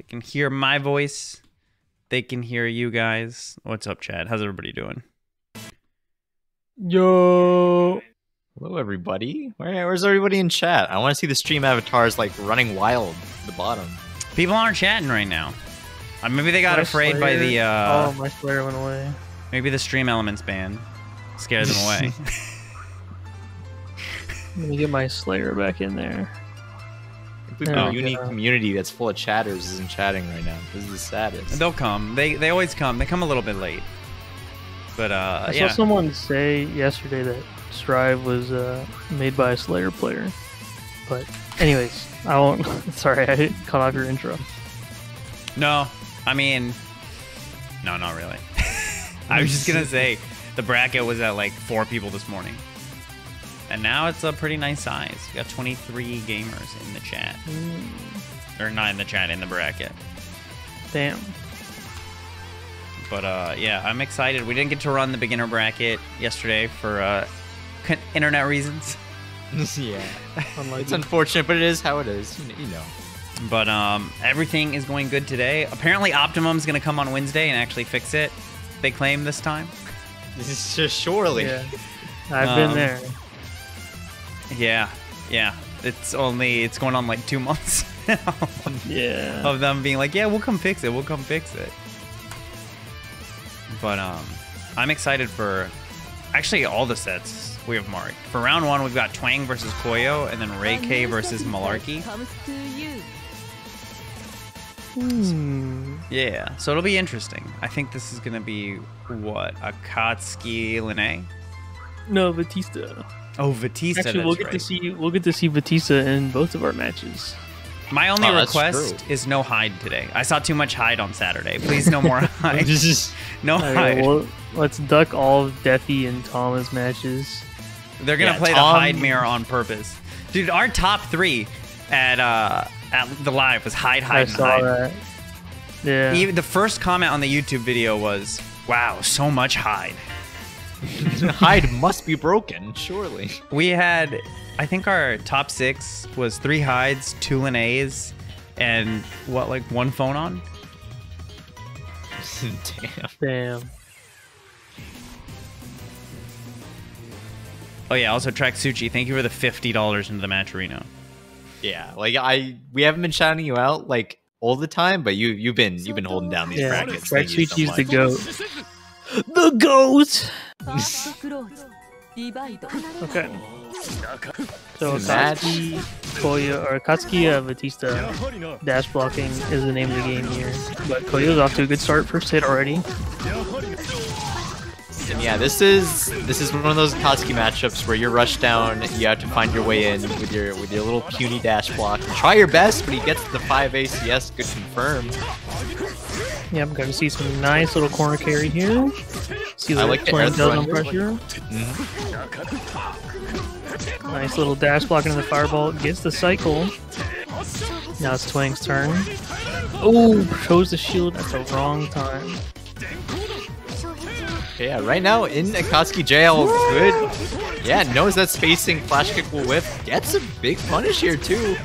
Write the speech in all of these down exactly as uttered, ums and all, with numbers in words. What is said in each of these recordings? They can hear my voice. They can hear you guys. What's up, chat? How's everybody doing? Yo. Hello, everybody. Where, where's everybody in chat? I want to see the stream avatars like running wild at the bottom. People aren't chatting right now. Uh, maybe they got my afraid Slayer. by the... Uh, oh, my Slayer went away. Maybe the Stream Elements ban scared them away. Let me get my Slayer back in there. Oh. A unique community that's full of chatters isn't chatting right now. This is the saddest. They'll come. They they always come. They come a little bit late. But uh, I yeah. saw someone say yesterday that Strive was uh, made by a Slayer player. But anyways, I won't. Sorry, I cut off your intro. No, I mean, no, not really. I was just gonna say the bracket was at like four people this morning. And now it's a pretty nice size. We got twenty-three gamers in the chat. Mm. Or not in the chat, in the bracket. Damn. But uh, yeah, I'm excited. We didn't get to run the beginner bracket yesterday for uh, internet reasons. Yeah. It's unfortunate, but it is how it is. You know. But um, everything is going good today. Apparently Optimum's going to come on Wednesday and actually fix it. They claim this time. This is surely. Yeah. I've um, been there. Yeah, yeah. It's only it's going on like two months now. Yeah. Of them being like, yeah, we'll come fix it. We'll come fix it. But um, I'm excited for actually all the sets we have marked for round one. We've got Twaaang versus Koyo, and then Raykayyy versus Malarkster. Hmm. Yeah. So it'll be interesting. I think this is gonna be what Akatsuki, Linnae? No, Vatista. Oh, Vatista. Actually, we'll get right. to see we'll get to see Vatista in both of our matches. My only oh, request is no Hyde today. I saw too much Hyde on Saturday. Please, no more Hyde. Just, no right, Hyde. Well, let's duck all of Defi and Tama's matches. They're gonna yeah, play Tom. the Hyde mirror on purpose, dude. Our top three at uh at the live was Hyde, Hyde, I and saw Hyde. That. Yeah. Even the first comment on the YouTube video was, "Wow, so much Hyde." Hyde must be broken, surely. We had, I think our top six was three Hydes, two Linnaes, and what, like one phone on? Damn. Damn. Oh yeah, also Traksuchi, thank you for the fifty dollars into the Matcherino. Yeah, like I, we haven't been shouting you out like all the time, but you, you've been, you've been holding down these yeah. brackets. Traksuchi's the GOAT. The GOAT! Okay. So Akatsuki, Koyo, or Akatsuki, uh, Vatista, dash blocking is the name of the game here. But Koyo's off to a good start, first hit already. And yeah, this is this is one of those Akatsuki matchups where you're rushed down, you have to find your way in with your with your little puny dash block. Try your best, but he gets the five A C S, good confirmed. Yeah, I'm going to see some nice little corner carry here. See the like corner down pressure. Mm-hmm. Nice little dash block into the fireball. Gets the cycle. Now it's Twaaang's turn. Oh, chose the shield at the wrong time. Yeah, right now in Akatsuki jail, good. Yeah, knows that spacing, flash kick will whip. Gets a big punish here too. Yeah,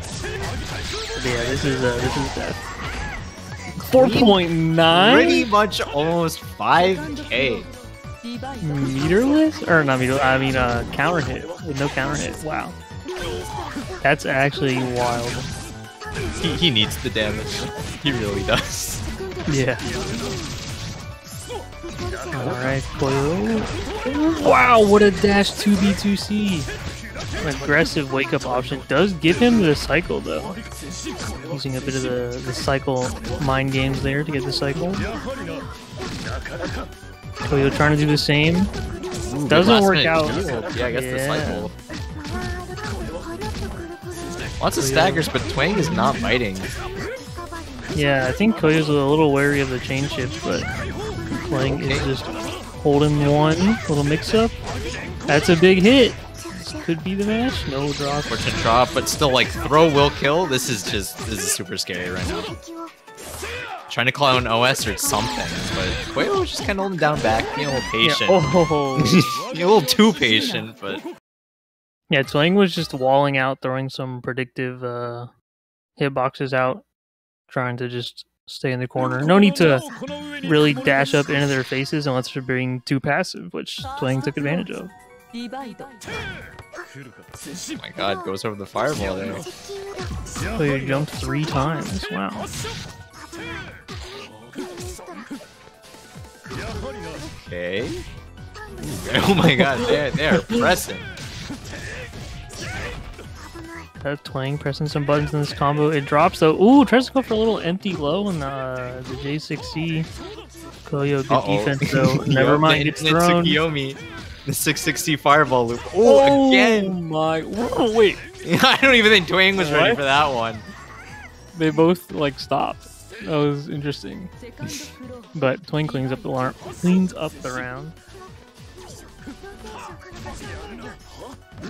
this is uh, this is death. four point nine? Pretty much almost five K. Meterless? Or not meterless, I mean uh, counter hit. With no counter hit. Wow. That's actually wild. He, he needs the damage. He really does. Yeah. Alright, Koyo. Wow, what a dash two B two C. An aggressive wake up option does give him the cycle though. Using a bit of the, the cycle mind games there to get the cycle. Koyo trying to do the same. Ooh, doesn't work out. Yeah, I guess yeah. the cycle. Lots Koyo. Of staggers, but Twaaang is not biting. Yeah, I think Koyo's a little wary of the chain shift, but Twaaang okay. is just holding one little mix up. That's a big hit. Could be the match. No draw. Fortune drop, but still like throw will kill. This is just this is super scary right now. Trying to call out an O S or something, but Koyo was just kind of holding down back, being a little patient. Yeah. Oh. Being a little too patient, but yeah, Twaaang was just walling out, throwing some predictive uh, hitboxes out trying to just stay in the corner. No need to really dash up into their faces unless they're being too passive, which Twaaang took advantage of. Oh my god, goes over the fireball there. So he jumped three times, wow. Okay. Oh my god, they're, they're pressing. That's Twaaang pressing some buttons in this combo. It drops though. Ooh, tries to go for a little empty low in the, the J six C. Koyo, good uh -oh. defense though. Never mind, it's thrown. Tsukiyomi. The six sixty fireball loop. Oh, oh again! My! Whoa, wait! I don't even think Twaaang was what? ready for that one. They both like stopped. That was interesting. But Twaaang cleans up the alarm. Cleans up the round.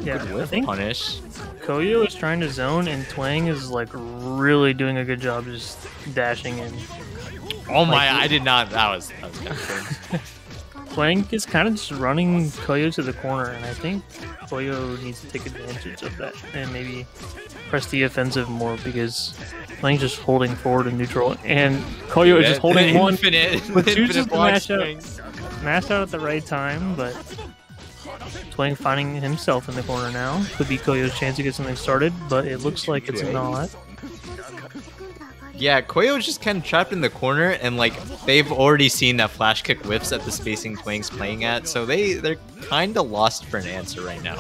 Yeah, I think punish. Koyo is trying to zone, and Twaaang is like really doing a good job just dashing in. Oh my! Like, I did not. That was. That was kind of Twaaang is kind of just running Koyo to the corner, and I think Koyo needs to take advantage of that and maybe press the offensive more because Twaaang's just holding forward and neutral, and Koyo is just holding one with two just mashed out, mashed out at the right time, but Twaaang finding himself in the corner now. Could be Koyo's chance to get something started, but it looks like it's not. Yeah, Koyo's just kind of trapped in the corner, and like they've already seen that flash kick whiffs at the spacing Twaang's playing at, so they they're kind of lost for an answer right now.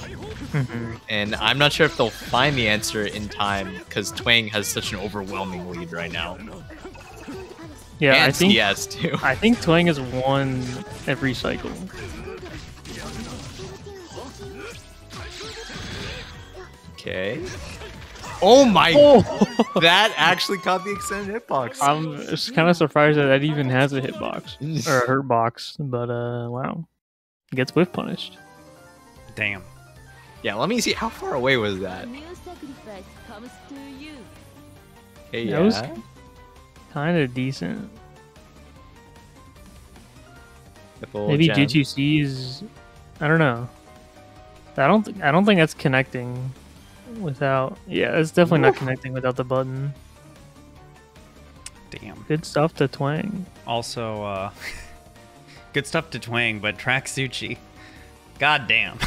Mm-hmm. And I'm not sure if they'll find the answer in time because Twaaang has such an overwhelming lead right now. Yeah, and I think C S too. I think Twaaang has won every cycle. Okay. Oh my! Oh. That actually caught the extended hitbox. I'm just kind of surprised that that even has a hitbox or a hurt box, but uh, wow, it gets whiff punished. Damn. Yeah, let me see how far away was that. Hey, yeah, that was kind of decent. Maybe G T C's. I don't know. I don't. Th I don't think that's connecting. Without, yeah, it's definitely not connecting without the button. Damn. Good stuff to Twaaang. Also, uh, good stuff to Twaaang, but Traksuchi. God damn.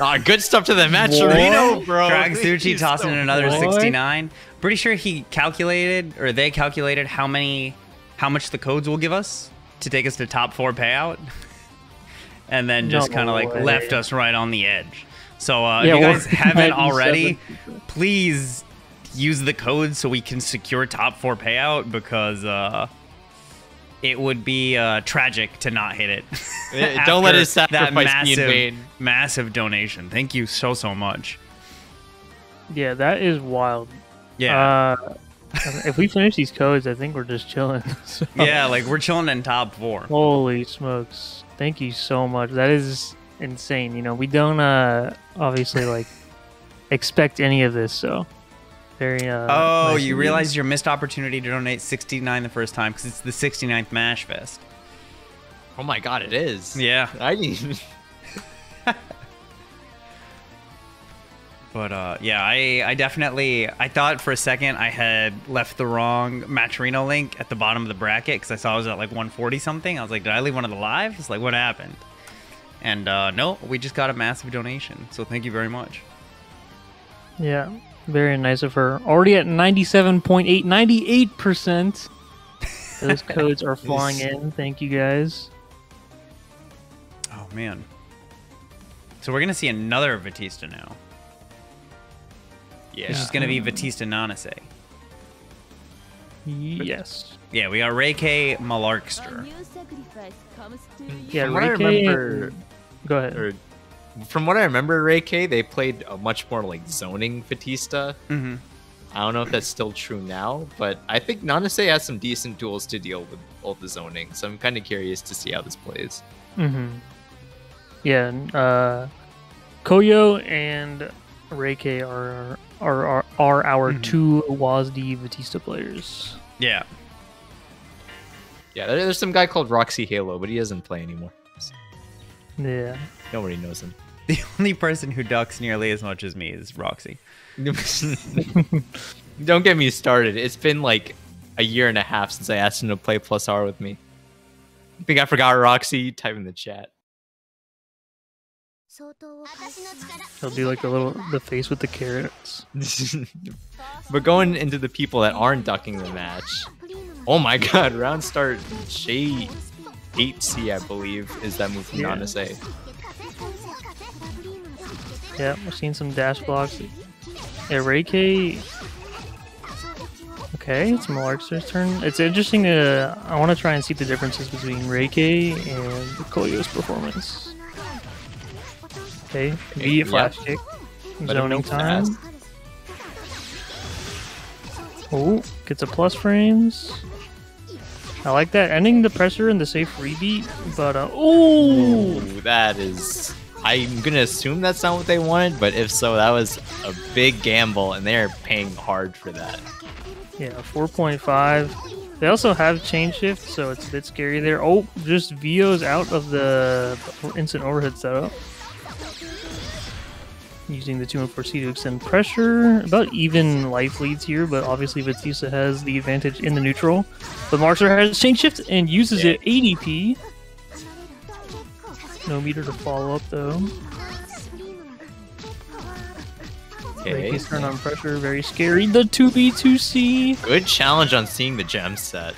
uh, good stuff to the Matcherino, bro. Traksuchi tossing another boy. sixty-nine. Pretty sure he calculated, or they calculated how many, how much the codes will give us to take us to top four payout. And then just no kind of like left us right on the edge. So uh, yeah, if you guys haven't already, please use the code so we can secure top four payout because uh, it would be uh, tragic to not hit it. it don't let us sacrifice that massive, massive donation. Thank you so, so much. Yeah, that is wild. Yeah. Uh, if we finish these codes, I think we're just chilling. So. Yeah, like we're chilling in top four. Holy smokes. Thank you so much. That is... insane. You know, we don't uh obviously like expect any of this, so very uh oh nice you realize your missed opportunity to donate sixty-nine the first time because it's the sixty-ninth MASHFest. Oh my god, it is. Yeah, I didn't but uh yeah, i i definitely i thought for a second I had left the wrong Matcherino link at the bottom of the bracket because I saw I was at like one forty something. I was like, did I leave one of the live? It's like, what happened? And uh, no, we just got a massive donation, so thank you very much. Yeah, very nice of her. Already at ninety-seven point eight, ninety-eight percent. Those codes are flying in. Thank you guys. Oh man. So we're gonna see another Vatista now. Yeah. It's just gonna be Vatista Nanase. Yes. Yeah, we are Raykayyy Malarkster. Yeah, from what I remember, go ahead. Or, from what I remember, Raykayyy, they played a much more like zoning Vatista. Mm-hmm. I don't know if that's still true now, but I think Nanase has some decent duels to deal with all the zoning, so I'm kind of curious to see how this plays. Mm-hmm. Yeah, uh, Koyo and Raykayyy are are are, are our mm-hmm. two W A S D Vatista players. Yeah. Yeah, there's some guy called Roxy Halo, but he doesn't play anymore. So. Yeah. Nobody knows him. The only person who ducks nearly as much as me is Roxy. Don't get me started. It's been like a year and a half since I asked him to play Plus R with me. I think I forgot Roxy. Type in the chat. He'll do like the little the face with the carrots. We're going into the people that aren't ducking the match. Oh my god, round start J eight C, I believe, is that move from yeah. Nanase. Yeah, we're seeing some dash blocks. Yeah, Raykayyy. Okay, it's Malarkster's turn. It's interesting to. I want to try and see the differences between Raykayyy and Koyo's performance. Okay, V flash kick. Zoning time. Oh, gets a plus frames. I like that. Ending the pressure and the safe rebeat, but uh, oh! Ooh, that is... I'm gonna assume that's not what they wanted, but if so, that was a big gamble, and they're paying hard for that. Yeah, four point five. They also have chain shift, so it's a bit scary there. Oh, just V O's out of the instant overhead setup. Using the two and four C to extend pressure. About even life leads here, but obviously Vatista has the advantage in the neutral. But Malarkster has chain shift and uses yeah. it A D P. No meter to follow up though. Okay. Raykayy's turn on pressure, very scary. The two B two C. Good challenge on seeing the gem set.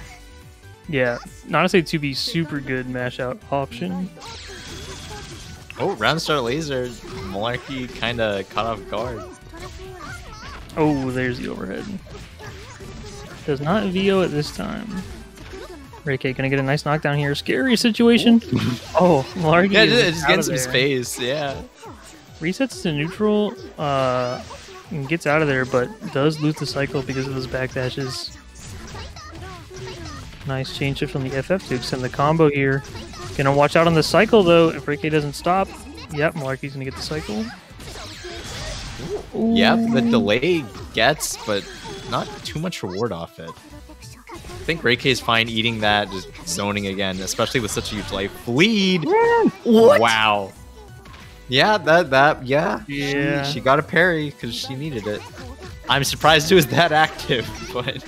Yeah, honestly two B super good mash out option. Oh, round start laser. Malarkster kind of caught off guard. Oh, there's the overhead. Does not V O at this time. Raykayyy gonna get a nice knockdown here. Scary situation. Oh, Malarkster. Yeah, just, just get some there. space. Yeah. Resets to neutral uh, and gets out of there, but does lose the cycle because of those backdashes. Nice change shift from the F F to extend the combo here. Gonna watch out on the cycle though, if Raykayyy doesn't stop. Yep, Malarkster's gonna get the cycle. Ooh. Yep, the delay gets, but not too much reward off it. I think Raykayy's fine eating that, just zoning again, especially with such a huge life lead. What? Wow. Yeah, that, that, yeah. yeah. She, she got a parry because she needed it. I'm surprised it was that active, but...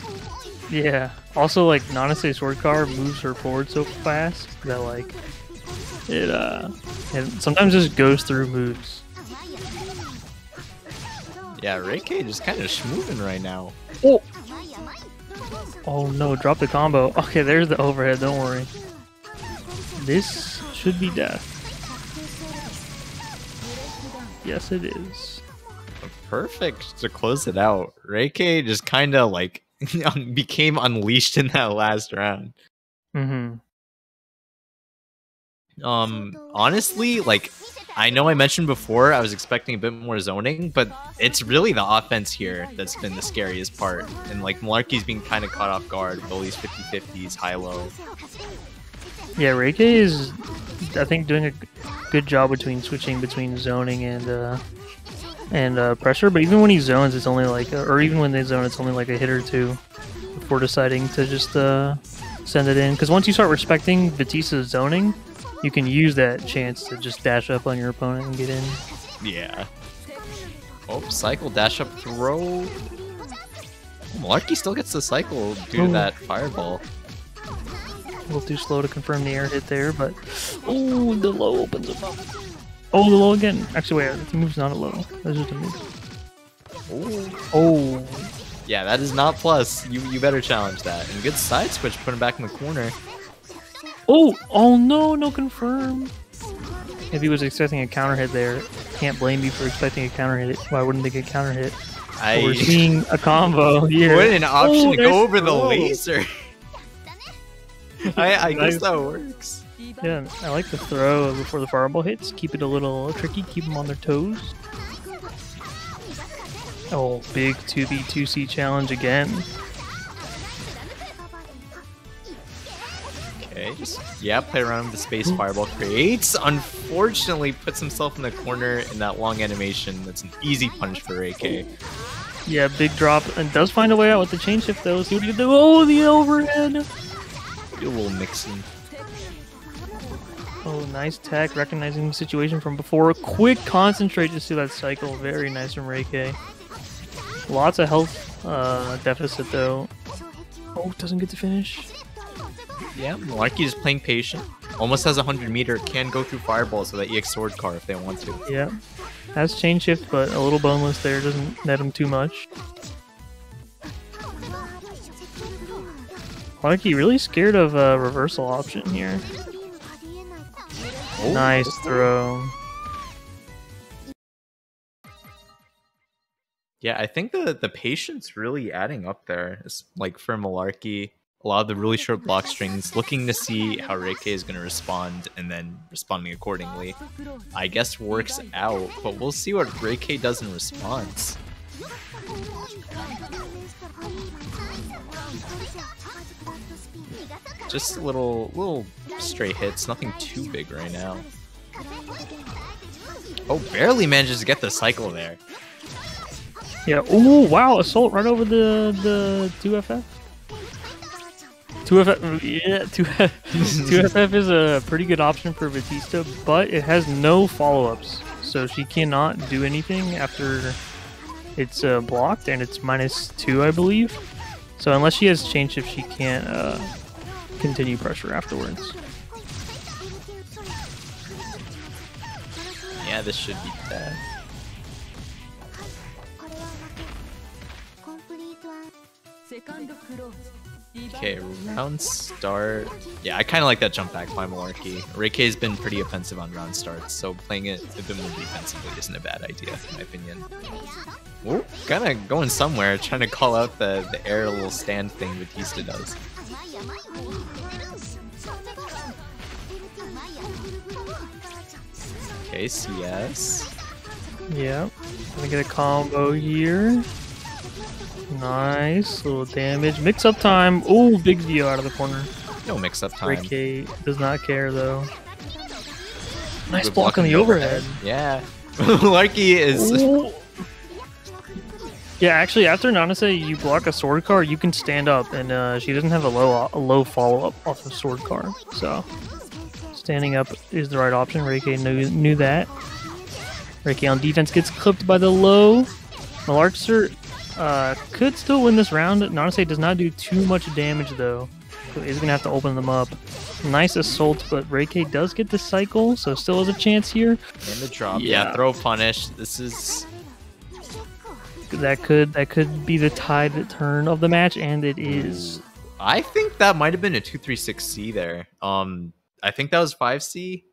Yeah. Also, like, Nanase's sword car moves her forward so fast that, like, it, uh, it sometimes just goes through moves. Yeah, Raykayyy just kind of schmoovin' right now. Oh! Oh no, drop the combo. Okay, there's the overhead, don't worry. This should be death. Yes, it is. Perfect to close it out. Raykayyy just kind of, like, became unleashed in that last round. Mm-hmm. Um, honestly, like, I know I mentioned before I was expecting a bit more zoning, but it's really the offense here that's been the scariest part. And, like, Malarkster's being kind of caught off guard. Bullies fifty fifties, high-low. Yeah, Raykayyy is, I think, doing a good job between switching between zoning and, uh... and uh, pressure, but even when he zones, it's only like, a, or even when they zone, it's only like a hit or two before deciding to just uh, send it in. Because once you start respecting Batista's zoning, you can use that chance to just dash up on your opponent and get in. Yeah. Oh, cycle, dash up, throw. Malarkster still gets the cycle due oh. to that fireball. A little too slow to confirm the air hit there, but... Oh, the low opens him up. Oh, the low again. Actually, wait, the move's not a low. That's just a move. Oh. oh. Yeah, that is not plus. You you better challenge that. And good side switch, put him back in the corner. Oh! Oh no, no confirm. If he was expecting a counter hit there, can't blame you for expecting a counter hit. Why wouldn't they get counter hit? I... We're seeing a combo here. What an option oh, to go over low. the laser. I, I guess that works. Yeah, I like the throw before the fireball hits. Keep it a little tricky, keep them on their toes. Oh, big two B two C challenge again. Okay, just, yeah, play around with the space fireball creates. Unfortunately, puts himself in the corner in that long animation. That's an easy punch for Raykayyy. Yeah, big drop, and does find a way out with the chain shift though. See what he can do. Oh, the overhead! Do a little mixing. Oh, nice tech, recognizing the situation from before. Quick concentrate to see that cycle. Very nice from Raykayyy. Lots of health uh, deficit, though. Oh, doesn't get to finish. Yeah, Malarkey is playing patient. Almost has a hundred meter. Can go through fireballs with that E X sword car if they want to. Yeah, has chain shift, but a little boneless there doesn't net him too much. Malarkey really scared of a reversal option here. Oh, nice throw. Yeah, I think the the patience really adding up there. It's like for Malarkey, a lot of the really short block strings, looking to see how Raykayyy is going to respond and then responding accordingly. I guess works out, but we'll see what Raykayyy does in response. Just little little stray hits, nothing too big right now. Oh, barely manages to get the cycle there. Yeah, ooh, wow, assault right over the, the two F F. two F F, yeah, two F F is a pretty good option for Vatista, but it has no follow-ups, so she cannot do anything after it's uh, blocked, and it's minus two, I believe. So unless she has chain shift, she can't uh, continue pressure afterwards. Yeah, this should be bad. Okay, round start. Yeah, I kind of like that jump back by Malarkey. Raykayy's been pretty offensive on round starts, so playing it a bit more defensively isn't a bad idea, in my opinion. Ooh, kind of going somewhere, trying to call out the, the air little stand thing Vatista does. Okay, C S. Yeah, gonna get a combo here. Nice, little damage. Mix-up time. Oh, big Dio out of the corner. No mix-up time. Raykayyy does not care, though. Nice Good block on the overhead. overhead. Yeah. Malarkey is... Ooh. Yeah, actually, after Nanase, you block a sword car, you can stand up, and uh, she doesn't have a low a low follow-up off of sword car. So, standing up is the right option. Raykayyy knew, knew that. Raykayyy on defense gets clipped by the low. Malarkster... Uh, could still win this round. Nanase does not do too much damage though, so he's gonna have to open them up. Nice assault, but Raykayyy does get the cycle, so still has a chance here. And the drop, yeah. yeah, throw punish. This is that could that could be the tide turn of the match, and it is. I think that might have been a two three six C there. Um, I think that was five C.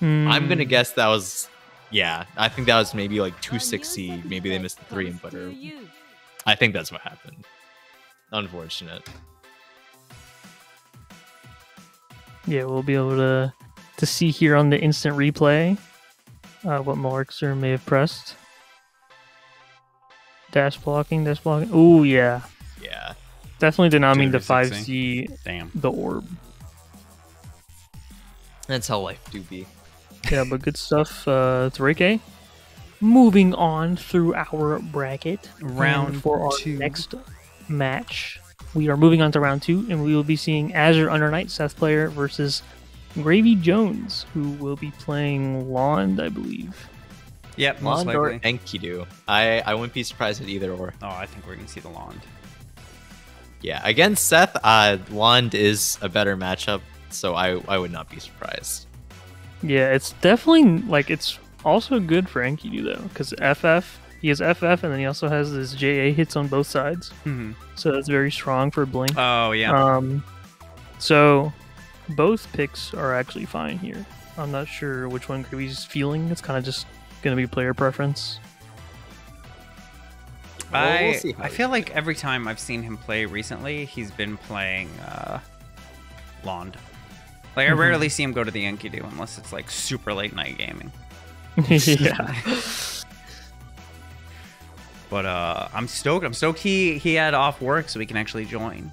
Mm. I'm gonna guess that was. Yeah, I think that was maybe like two six C. Maybe they missed the three input. Or... I think that's what happened. Unfortunate. Yeah, we'll be able to to see here on the instant replay uh, what Malarkster may have pressed. Dash blocking, dash blocking. Oh yeah, yeah. Definitely did not mean the five C. Damn, the orb. That's how life do be. Yeah, but good stuff. Uh, it's Raykayyy. Moving on through our bracket. Round and for our two. Next match, we are moving on to round two, and we will be seeing Azure Under Night, Seth player, versus GravyJones, who will be playing Lond, I believe. Yep, Lond or Enkidu. I, I wouldn't be surprised at either or. Oh, I think we're going to see the Lond. Yeah, against Seth, uh, Lond is a better matchup, so I, I would not be surprised. Yeah, it's definitely, like, it's also good for Enkidu, though, because F F, he has F F, and then he also has his J A hits on both sides. Mm-hmm. So that's very strong for Blink. Oh, yeah. Um, so both picks are actually fine here. I'm not sure which one Gravy's feeling. It's kind of just going to be player preference. I, we'll I feel like every time I've seen him play recently, he's been playing uh, Lond. Like, I rarely see him go to the Enkidu unless it's like super late night gaming. Yeah. But uh, I'm stoked. I'm stoked he, he had off work so he can actually join.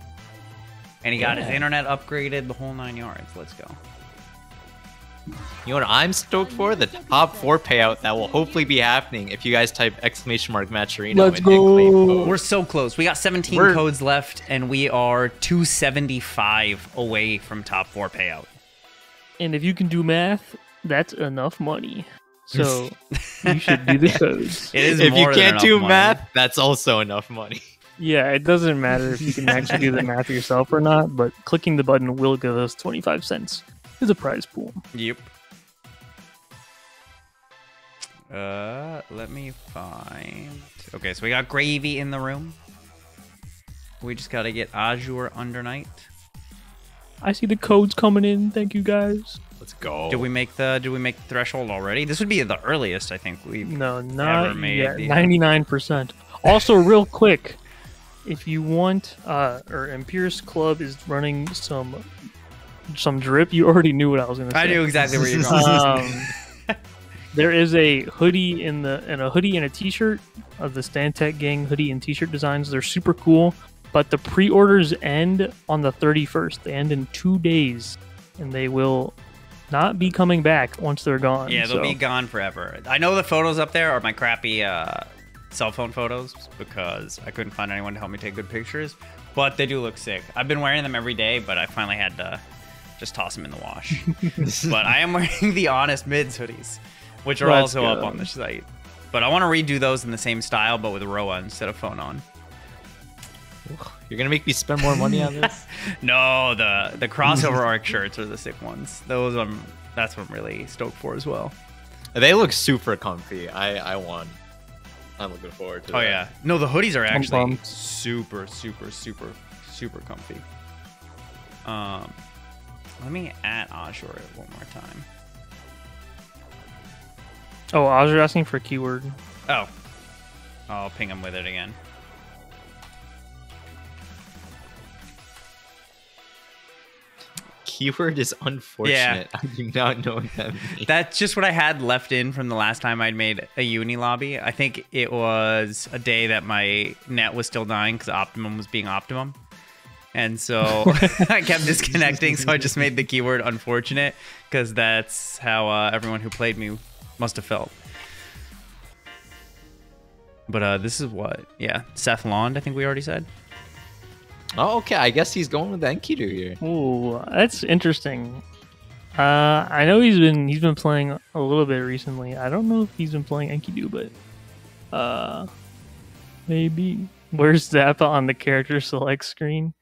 And he got yeah. his internet upgraded, the whole nine yards. Let's go. You know what I'm stoked for? The top four payout that will hopefully be happening if you guys type exclamation mark Matcherino. Let's and go. We're so close. We got seventeen We're... codes left, and we are two seventy-five away from top four payout. And if you can do math, that's enough money. So you should do the codes. It is if more you can't than do math, money. That's also enough money. Yeah, it doesn't matter if you can actually do the math yourself or not, but clicking the button will give us twenty-five cents to the prize pool. Yep. Uh, let me find... Okay, so we got Gravy in the room. We just gotta get Azure Under Night. I see the codes coming in. Thank you, guys. Let's go. Did we make the Did we make the threshold already? This would be the earliest I think we've no not ever made. Yeah, ninety-nine percent. Also, real quick, if you want, uh, or Empirus Club is running some some drip. You already knew what I was going to say. I knew exactly where you're going. Um, there is a hoodie in the and a hoodie and a T-shirt of the Stantec Gang hoodie and T-shirt designs. They're super cool. But the pre-orders end on the thirty-first. They end in two days, and they will not be coming back once they're gone. Yeah, they'll so. be gone forever. I know the photos up there are my crappy uh, cell phone photos because I couldn't find anyone to help me take good pictures, but they do look sick. I've been wearing them every day, but I finally had to just toss them in the wash. But I am wearing the Honest Mids hoodies, which are Let's also go. up on the site. But I want to redo those in the same style, but with Roa instead of phone on. You're gonna make me spend more money on this? No, the the crossover arc shirts are the sick ones. Those um, that's what I'm really stoked for as well. They look super comfy. I I won. I'm looking forward to. Oh that. yeah, no, the hoodies are actually super super super super comfy. Um, let me add Azure one more time. Oh, Azure asking for a keyword. Oh, I'll ping him with it again. Keyword is unfortunate. Yeah. I do not know what that means. That's just what I had left in from the last time I'd made a uni lobby. I think it was a day that my net was still dying because Optimum was being Optimum. And so I kept disconnecting. So I just made the keyword unfortunate because that's how uh, everyone who played me must have felt. But uh, this is what? Yeah. Seth Lond, I think we already said. Oh, okay. I guess he's going with Enkidu here. Ooh, that's interesting. Uh, I know he's been he's been playing a little bit recently. I don't know if he's been playing Enkidu, but uh, maybe. Where's Zappa on the character select screen?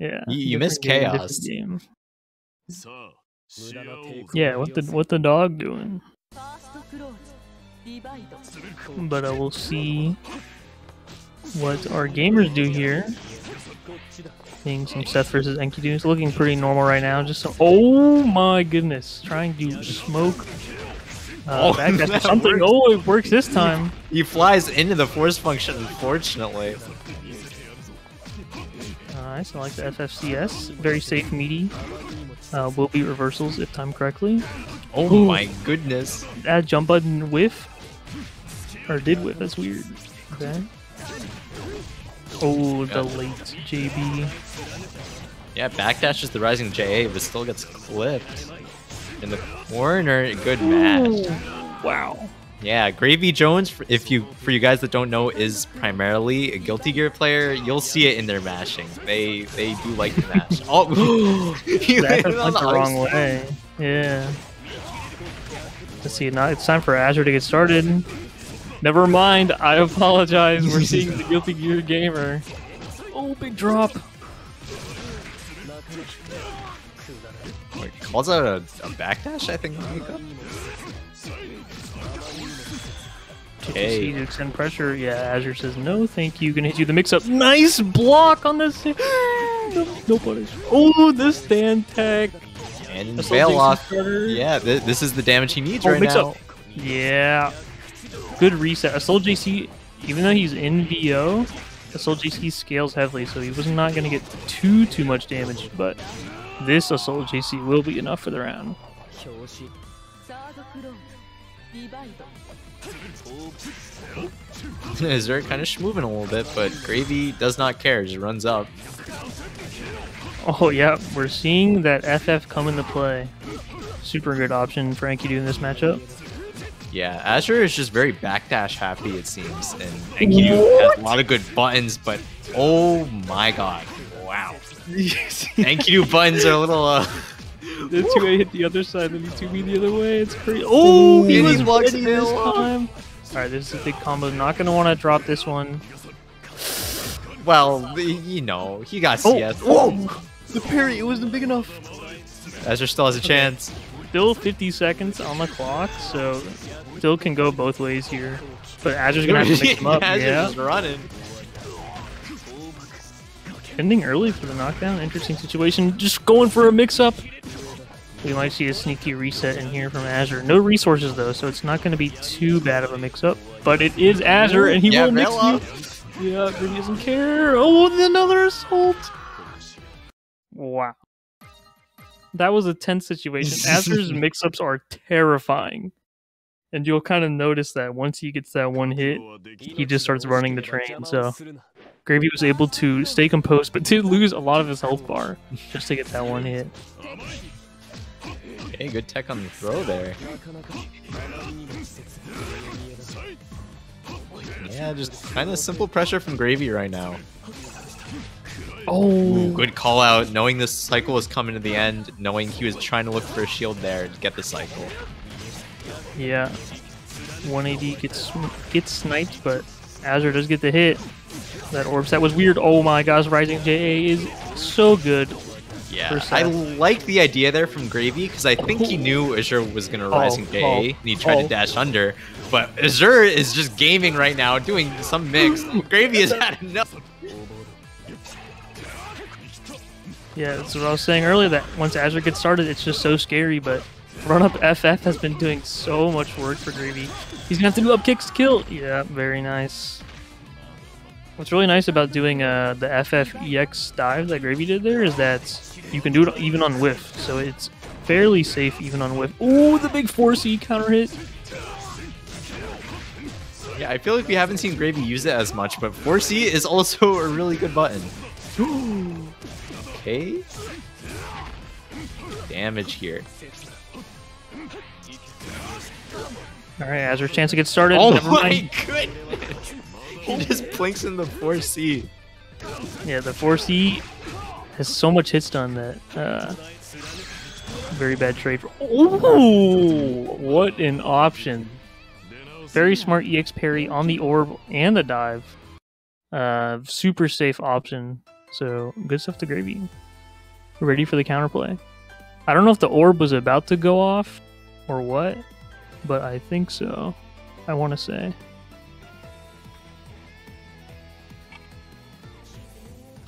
Yeah, you, you missed Chaos. Game. Yeah, what the what the dog doing? But I uh, will see what our gamers do here. Seeing some Seth versus Enkidu. It's looking pretty normal right now. Just some, oh my goodness, trying to smoke. Uh, oh, back that something. Works. Oh, it works this time. He flies into the force function, unfortunately. Nice. I like the F F C S. Very safe meaty. Uh, will be reversals if timed correctly. Oh Ooh, my goodness. That jump button whiff or did whiff. That's weird. Okay. Oh, the late J B. Yeah, backdash is the rising J A, but still gets clipped in the corner. Good match. Wow. Yeah, GravyJones, if you for you guys that don't know, is primarily a Guilty Gear player. You'll see it in their mashing. They they do like to mash. Oh, that's the wrong way. Yeah. Let's see. Now it's time for Azure to get started. Never mind, I apologize. We're seeing the Guilty Gear Gamer. Oh, big drop. Wait, calls out a, a backdash, I think. Okay. To extend pressure. Yeah, Azure says no, thank you. Gonna hit you the mix up. Nice block on this. No, no punish. Oh, this stand tech. And bail off. Yeah, th this is the damage he needs oh, right mix now. Up. Yeah. Good reset. Assault J C, even though he's in V O, Assault J C scales heavily, so he was not going to get too, too much damage, but this Assault J C will be enough for the round. Zerg kind of schmoving a little bit, but Gravy does not care, just runs up. Oh yeah, we're seeing that F F come into play. Super good option for Enkidu in this matchup. Yeah, Azure is just very backdash happy, it seems, and Enkidu has a lot of good buttons, but oh my god, wow. Enkidu buttons are a little, uh... the two A hit the other side, then he two B the other way, it's crazy. Oh, he was blocked this time. Alright, this is a big combo, not going to want to drop this one. Well, you know, he got C S. Oh, whoa! The parry, it wasn't big enough. Azure still has a chance. Still fifty seconds on the clock, so still can go both ways here. But Azure's gonna have to mix him up. Azure's yeah. just running. Ending early for the knockdown. Interesting situation. Just going for a mix-up. We might see a sneaky reset in here from Azure. No resources though, so it's not going to be too bad of a mix-up. But it is Azure, and he yeah, won't mix you. Yeah, he doesn't care. Oh, another assault! Wow, that was a tense situation. Azure's mix-ups are terrifying, and you'll kind of notice that once he gets that one hit, he just starts running the train. So Gravy was able to stay composed, but did lose a lot of his health bar just to get that one hit. Hey, good tech on the throw there. Yeah, just kind of simple pressure from Gravy right now. Oh, ooh, good call out. Knowing this cycle was coming to the end, knowing he was trying to look for a shield there to get the cycle. Yeah, one eighty gets gets sniped, but Azure does get the hit. That orb set was weird. Oh my gosh, Rising J A is so good. Yeah, I like the idea there from Gravy, because I think he knew Azure was going to Rising J A, oh, and he tried oh. to dash under. But Azure is just gaming right now, doing some mix. Gravy has had enough. Yeah, that's what I was saying earlier, that once Azure gets started, it's just so scary, but Run-Up F F has been doing so much work for Gravy. He's going to have to do up kicks to kill. Yeah, very nice. What's really nice about doing uh, the F F E X dive that Gravy did there is that you can do it even on whiff, so it's fairly safe even on whiff. Ooh, the big four C counter hit! Yeah, I feel like we haven't seen Gravy use it as much, but four C is also a really good button. Okay. Damage here. Alright, Azure chance to get started. Oh Never my mind. goodness! He just blinks in the four C. Yeah, the four C has so much hit stun that uh, very bad trade. For oh, what an option! Very smart E X parry on the orb and the dive. Uh, super safe option. So good stuff to Gravy. Ready for the counterplay. I don't know if the orb was about to go off or what, but I think so. I want to say.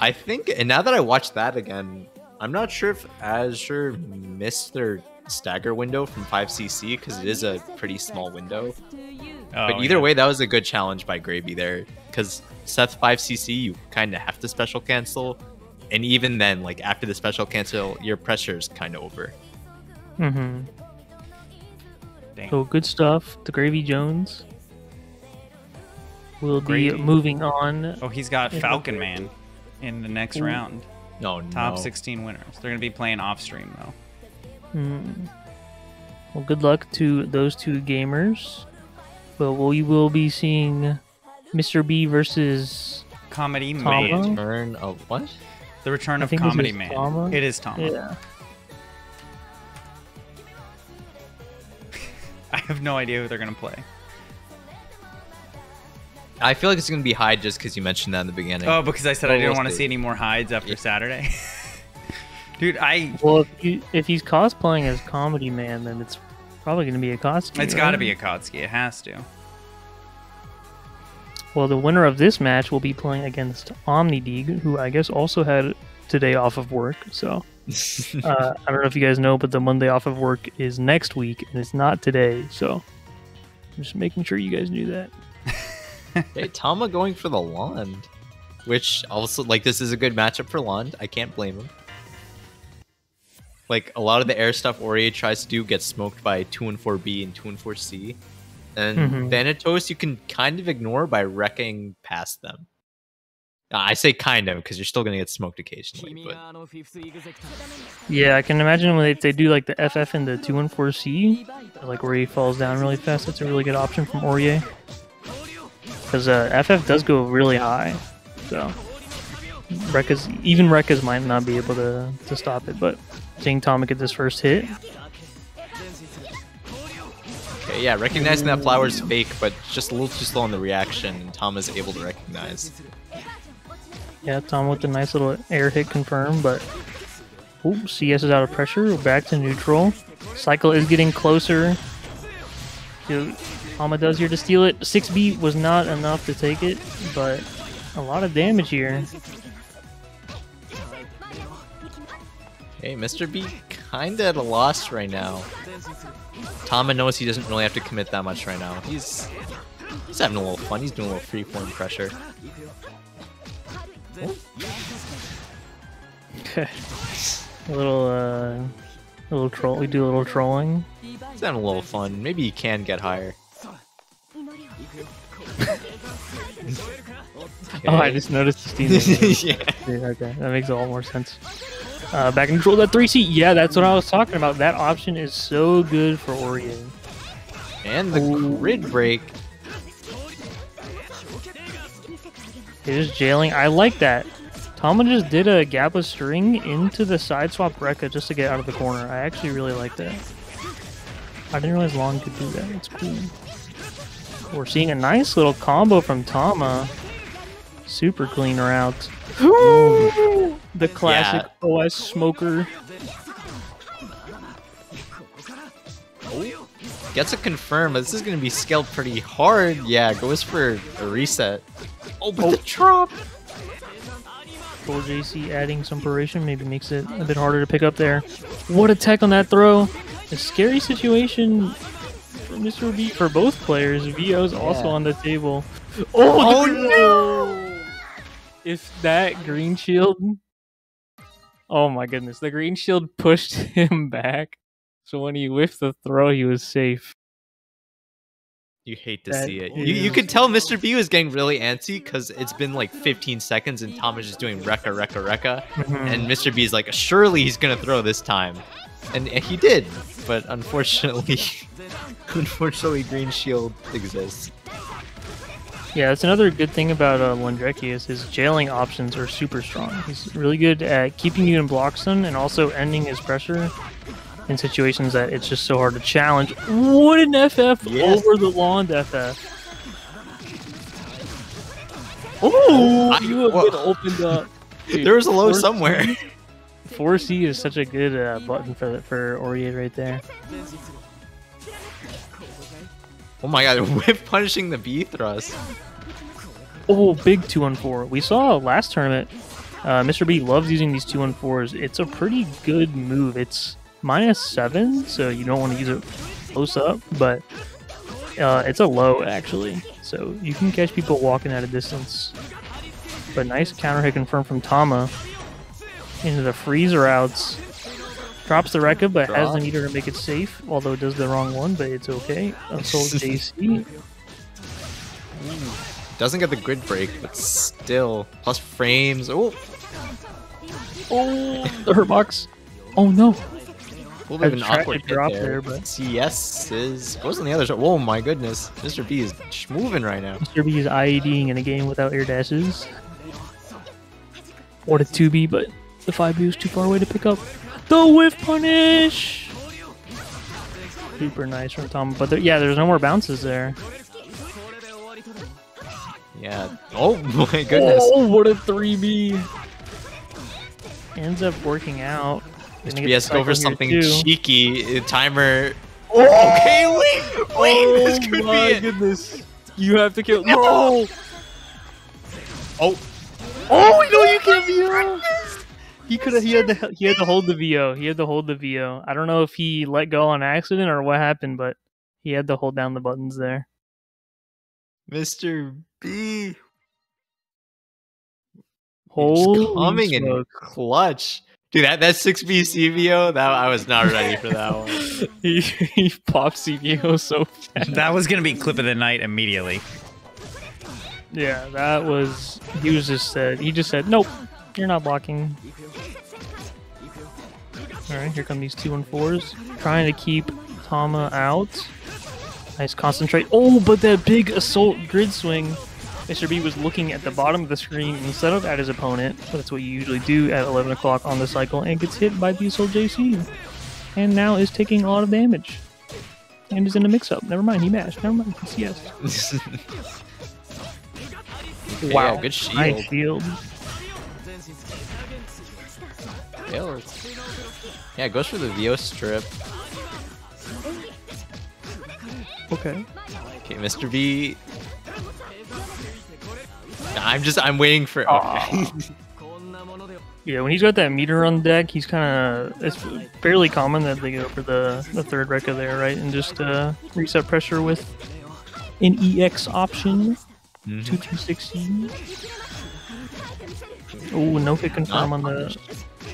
I think, and now that I watched that again, I'm not sure if Azure missed their stagger window from five C C, because it is a pretty small window. Oh, but either yeah. way, that was a good challenge by Gravy there, because Seth five C C, you kind of have to special cancel. And even then, like after the special cancel, your pressure is kind of over. Mm-hmm. Dang. So good stuff. The TheGravyJones will be moving on. Oh, he's got Falconman in the next Ooh. round. No, no. Top sixteen winners. They're going to be playing off stream, though. Mm. Well, good luck to those two gamers. But we will be seeing Mister B versus Comedy Tama. Man. Return of what? The return I of Comedy Man. Tama? It is Tama. Yeah. I have no idea who they're going to play. I feel like it's going to be Hyde just because you mentioned that in the beginning. Oh, because I said oh, I didn't want to see any more Hydes after yeah. Saturday. Dude, I... Well, if, he, if he's cosplaying as Comedy Man, then it's probably going to be Akatsuki. It's right? got to be Akatsuki. It has to. Well, the winner of this match will be playing against Omnideag, who I guess also had today off of work. So uh, I don't know if you guys know, but the Monday off of work is next week, and it's not today. So I'm just making sure you guys knew that. Hey, Tama going for the Lond, which also, like, this is a good matchup for Lond. I can't blame him. Like, a lot of the air stuff Orie tries to do gets smoked by two and four B and two and four C. And mm-hmm. Thanatos you can kind of ignore by wrecking past them. I say kind of, because you're still going to get smoked occasionally. But... Yeah, I can imagine when they, if they do, like, the F F and the two and four C, like, Orie falls down really fast. That's a really good option from Orie. Because uh, F F does go really high, so Rekka's, even Rekka's might not be able to, to stop it, but seeing Tama get this first hit. Okay, yeah, recognizing that Flower's fake, but just a little too slow on the reaction, and Tama's able to recognize. Yeah, Tama with a nice little air hit confirm, but... Ooh, C S is out of pressure. We're back to neutral. Cycle is getting closer. Dude, Tama does here to steal it. six B was not enough to take it, but a lot of damage here. Hey, Mister B kinda at a loss right now. Tama knows he doesn't really have to commit that much right now. He's he's having a little fun. He's doing a little freeform pressure. Okay. A little, uh, a little troll. We do a little trolling. It's having a little fun. Maybe he can get higher. Okay. Oh, I just noticed Steam. Yeah. Yeah. Okay, that makes a lot more sense. Uh, back in control, that three C. Yeah, that's what I was talking about. That option is so good for Orion. And the Ooh. grid break. It is jailing. I like that. Tama just did a gap of string into the side swap Rekka just to get out of the corner. I actually really like that. I didn't realize Long could do that. It's cool. We're seeing a nice little combo from Tama. Super clean route. Ooh, the classic yeah. O S smoker. Oh, gets a confirm. This is going to be scaled pretty hard. Yeah, goes for a reset. Oh, but oh. the drop! Full J C adding some Peration maybe makes it a bit harder to pick up there. What a tech on that throw. A scary situation for Mister B for both players. V O's yeah. also on the table. Oh, oh no! If that green shield... Oh my goodness, the green shield pushed him back. So when he whiffed the throw, he was safe. You hate to that see it. You, you could tell Mister B was getting really antsy because it's been like fifteen seconds and Tom is just doing Rekka, Rekka, Rekka. Mm -hmm. And Mister B is like, surely he's going to throw this time. And he did. But unfortunately, unfortunately, green shield exists. Yeah, that's another good thing about uh, Londrekia is his jailing options are super strong. He's really good at keeping you in block stun and also ending his pressure in situations that it's just so hard to challenge. What an F F yes. over the wand F F. Oh, you have been opened up. Dude, there was a low four, somewhere. four C is such a good uh, button for for Oriade right there. Oh my god, whip punishing the B thrust. Oh, big two one four. We saw last tournament, uh, Mister B loves using these two one fours. It's a pretty good move. It's minus seven, so you don't want to use it close up, but uh, it's a low, actually. So you can catch people walking at a distance. But nice counter hit confirmed from Tama into the freeze routes. Drops the Rekka, but Drop. has the meter to make it safe, although it does the wrong one, but it's okay. Unsold J C. Doesn't get the grid break, but still. Plus frames. Oh! Oh! The hurt box. Oh no! We'll leave an awkward hit drop there, there but... C S is... goes on the other side. Oh my goodness. Mister B is schmoving right now. Mister B is I E D'ing in a game without air dashes. What a two B, but the five B was too far away to pick up. The whiff punish! Super nice from Tom. But there, yeah, there's no more bounces there. Yeah. Oh my goodness. Oh, what a three B! Ends up working out. Mister B has to go for something cheeky. Timer. Oh, okay, wait, wait. Oh, this could my be it. Goodness. You have to kill. No. Oh. Oh no, you can't V O. He could have. He had to. He had to hold the V O. He had to hold the V O. I don't know if he let go on accident or what happened, but he had to hold down the buttons there. Mister B. Holy coming in clutch. Dude, that, that six B C V O, that, I was not ready for that one. he, he popped C V O so fast. That was going to be clip of the night immediately. Yeah, that was... He was just said... He just said, nope, you're not blocking. Alright, here come these two one fours. Trying to keep Tama out. Nice concentrate. Oh, but that big assault grid swing. Mister B was looking at the bottom of the screen instead of at his opponent. That's what you usually do at eleven o'clock on the cycle, and gets hit by the Assault J C. And now is taking a lot of damage. And is in a mix-up. Never mind, he mashed. Never mind, he C S. Wow, yeah, good shield. Nice shield. kill or... Yeah, it goes for the Veo strip. Okay. Okay, Mister B. I'm just, I'm waiting for... Okay. Yeah, when he's got that meter on deck, he's kind of... It's fairly common that they go for the, the third Rekka there, right? And just uh, reset pressure with an E X option. Mm-hmm. two two sixteen. Oh, no hit confirm on the...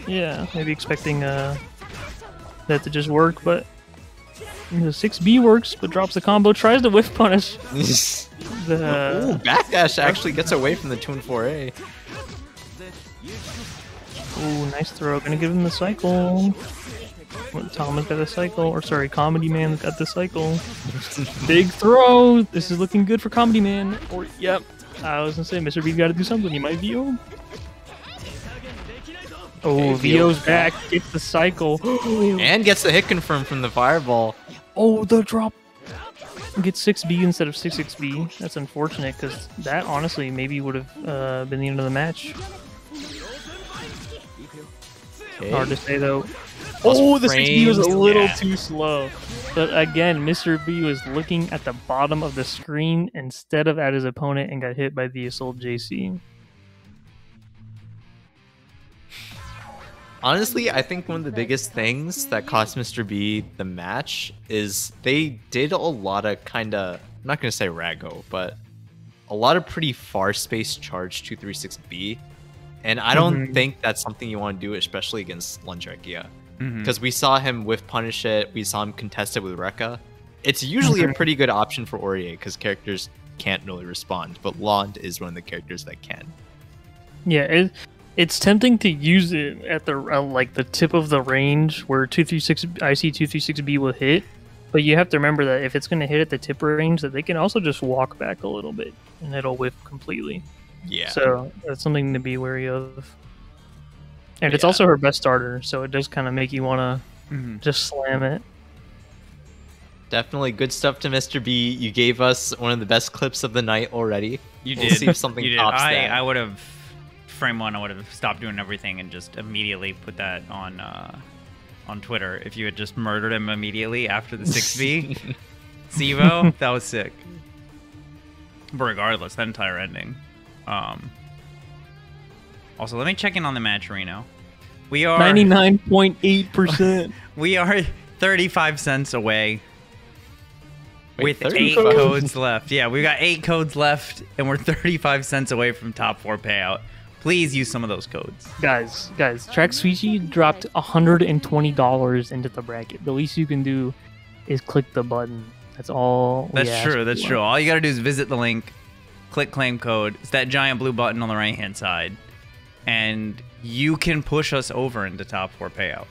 Yeah, maybe expecting uh, that to just work, but... The six B works, but drops the combo, tries to whiff punish. the... Ooh, backdash actually gets away from the two and four A. Ooh, nice throw. Gonna give him the cycle. Tama's got the cycle. Or sorry, Comedy Man got the cycle. Big throw! This is looking good for Comedy Man. Or, yep. I was gonna say, Mister B's gotta do something. You might V O. Oh, hey, V O's V O. Back. Gets the cycle. And gets the hit confirm from the fireball. Oh, the drop. Get six B instead of six six B. That's unfortunate, because that honestly maybe would have uh, been the end of the match. Okay. Hard to say, though. Oh, the six B was a little yeah. too slow. But again, Mister B was looking at the bottom of the screen instead of at his opponent and got hit by the Assault J C. Honestly, I think one of the biggest things that cost Mister B the match is they did a lot of kind of, I'm not going to say raggo, but a lot of pretty far space charge two three six B. And I don't mm-hmm. think that's something you want to do, especially against Londrekia. Because mm-hmm. we saw him with Punish It, we saw him contest it with Rekka. It's usually mm-hmm. a pretty good option for Orie, because characters can't really respond, but Lond is one of the characters that can. Yeah, it, it's tempting to use it at the uh, like the tip of the range where two three six I C two three six B will hit, but you have to remember that if it's going to hit at the tip range, that they can also just walk back a little bit, and it'll whiff completely. Yeah. So that's something to be wary of. And it's yeah. also her best starter, so it does kind of make you want to mm-hmm. just slam it. Definitely good stuff to Mister B. You gave us one of the best clips of the night already. You we'll did. See if something you pops I, I would have, frame one, I would have stopped doing everything and just immediately put that on uh, on Twitter. If you had just murdered him immediately after the six B. Zevo, that was sick. But regardless, that entire ending. Um... Also, let me check in on the Matcherino. We are ninety-nine point eight percent. We are thirty-five cents away. Wait, with eight codes left. Yeah, we've got eight codes left, and we're thirty-five cents away from top four payout. Please use some of those codes. Guys, guys, TrackSuichi dropped one hundred twenty dollars into the bracket. The least you can do is click the button. That's all. That's true. That's true. All you got to do is visit the link, click claim code. It's that giant blue button on the right-hand side. And you can push us over into top four payout.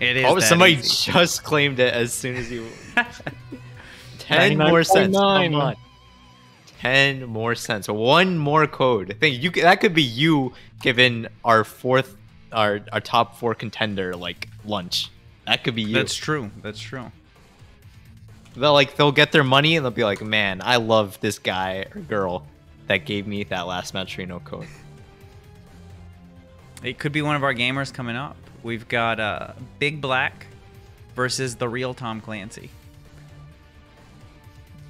It is. Oh, somebody easy. Just claimed it as soon as you. Ten more cents. Come on. Ten more cents. One more code. I think you that could be you giving our fourth, our our top four contender like lunch. That could be you. That's true. That's true. They'll like they'll get their money and they'll be like, man, I love this guy or girl that gave me that last Matcherino code. It could be one of our gamers coming up. We've got uh, BigBlack versus the Real Tom Clancy.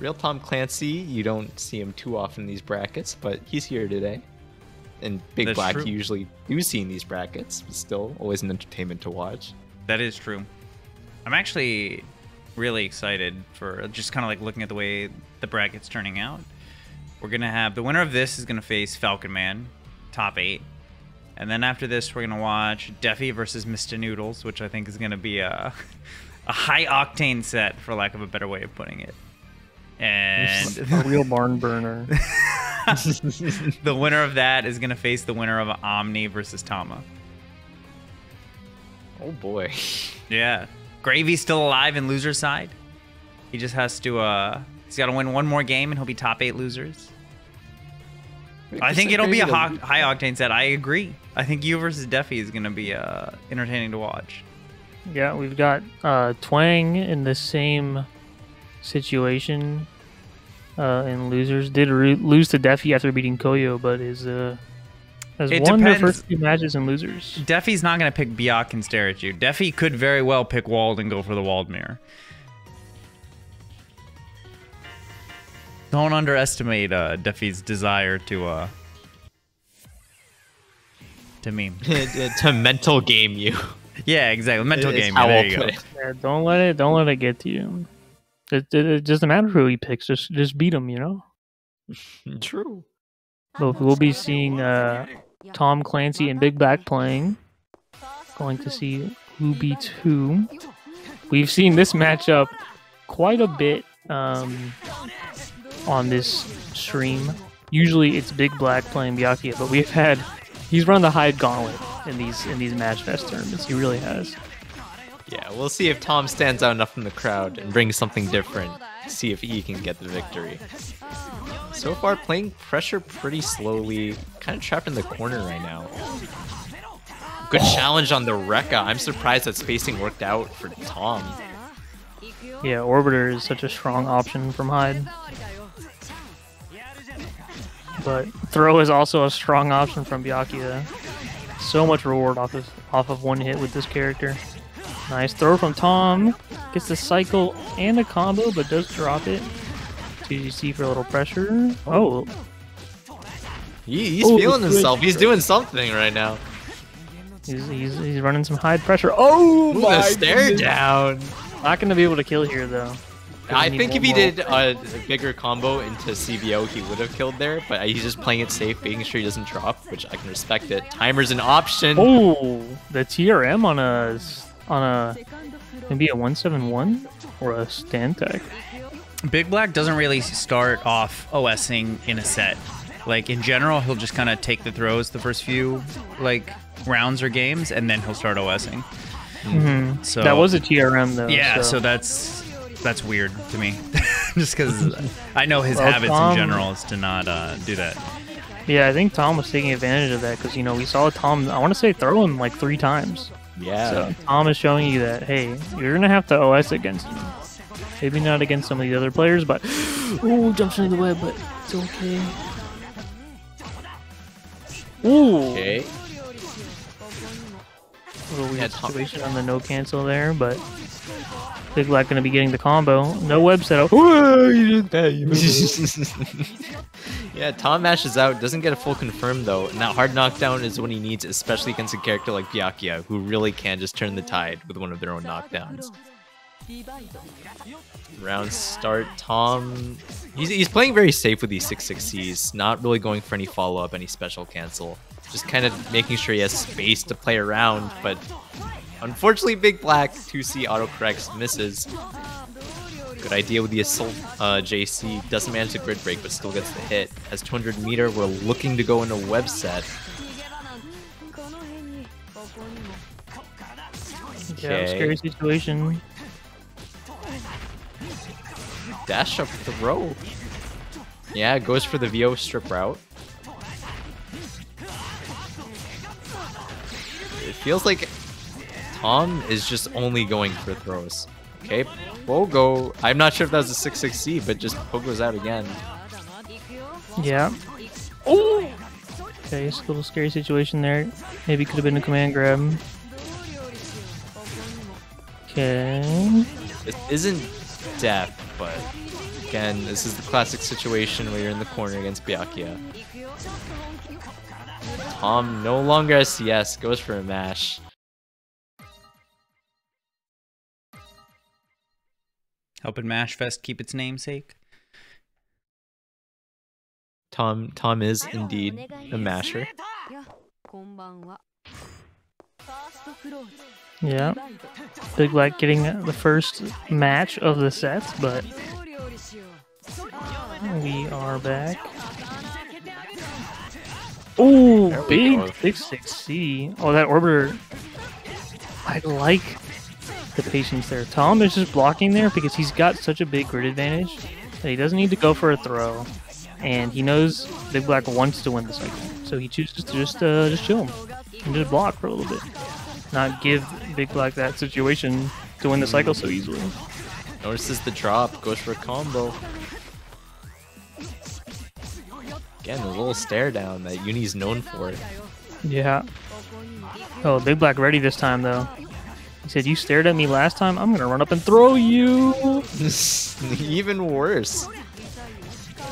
Real Tom Clancy, you don't see him too often in these brackets, but he's here today. And Big That's Black, true. You usually do see in these brackets, but still always an entertainment to watch. That is true. I'm actually really excited for just kind of like looking at the way the bracket's turning out. We're going to have the winner of this is going to face Falconman, top eight. And then after this, we're going to watch Defi versus Mister Noodles, which I think is going to be a, a high-octane set, for lack of a better way of putting it. And a real barn burner. The winner of that is going to face the winner of Omni versus Tama. Oh, boy. Yeah. Gravy's still alive in loser side. He just has to... Uh, he's got to win one more game, and he'll be top eight losers. I think it'll be a high-octane set. I agree. I think you versus Defi is going to be uh, entertaining to watch. Yeah, we've got uh, Twaaang in the same situation uh, in losers. Did lose to Defi after beating Koyo, but is uh, Has it won depends. Their first two matches and losers. Defi's not going to pick Byakuya and stare at you. Defi could very well pick Wald and go for the Wald mirror. Don't underestimate uh, Defi's desire to uh, to meme to mental game you. Yeah, exactly. Mental game. There you go. Yeah, don't let it. Don't let it get to you. It, it, it doesn't matter who he picks. Just just beat him. You know. True. We'll, we'll be seeing uh, Tom Clancy and BigBlack playing. Going to see who beats who. We've seen this matchup quite a bit um, on this stream. Usually it's BigBlack playing Byakuya, but we've had he's run the Hyde gauntlet in these in these MASHFest tournaments. He really has. Yeah, we'll see if Tom stands out enough from the crowd and brings something different. See if he can get the victory. So far, playing pressure pretty slowly, kind of trapped in the corner right now. Good oh. challenge on the Raykayyy. I'm surprised that spacing worked out for Tom. Yeah, Orbiter is such a strong option from Hyde. But throw is also a strong option from Byakuya. So much reward off of, off of one hit with this character. Nice throw from Tom. Gets the cycle and the combo, but does drop it. two G C for a little pressure. Oh. He, he's oh, feeling himself. He's doing something right now. He's, he's, he's running some high pressure. Oh, Ooh, my stare goodness. Down. Not going to be able to kill here, though. I think if he more. did a bigger combo into C B O, he would have killed there. But he's just playing it safe, making sure he doesn't drop, which I can respect it. Timer's an option. Oh, the T R M on a... on a maybe a one seven one or a stand tech. BigBlack doesn't really start off OSing in a set. Like in general, he'll just kind of take the throws the first few like rounds or games, and then he'll start OSing. Mm-hmm. So that was a T R M though. Yeah, so, so that's that's weird to me, just because I know his well, habits Tom, in general is to not uh, do that. Yeah, I think Tom was taking advantage of that because you know we saw Tom. I want to say throw him like three times. Yeah. So Tom is showing you that, hey, you're going to have to O S against me. Maybe not against some of the other players, but... Ooh, jumps into the web, but it's okay. Ooh! Okay. A little weird yeah, situation on the no cancel there, but... Big Black going to be getting the combo. No web setup. You did that. Yeah, Tom mashes out. Doesn't get a full confirm, though. And that hard knockdown is what he needs, especially against a character like Byakuya, who really can just turn the tide with one of their own knockdowns. Round start, Tom... He's, he's playing very safe with these six six Cs, not really going for any follow-up, any special cancel. Just kind of making sure he has space to play around, but... Unfortunately, BigBlack two C autocorrects, misses. Good idea with the Assault uh, J C. Doesn't manage the grid break, but still gets the hit. As two hundred meter, we're looking to go into web set. Okay. Yeah, scary situation. Dash up the row. Yeah, goes for the V O strip route. It feels like... Tom is just only going for throws. Okay, Pogo. I'm not sure if that was a six six C, but just Pogo's out again. Yeah. Oh! Okay, it's a little scary situation there. Maybe could have been a command grab. Okay. This isn't death, but again, this is the classic situation where you're in the corner against Byakuya. Tom no longer S C S, goes for a mash. Helping MASHFest keep its namesake. Tom Tom is indeed a masher. Yeah. Big Black getting the first match of the set, but we are back. Oh, big six six C. Oh, that orbiter. I like the patience there. Tom is just blocking there because he's got such a big grid advantage that he doesn't need to go for a throw, and he knows Big Black wants to win the cycle, so he chooses to just uh, just chill him and just block for a little bit, not give Big Black that situation to win the cycle so easily. Notices the drop, goes for a combo. Again, a little stare down that Uni's known for. Yeah. Oh, Big Black ready this time, though. He said, you stared at me last time? I'm going to run up and throw you. Even worse.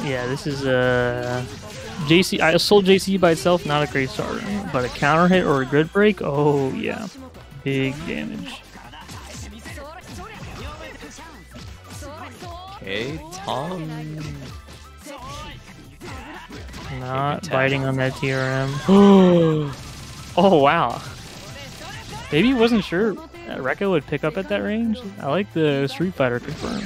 Yeah, this is uh, J C. I sold J C by itself, not a great start. But a counter hit or a grid break? Oh, yeah. Big damage. Okay, Tom. Not biting on that T R M. Oh, wow. Maybe he wasn't sure that Reka would pick up at that range. I like the Street Fighter confirm.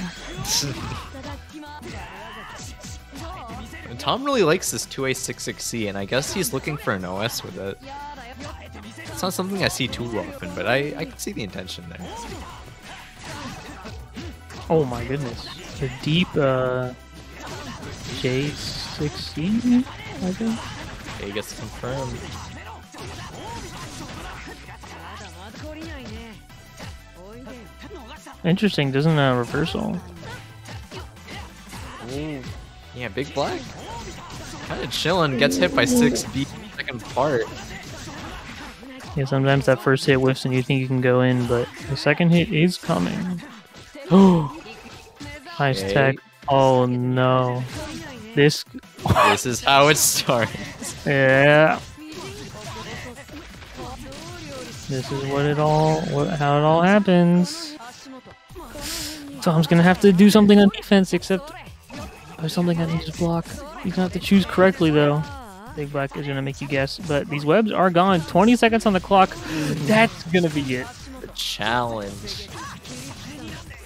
Tom really likes this two A six six C, and I guess he's looking for an O S with it. It's not something I see too often, but I, I can see the intention there. Oh my goodness. The deep uh, J six C, I think? Okay, he gets confirmed. Interesting, doesn't a uh, reversal? Ooh. Yeah, Big Black kind of chilling, gets hit by six B second part. Yeah, sometimes that first hit whiffs and you think you can go in, but the second hit is coming. Oh, nice okay. Tech. Oh no, this this is how it starts. Yeah, this is what it all, what, how it all happens. Tom's gonna have to do something on defense, except there's something I need to block. You're gonna have to choose correctly though. Big Black is gonna make you guess, but these webs are gone. twenty seconds on the clock. That's gonna be it. The challenge.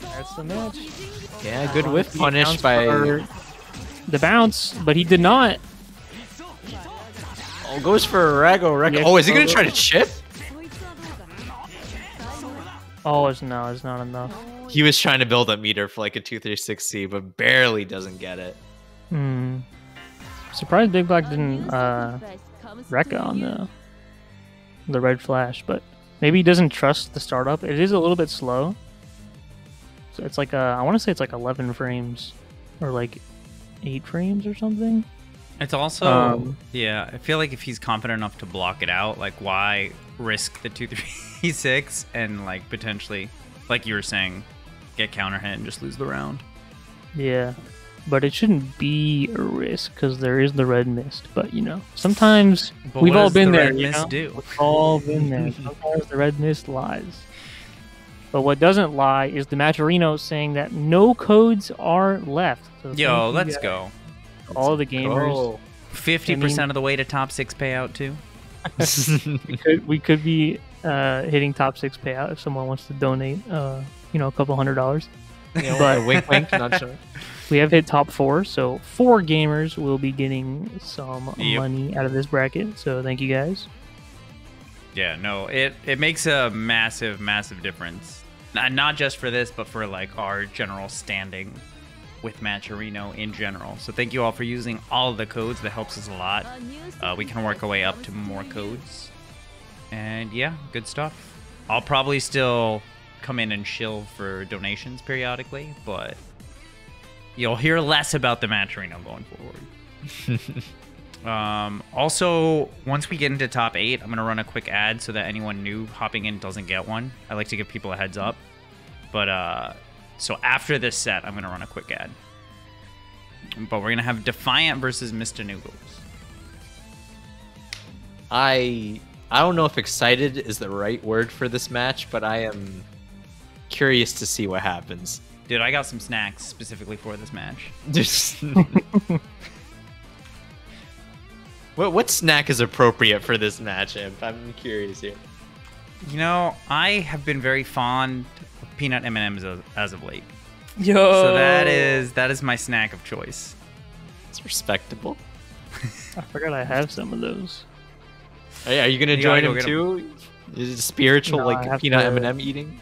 That's the match. Yeah, good whiff punish by the bounce, but he did not. Oh, goes for a Rago Reka. Oh, is he gonna try to chip? Oh, it's no, it's not enough. He was trying to build a meter for like a two three six C, but barely doesn't get it. Hmm. Surprised Big Black didn't uh, Reka on the the red flash, but maybe he doesn't trust the startup. It is a little bit slow. So it's like a, I want to say it's like eleven frames or like eight frames or something. It's also um, yeah. I feel like if he's confident enough to block it out, like why risk the two three six and like potentially, like you were saying, get counter hit and just lose the round. Yeah, but it shouldn't be a risk because there is the red mist. But you know, sometimes but we've all been the there. Red you mist know? Do? We've all been there. Sometimes the red mist lies. But what doesn't lie is the Matcherino saying that no codes are left. So yo, let's go. All the gamers. Fifty percent of the way to top six payout too. we could we could be uh, hitting top six payout if someone wants to donate. Uh, you know, a couple hundred dollars. Yeah, but wink, wink. Not sure. We have hit top four, so four gamers will be getting some yep. money out of this bracket. So thank you guys. Yeah, no, it it makes a massive, massive difference. Not just for this, but for like our general standing with Matcherino in general. So thank you all for using all of the codes. That helps us a lot. Uh, we can work our way up to more codes. And yeah, good stuff. I'll probably still come in and shill for donations periodically, but you'll hear less about the Matcherino going forward. um, also, once we get into top eight, I'm going to run a quick ad so that anyone new hopping in doesn't get one. I like to give people a heads up. But uh, so after this set, I'm going to run a quick ad. But we're going to have Defiant versus Mister Noodles. I I don't know if excited is the right word for this match, but I am curious to see what happens. Dude, I got some snacks specifically for this match. what, what snack is appropriate for this match, Imp? I'm curious here. You know, I have been very fond of peanut M and M's as, as of late. Yo! So that is that is my snack of choice. It's respectable. I forgot I have some of those. Hey, are you gonna you join him too? Him. Is it spiritual, no, like peanut M and M eating?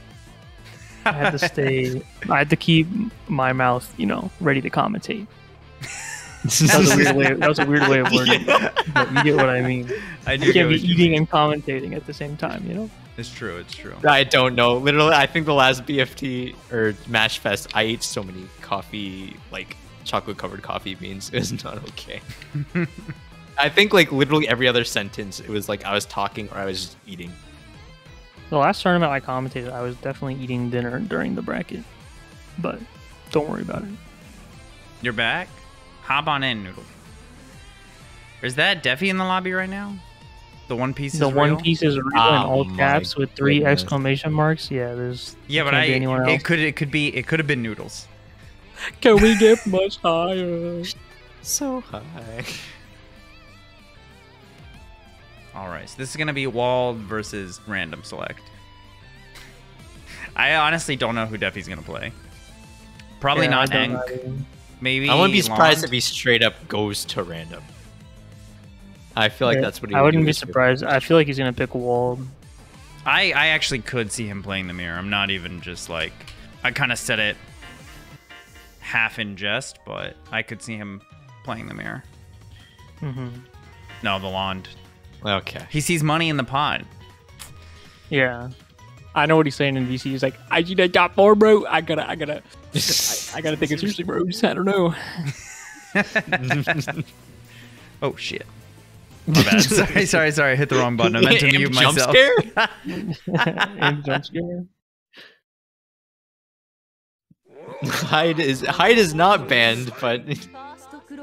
I had to stay. I had to keep my mouth, you know, ready to commentate. That was a weird way. That was a weird way of wording. Yeah. But you get what I mean. I do. You can't be eating and commentating at the same time, you know. It's true. It's true. I don't know. Literally, I think the last B F T or MASHFest, I ate so many coffee like chocolate covered coffee beans is not okay. I think like literally every other sentence it was like I was talking or I was just eating. The last tournament I commentated, I was definitely eating dinner during the bracket, but don't worry about it. You're back? Hop on in, Noodle. Is that Defi in the lobby right now? The one piece is the real? one piece is real oh, in all caps with three goodness. exclamation marks. Yeah, there's yeah, but I it else. could it could be it could have been Noodles. Can we get much higher? So high. All right, so this is gonna be Wald versus Random Select. I honestly don't know who Defi's gonna play. Probably yeah, not Enk. Maybe. I wouldn't be surprised Lond. if he straight up goes to Random. I feel like yeah, that's what he. I would wouldn't do be surprised. I feel like he's gonna pick Wald. I I actually could see him playing the mirror. I'm not even just like I kind of said it half in jest, but I could see him playing the mirror. Mm-hmm. No, the Lond. Okay. He sees money in the pot. Yeah, I know what he's saying in V C. He's like, I need that top four, bro. I gotta, I gotta, I, I gotta think it's seriously, bro. I don't know. Oh shit. My bad. Sorry, sorry, sorry. I hit the wrong button. I meant to mute myself. Jump scare? Jump scare? Hyde is Hyde is not banned, but you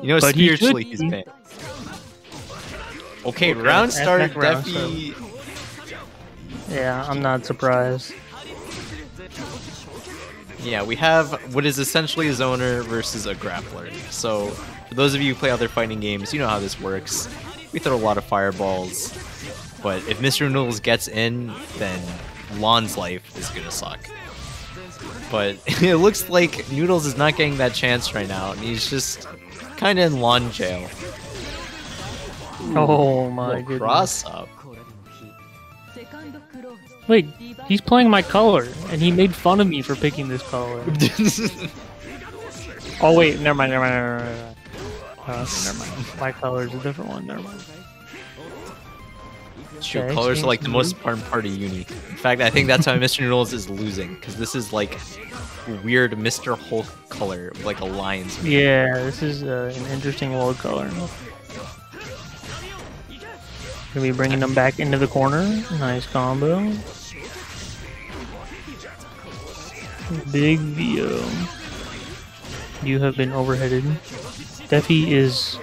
know but spiritually he he's banned. Okay, okay round started. Defi. Yeah, I'm not surprised. Yeah, we have what is essentially a zoner versus a grappler. So, for those of you who play other fighting games, you know how this works. We throw a lot of fireballs, but if Mister Noodles gets in, then Lon's life is gonna suck. But it looks like Noodles is not getting that chance right now, and he's just kinda in Lon jail. Ooh, oh my goodness. Cross up. Wait, he's playing my color, and he made fun of me for picking this color. Oh wait, never mind, never mind, never mind. Never mind. Uh, never mind. My color is a different one. Never mind. True, okay, colors are like the most important part of uni. In fact, I think that's how Mister Noodles is losing, because this is like weird Mister Hulk color, like a lion's. Yeah, this is uh, an interesting world color. Gonna be bringing them back into the corner. Nice combo. Big V O. You have been overheaded. Defi is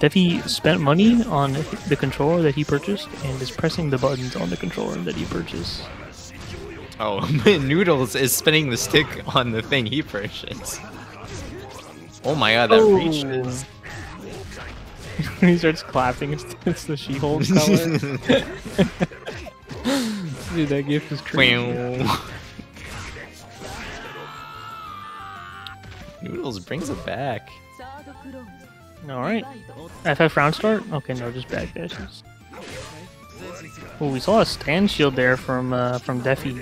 Defi spent money on the controller that he purchased and is pressing the buttons on the controller that he purchased. Oh, Noodles is spinning the stick on the thing he purchased. Oh my god, that oh. reaches. He starts clapping. It's, it's the She-Hulk color. Dude, that gift is crazy. Noodles brings it back. Alright. F F round start? Okay, no, just back dashes. Oh, we saw a stand shield there from uh, from Defi,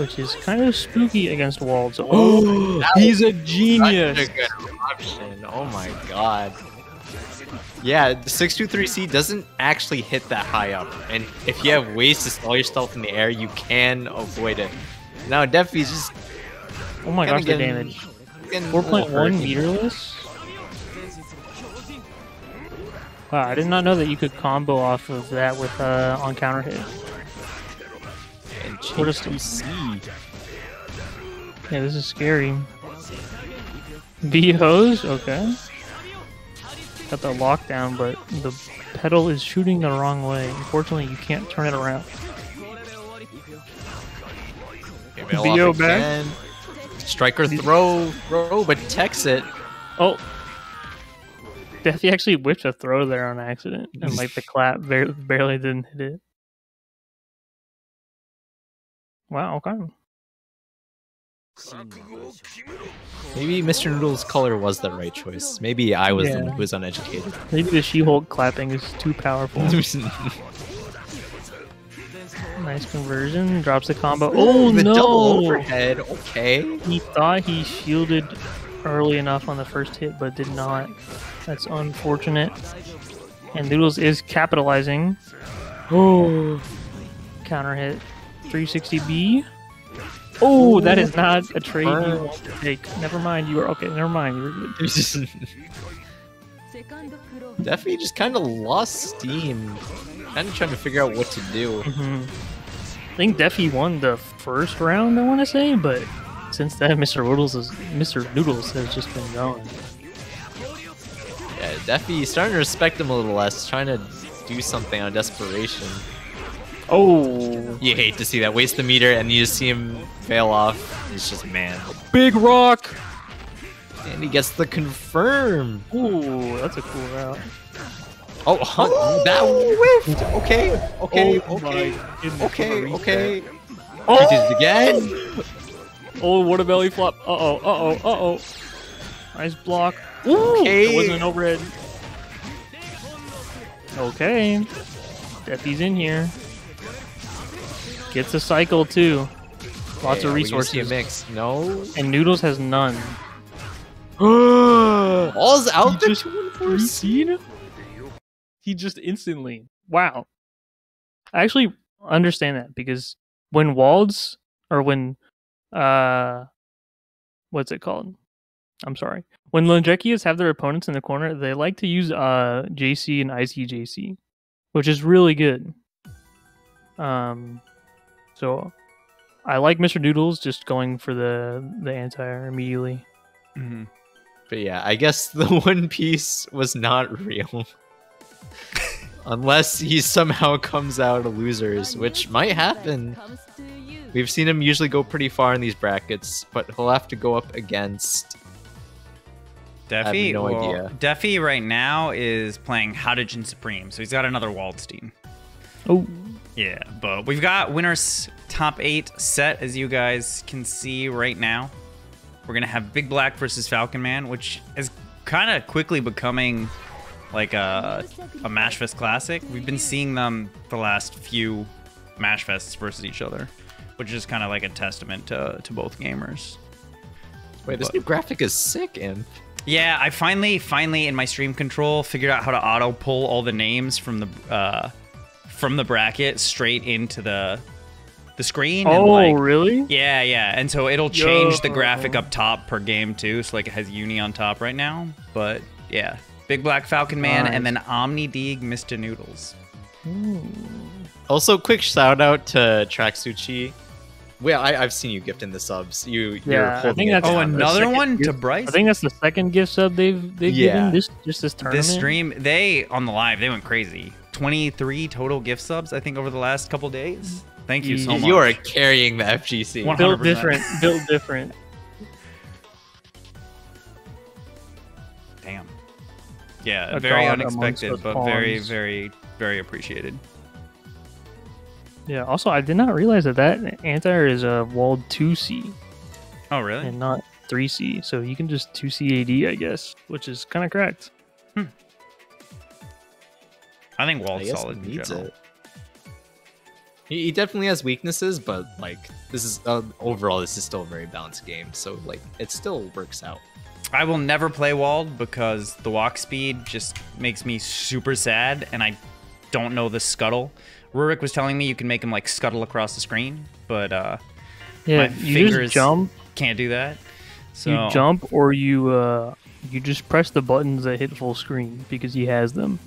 which is kind of spooky against Wald. So oh, he's a genius! Such a good option. Oh my god. Yeah, the six two three C doesn't actually hit that high up, and if you have ways to stall your stealth in the air, you can avoid it. Now Defi's just... Oh my gosh, the damage. four point one meterless? Wow, I did not know that you could combo off of that with uh, on counter hit. What does he see? Yeah, this is scary. B-hose? Okay. Got the lockdown, but the pedal is shooting the wrong way. Unfortunately, you can't turn it around. B O back. Striker throw, throw, but techs it. Oh. Defi actually whipped a throw there on accident, and like the clap barely, barely didn't hit it. Wow, okay. Maybe Mister Noodle's color was the right choice. Maybe I was yeah. the one who was uneducated. Maybe the She-Hulk clapping is too powerful. Nice conversion. Drops the combo. Oh, the no! Double overhead. Okay. He thought he shielded early enough on the first hit, but did not. That's unfortunate. And Noodles is capitalizing. Oh, counter hit. three sixty B. Oh, that is not a trade you want to take. Never mind, you were okay. Never mind, you were good. Defi just kind of lost steam. Kind of trying to figure out what to do. Mm-hmm. I think Defi won the first round, I want to say, but since then, Mister Noodles is Mister Noodles has just been gone. Yeah, Defi starting to respect him a little less, trying to do something out of desperation. Oh, you hate to see that. Waste the meter, and you just see him fail off. It's just, man, big rock. And he gets the confirm. Ooh, that's a cool route. Oh, hunt. Ooh, that whiffed. Okay, okay, oh okay, okay, okay. Oh, he did it again. Oh, what a belly flop. Uh oh, uh oh, uh oh. Nice block. Ooh, okay. It wasn't an overhead. Okay, Defi's in here. Gets a cycle too. Lots yeah, of resources. We see a mix. No. And Noodles has none. All's out there. Foreseen. He just instantly. Wow. I actually understand that because when Wald's or when uh, what's it called? I'm sorry. When Londrekias have their opponents in the corner, they like to use uh J C and I C J C, which is really good. Um. So, I like Mister Noodles just going for the the anti-air immediately. Mm-hmm. But yeah, I guess the one piece was not real. Unless he somehow comes out a losers, which might happen. We've seen him usually go pretty far in these brackets, but he'll have to go up against... Defi, I have no well, idea. Defi right now is playing Hadouken Supreme, so he's got another Wald steam. Oh. Yeah, but we've got winners top eight set, as you guys can see right now. We're going to have BigBlack versus Falconman, which is kind of quickly becoming like a, a MASHFest classic. We've been seeing them the last few MASHFests versus each other, which is kind of like a testament to, to both gamers. Wait, this but, new graphic is sick, and yeah, I finally, finally in my stream control figured out how to auto pull all the names from the... Uh, from the bracket straight into the the screen. Oh, and like, really? Yeah, yeah. And so it'll change Yo. the graphic up top per game too. So like it has Uni on top right now. But yeah, BigBlack, Falconman, right. And then Omnideag, Mister Noodles. Ooh. Also, quick shout out to Traksuchi. Well, I, I've seen you gift in the subs. You, yeah, you're I think that's oh, another one gift, to Bryce. I think that's the second gift sub they've they've yeah. given this just this tournament. This stream, they on the live, they went crazy. twenty-three total gift subs, I think, over the last couple days. Thank you so much. You are carrying the F G C. one hundred percent. Build different. Build different. Damn. Yeah, a very unexpected, but pawns. very, very, very appreciated. Yeah, also, I did not realize that that anti-air is a walled two C. Oh, really? And not three C. So you can just two C A D, I guess, which is kind of correct. Hmm. I think Wald's solid in general. It. He, he definitely has weaknesses, but like this is uh, overall, this is still a very balanced game, so like it still works out. I will never play Wald because the walk speed just makes me super sad, and I don't know the scuttle. Rurik was telling me you can make him like scuttle across the screen, but uh, yeah, my you fingers just jump. Can't do that. So you jump, or you uh, you just press the buttons that hit full screen because he has them.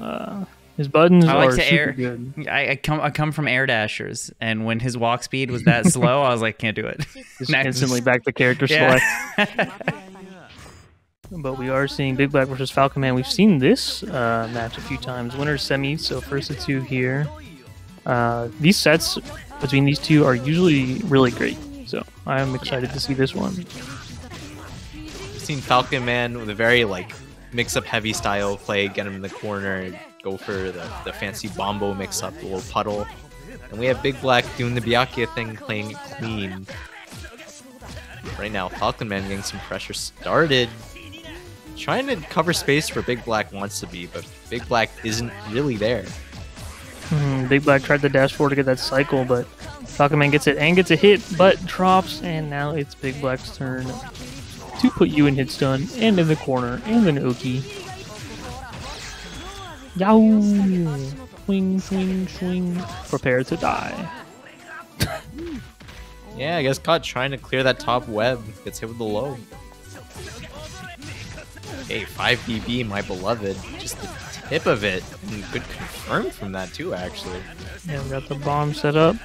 Uh, his buttons I like are to super air, good. I, I come, I come from air dashers, and when his walk speed was that slow, I was like, can't do it. Just instantly back to character yeah. select. But we are seeing BigBlack versus Falconman. We've seen this uh, match a few times. Winner semi, so first of two here. Uh, these sets between these two are usually really great, so I am excited to see this one. I've seen Falconman with a very like. mix-up heavy style play, get him in the corner, go for the, the fancy bombo mix-up, the little puddle. And we have BigBlack doing the Byakuya thing, playing clean. Right now, Falconman getting some pressure started. Trying to cover space where BigBlack wants to be, but BigBlack isn't really there. Hmm, BigBlack tried to dash forward to get that cycle, but Falconman gets it and gets a hit, but drops, and now it's BigBlack's turn to put you in hit stun and in the corner and an Oki. Yow! Swing, swing, swing. Prepare to die. Yeah, I guess caught trying to clear that top web. Gets hit with the low. Hey, five D B, my beloved. Just the tip of it. And good confirm from that too, actually. Yeah, we got the bomb set up.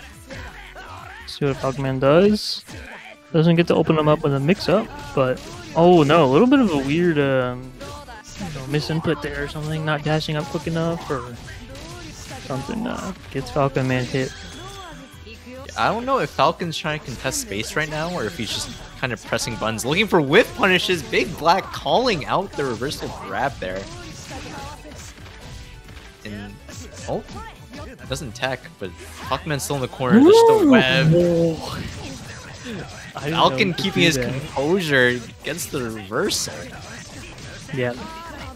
Let's see what Falconman does. Doesn't get to open them up with a mix-up, but... Oh no, a little bit of a weird um, you know, misinput there or something. Not dashing up quick enough or something. Uh, gets Falconman hit. I don't know if Falcon's trying to contest space right now or if he's just kind of pressing buttons. Looking for whip punishes. BigBlack calling out the reversal grab there. And... Oh! Doesn't tech, but Falconman's still in the corner. There's the web. Falcon keeping his composure against the reversal. Yeah.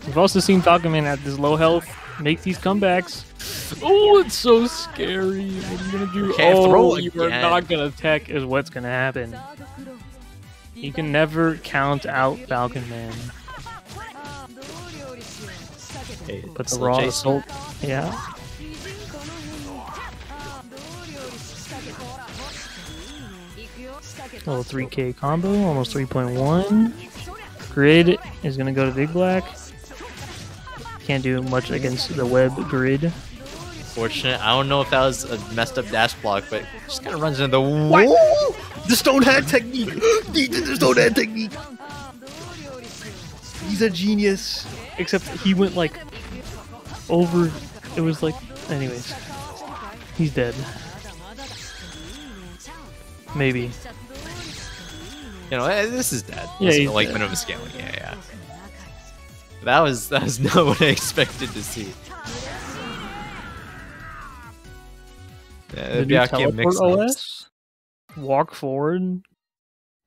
We've also seen Falconman at this low health make these comebacks. Oh, it's so scary. What are you gonna do? Okay, oh, you again. Are not gonna tech is what's gonna happen. You can never count out Falconman. Hey, but the raw assault, yeah. Little three K combo, almost three point one. Grid is gonna go to BigBlack. Can't do much against the web grid. Fortunate. I don't know if that was a messed up dash block, but just kind of runs into the wall. The stone hand technique. The stone hand technique. He's a genius. Except he went like over. It was like, anyways, he's dead. Maybe. You know, this is dead. Yeah, this is like minimum scaling. Yeah, yeah. That was that was not what I expected to see. Yeah, the new teleport O S, walk forward,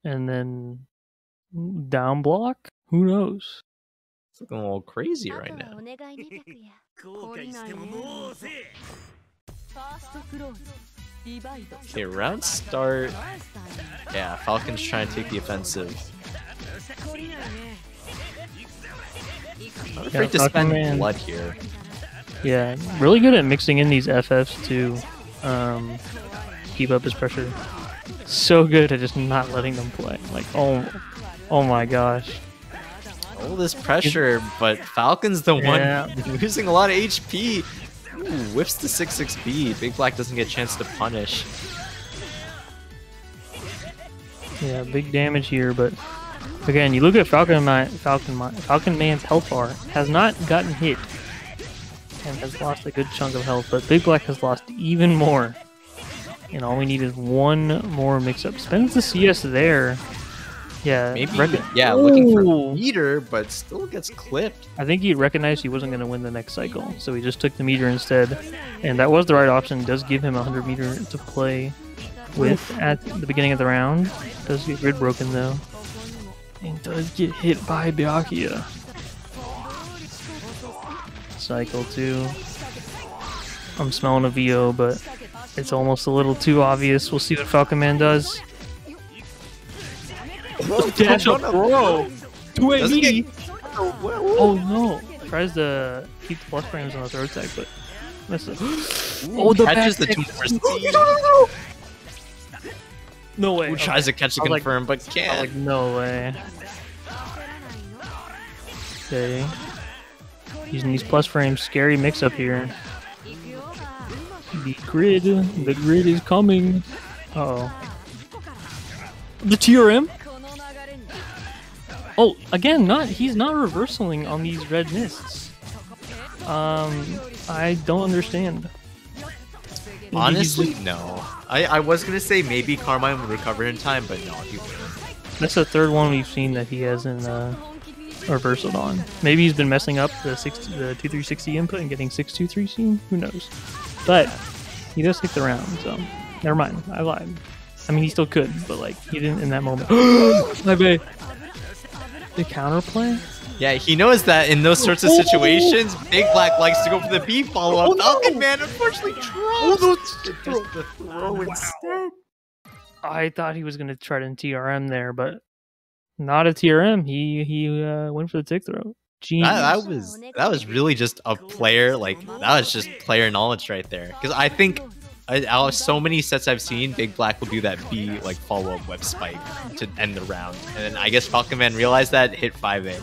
and then down block. Who knows? It's looking a little crazy right now. Okay, round start. Yeah, Falcon's trying to take the offensive. I'm not afraid yeah, to spend man. blood here. Yeah, really good at mixing in these F Fs to um, keep up his pressure. So good at just not letting them play. Like, oh, oh my gosh. All this pressure, but Falcon's the yeah. one losing a lot of H P. Ooh, whips the six six B. BigBlack doesn't get a chance to punish. Yeah, big damage here, but... Again, you look at Falconman, Falconman, Falconman's health bar, has not gotten hit and has lost a good chunk of health, but BigBlack has lost even more. And all we need is one more mix-up. Spends the C S there. Yeah, maybe. Yeah, Ooh. looking for meter, but still gets clipped. I think he recognized he wasn't going to win the next cycle, so he just took the meter instead. And that was the right option. Does give him one hundred meter to play with at the beginning of the round. Does get grid broken, though. And does get hit by Byakuya. Cycle two. I'm smelling a V O, but it's almost a little too obvious. We'll see what Falconman does. Dash up throw! two A B! Oh no! Tries to keep the plus frames on the third tag, but misses. Oh, the catches the two first. No way. Who okay. tries to catch the confirm, like, but can't. Like, no way. Okay. Using these plus frames. Scary mix-up here. The grid. The grid is coming. Uh-oh. The T R M? Oh, again, not. He's not reversaling on these red mists. Um, I don't understand. Honestly, no. I, I was going to say maybe Carmine would recover in time, but no, he wouldn't. That's the third one we've seen that he hasn't uh, reversaled on. Maybe he's been messing up the two three six zero input and getting six two three C. Who knows? But he does take the round, so never mind. I lied. I mean, he still could, but like he didn't in that moment. My babe. The counterplay? Yeah, he knows that in those sorts of situations, oh, BigBlack likes to go for the B follow-up. Falconman oh, no. unfortunately drops. Oh, no, it's the throw, the throw wow. instead. I thought he was gonna try to T R M there, but not a T R M. He he uh, went for the tick throw. Jeez. That, that was that was really just a player like that was just player knowledge right there. Because I think I, I'll, so many sets I've seen, BigBlack will do that B like follow-up web spike to end the round, and then I guess Falconman realized that, hit five A.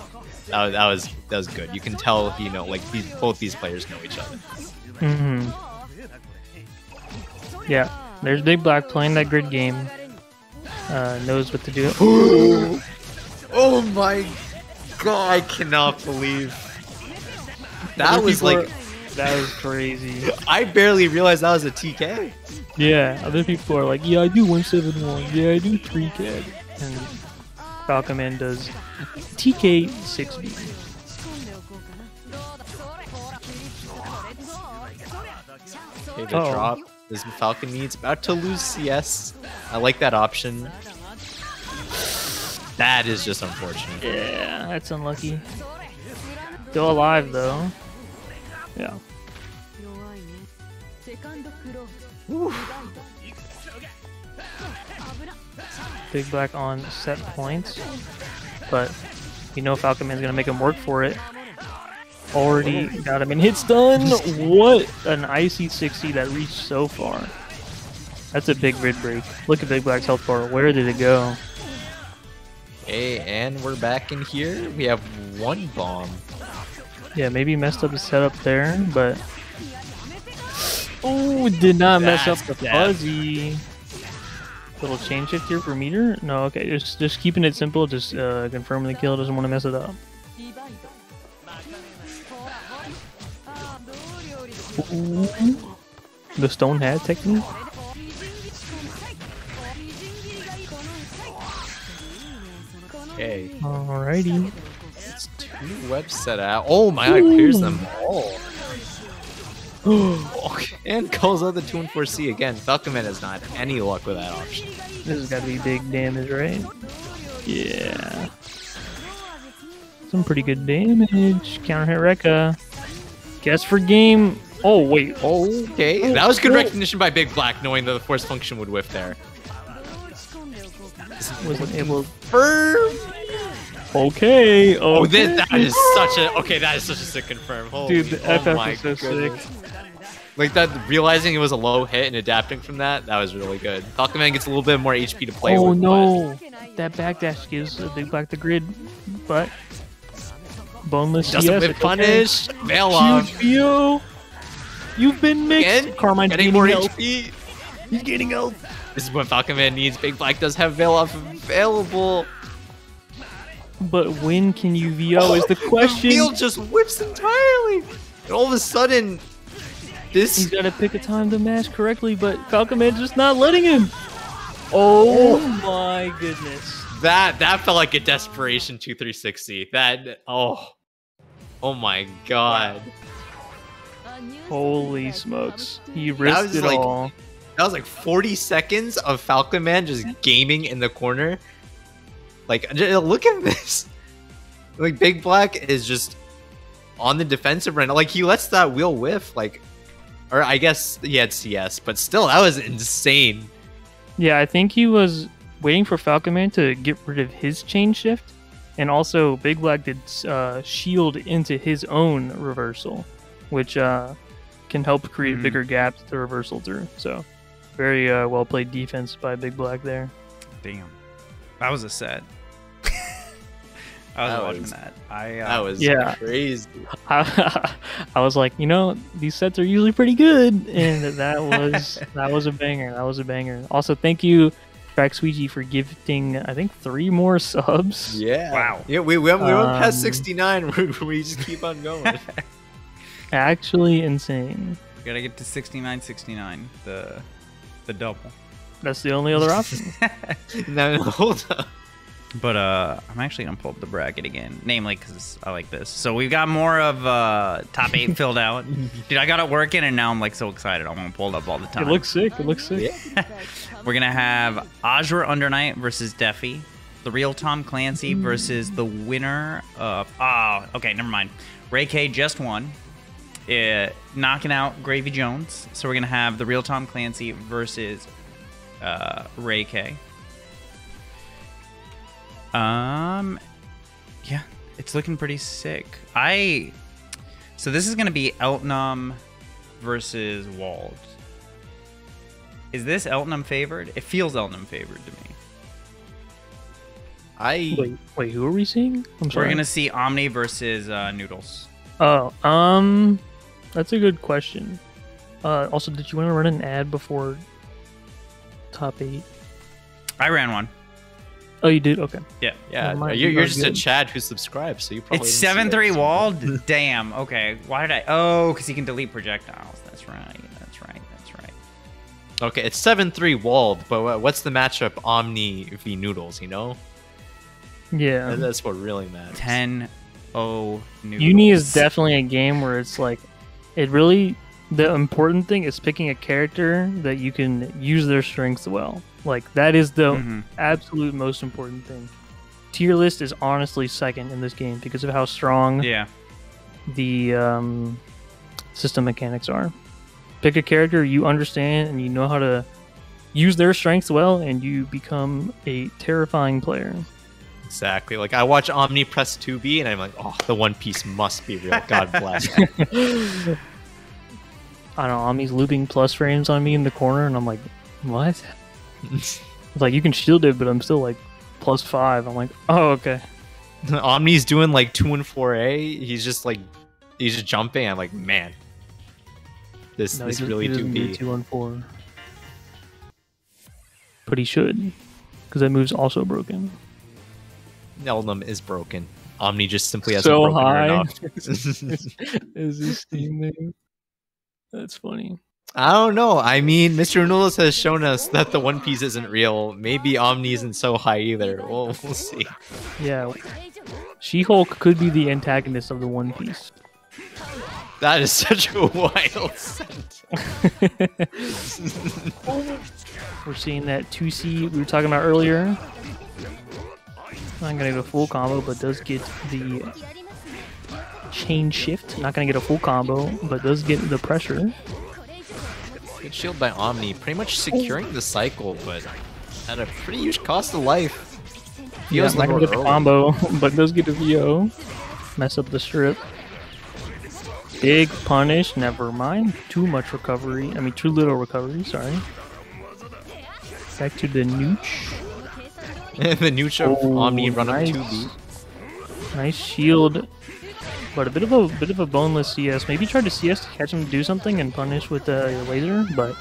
That, that was that was good. You can tell, you know, like these, both these players know each other. Mm-hmm. Yeah, there's BigBlack playing that grid game. Uh, knows what to do. Ooh! Oh my god! I cannot believe that was like. That was crazy. I barely realized that was a T K. Yeah, other people are like, yeah, I do one seven one. Yeah, I do three K. And Falconman does T K six B. Okay, the oh. drop. This Falcon needs about to lose C S. I like that option. That is just unfortunate. Yeah, that's unlucky. Still alive though. Yeah. Woo. BigBlack on set points, but you know Falconman's gonna make him work for it. Already got him in hit stun. What an icy sixty that reached so far. That's a big grid break. Look at BigBlack's health bar. Where did it go? Hey, and we're back in here. We have one bomb. Yeah, maybe messed up the setup there, but oh, did not mess That's up the fuzzy. Little chain shift here for meter. No, okay, just just keeping it simple. Just uh, confirming the kill. Doesn't want to mess it up. Ooh. The stone hat technique. Okay. Alrighty. New web set out. Oh my god, clears them all. And calls out the two one four C again. Falconman has not had any luck with that option. This has got to be big damage, right? Yeah. Some pretty good damage. Counter hit Raykayyy. Guess for game. Oh, wait. Okay. That was good recognition by BigBlack, knowing that the force function would whiff there. Wasn't able to confirm. Okay, okay. Oh, this, that is such a okay. That is such a sick confirm. Holy, dude, the F F oh is so goodness. sick. Like that, realizing it was a low hit and adapting from that, that was really good. Falconman gets a little bit more H P to play oh, with. Oh no, but that backdash gives BigBlack the grid, but boneless. Doesn't yes, punish. Okay. Mail on. Huge view. You've been mixed. Again, Carmine's getting more help. H P. He's getting help. This is what Falconman needs. BigBlack does have Veil off available. But when can you V O is the question. The field just whips entirely. And all of a sudden, this... He's got to pick a time to mash correctly, but Falconman's just not letting him. Oh, oh my goodness. That that felt like a desperation two three six C. That, oh. Oh my god. Holy smokes. He risked it like, all. That was like forty seconds of Falconman just gaming in the corner. Like, look at this. Like, BigBlack is just on the defensive right now. Like, he lets that wheel whiff. Like, or I guess he had C S, but still, that was insane. Yeah, I think he was waiting for Falconman to get rid of his chain shift. And also, BigBlack did uh, shield into his own reversal, which uh, can help create mm-hmm. bigger gaps to reversal through. So, very uh, well played defense by BigBlack there. Damn. That was a set. I was that watching was, that. I, uh, that was yeah. crazy. I, I was like, you know, these sets are usually pretty good, and that was that was a banger. That was a banger. Also, thank you, Traxuigi, for gifting I think three more subs. Yeah. Wow. Yeah, we we, we um, went past sixty-nine. We, we just keep on going. Actually, insane. We gotta get to sixty-nine, sixty-nine. The the double. That's the only other option. No, hold up. But uh, I'm actually going to pull up the bracket again. Namely, because I like this. So we've got more of uh, top eight filled out. Dude, I got it working, and now I'm like so excited. I'm going to pull it up all the time. It looks sick. It looks sick. Yeah. We're going to have Azure Under Night versus Defi. The Real Tom Clancy mm. versus the winner of... Oh, okay, never mind. Raykayyy just won. Uh, knocking out GravyJones. So we're going to have The Real Tom Clancy versus... Uh, Raykayyy. Um, yeah, it's looking pretty sick. I so this is gonna be Eltnum versus Wald. Is this Eltnum favored? It feels Eltnum favored to me. I wait, wait who are we seeing? I'm sorry. We're gonna see Omni versus uh, Noodles. Oh, um, that's a good question. Uh, also, did you want to run an ad before top eight? I ran one. Oh, you did? Okay. Yeah, yeah. Well, you're you're just good. A Chad who subscribes, so you probably. It's seven three Wald. Damn. Okay. Why did I? Oh, because he can delete projectiles. That's right. That's right. That's right. Okay, it's seven three Wald, but what's the matchup? Omni v Noodles. You know. Yeah. And that's what really matters. ten. Oh, Noodles. Uni is definitely a game where it's like, it really, the important thing is picking a character that you can use their strengths well. Like, that is the mm-hmm. absolute most important thing. Tier list is honestly second in this game because of how strong yeah. the um, system mechanics are. Pick a character you understand and you know how to use their strengths well, and you become a terrifying player. Exactly. Like, I watch Omni press two B, and I'm like, oh, the One Piece must be real. God bless. I don't know. Omni's looping plus frames on me in the corner, and I'm like, what? It's like, you can shield it, but I'm still like plus five. I'm like, oh, okay. Omni's doing like two and four A. He's just like, he's just jumping. I'm like, man, this no, this really do be two and four. But he should, because that move's also broken. Eltnum is broken. Omni just simply hasn't so broken high. Enough. Is this Steam name? That's funny. I don't know. I mean, Mister Noodles has shown us that the One Piece isn't real. Maybe Omni isn't so high either. We'll, we'll see. Yeah. She-Hulk could be the antagonist of the One Piece. That is such a wild sentence. We're seeing that two C we were talking about earlier. Not gonna get a full combo, but does get the chain shift. Not gonna get a full combo, but does get the pressure. Good shield by Omni, pretty much securing the cycle, but at a pretty huge cost of life. Feels yeah, not gonna get the combo, but does get a V O. Mess up the strip. Big punish, never mind. Too much recovery. I mean, too little recovery, sorry. Back to the nooch. The new show oh, Omni run nice. Up two B. Nice shield, but a bit of a bit of a boneless C S. Maybe tried to C S to catch him to do something and punish with uh, your laser, but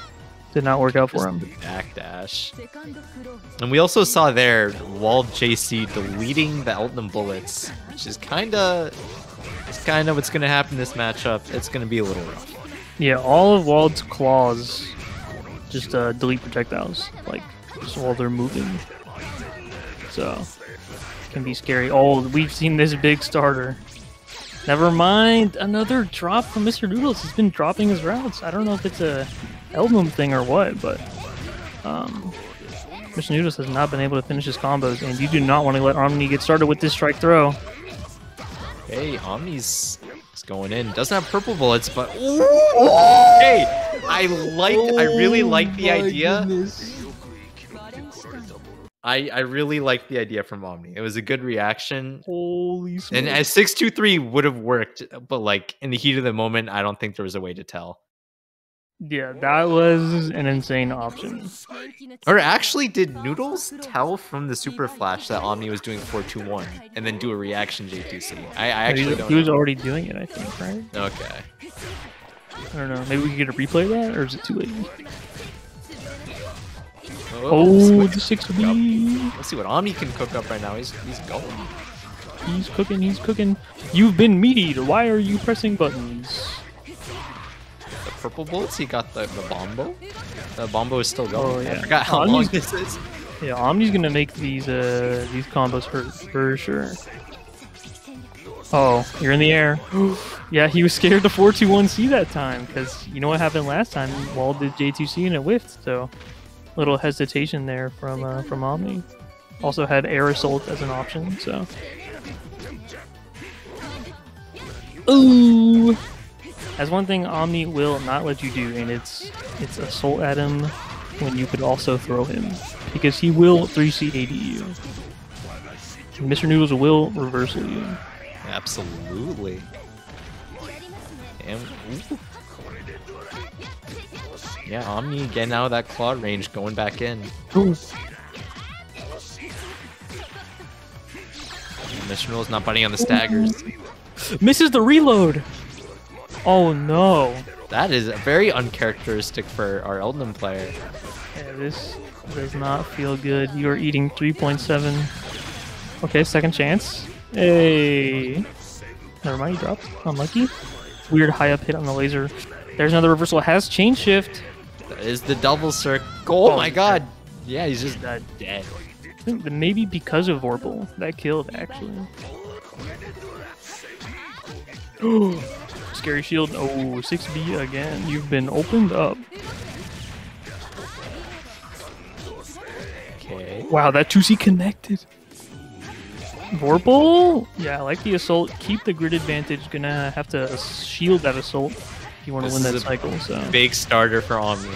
did not work out for him. Back dash. And we also saw there Wald J C deleting the Eltnum bullets, which is kind of it's kind of what's going to happen in this matchup. It's going to be a little rough. Yeah, all of Wald's claws just uh, delete projectiles, like just while they're moving. So, can be scary. Oh, we've seen this big starter. Never mind. Another drop from Mister Noodles. He's been dropping his routes. I don't know if it's a Eltnum thing or what, but um, Mister Noodles has not been able to finish his combos, and you do not want to let Omni get started with this strike throw. Hey, Omni's going in. Doesn't have purple bullets, but ooh, oh! Hey, I liked. Oh, I really liked the idea. Goodness. I, I really liked the idea from Omni. It was a good reaction. Holy smokes. And as six two three would have worked, but like in the heat of the moment, I don't think there was a way to tell. Yeah, that was an insane option. Or actually, did Noodles tell from the Super Flash that Omni was doing four two one and then do a reaction J T C? I, I actually don't know. He was already doing it, I think, right? Okay. I don't know. Maybe we could get a replay of that, or is it too late? Oh, oh, the six B. Let's see what Omni can cook up right now. He's he's going. He's cooking. He's cooking. You've been meatied. Why are you pressing buttons? The purple bullets. He got the, the bombo. The bombo is still going. Oh, yeah. I forgot how Omni's, long this is. Yeah, Omni's gonna make these uh these combos hurt for sure. Oh, you're in the air. Yeah, he was scared to four two one C that time because you know what happened last time. Wald did J two C and it whiffed. So. Little hesitation there from uh, from Omni. Also had air assault as an option, so. Ooh! That's one thing Omni will not let you do, and it's it's assault at him when you could also throw him, because he will three C A D you. Mister Noodles will reversal you. Absolutely. And ooh. Yeah, Omni getting out of that claw range, going back in. Oof. Mister Noodles not biting on the staggers. Misses the reload! Oh no. That is very uncharacteristic for our Eltnum player. Yeah, this does not feel good. You are eating three point seven. Okay, second chance. Hey. Never mind, you dropped. Unlucky. Weird high up hit on the laser. There's another reversal. It has chain shift. That is the double circle. Oh, oh my god. Dead. Yeah, he's just uh, dead. I think that maybe because of Vorpal that killed, actually. Scary shield. Oh, six B again. You've been opened up. Okay. Wow, that two C connected. Vorpal? Yeah, I like the assault. Keep the grid advantage. Gonna have to shield that assault if you want to win that cycle. So big starter for Omni.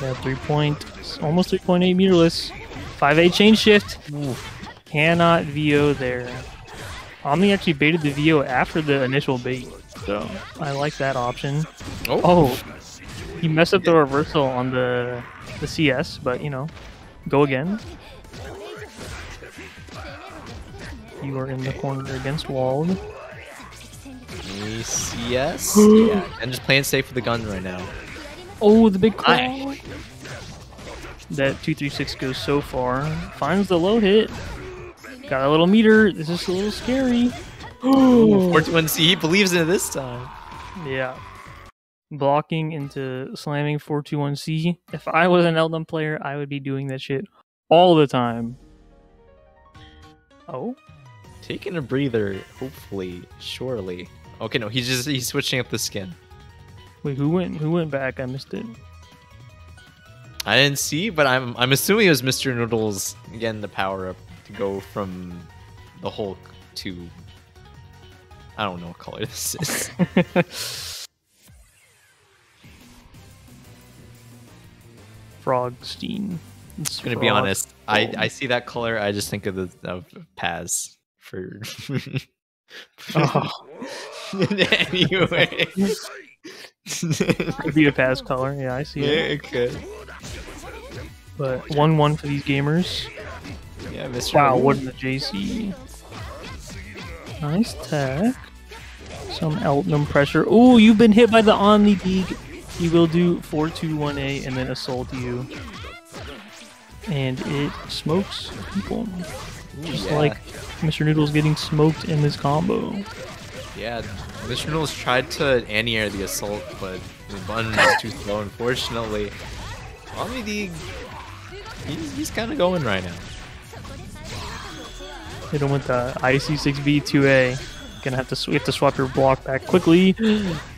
Yeah, three point, almost three point eight meterless. five A chain shift. Oof. Cannot V O there. Omni actually baited the V O after the initial bait, so I like that option. Oh, oh he messed up the reversal on the the C S, but you know, go again. You are in the corner against Wald. C S? Yeah, and just playing safe with the gun right now. Oh, the big claw. Aye. That two three six goes so far. Finds the low hit. Got a little meter. This is a little scary. four two one C, he believes in it this time. Yeah. Blocking into slamming four two one C. If I was an Eltnum player, I would be doing that shit all the time. Oh? Taking a breather, hopefully, surely. Okay, no, he's just he's switching up the skin. Wait, who went who went back? I missed it. I didn't see, but I'm I'm assuming it was Mister Noodles getting the power up to go from the Hulk to I don't know what color this is. Frogstein. It's gonna frog. Be honest. I I see that color. I just think of the of Paz for. Oh. Anyway. Could be a Paz color. Yeah, I see it. Yeah, it could. But one one for these gamers. Yeah, Mister Wow, what in the J C? Nice tech. Some Eltnum pressure. Oh, you've been hit by the Omnideag. He will do four two one A and then assault you. And it smokes people. Ooh, just yeah. Like Mister Noodles getting smoked in this combo. Yeah, Mister Noodles tried to anti-air the assault, but the button was too slow, unfortunately. Omnideag, he's, he's kind of going right now. Hit him with the icy six B two A. Gonna have to, we have to swap your block back quickly.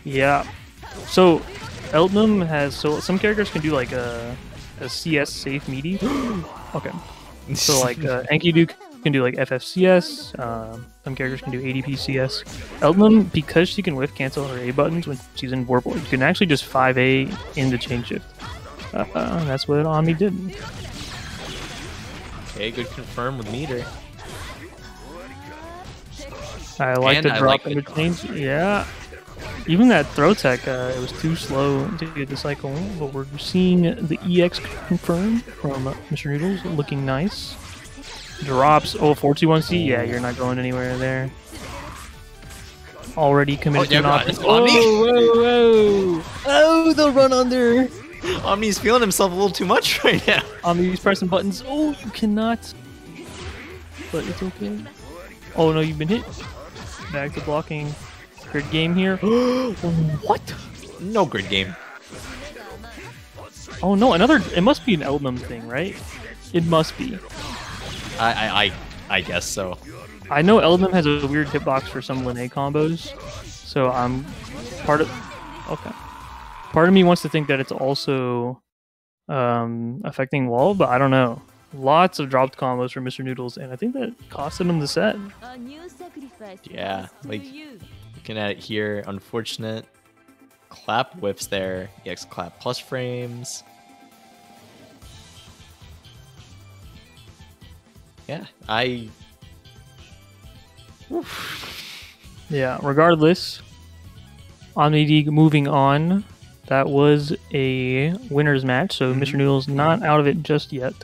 Yeah. So, Eltnum has, so some characters can do like a... a C S safe meaty. Okay. So like uh, Enkidu can do like F F C S. Uh, some characters can do A D P C S. Eltnum, because she can whiff cancel her A buttons when she's in Vorpal, you can actually just five A into chain shift. Uh, uh, that's what Omni did. Okay, good confirm with meter. I like and the drop in like the chain. Yeah. Even that throw tech, uh, it was too slow to get the cycle, but we're seeing the E X confirmed from Mister Noodles, looking nice. Drops, oh, four two one C, yeah, you're not going anywhere there. Already committed to an offense. Oh, whoa, whoa! Oh, they'll run under! Omni's feeling himself a little too much right now. Omni's pressing buttons. Oh, you cannot. But it's okay. Oh, no, you've been hit. Back to blocking. Grid game here. What? No grid game. Oh no, another. It must be an Eltnum thing, right? It must be. I I I, I guess so. I know Eltnum has a weird hitbox for some Linnae combos, so I'm part of. Okay. Part of me wants to think that it's also um, affecting Wall, but I don't know. Lots of dropped combos for Mister Noodles, and I think that cost him in the set. Yeah, like. Looking at it here, unfortunate. Clap whiffs there. E X clap plus frames. Yeah, I. Oof. Yeah. Regardless, Omnideag moving on That was a winner's match, so mm-hmm. Mister Noodles not out of it just yet.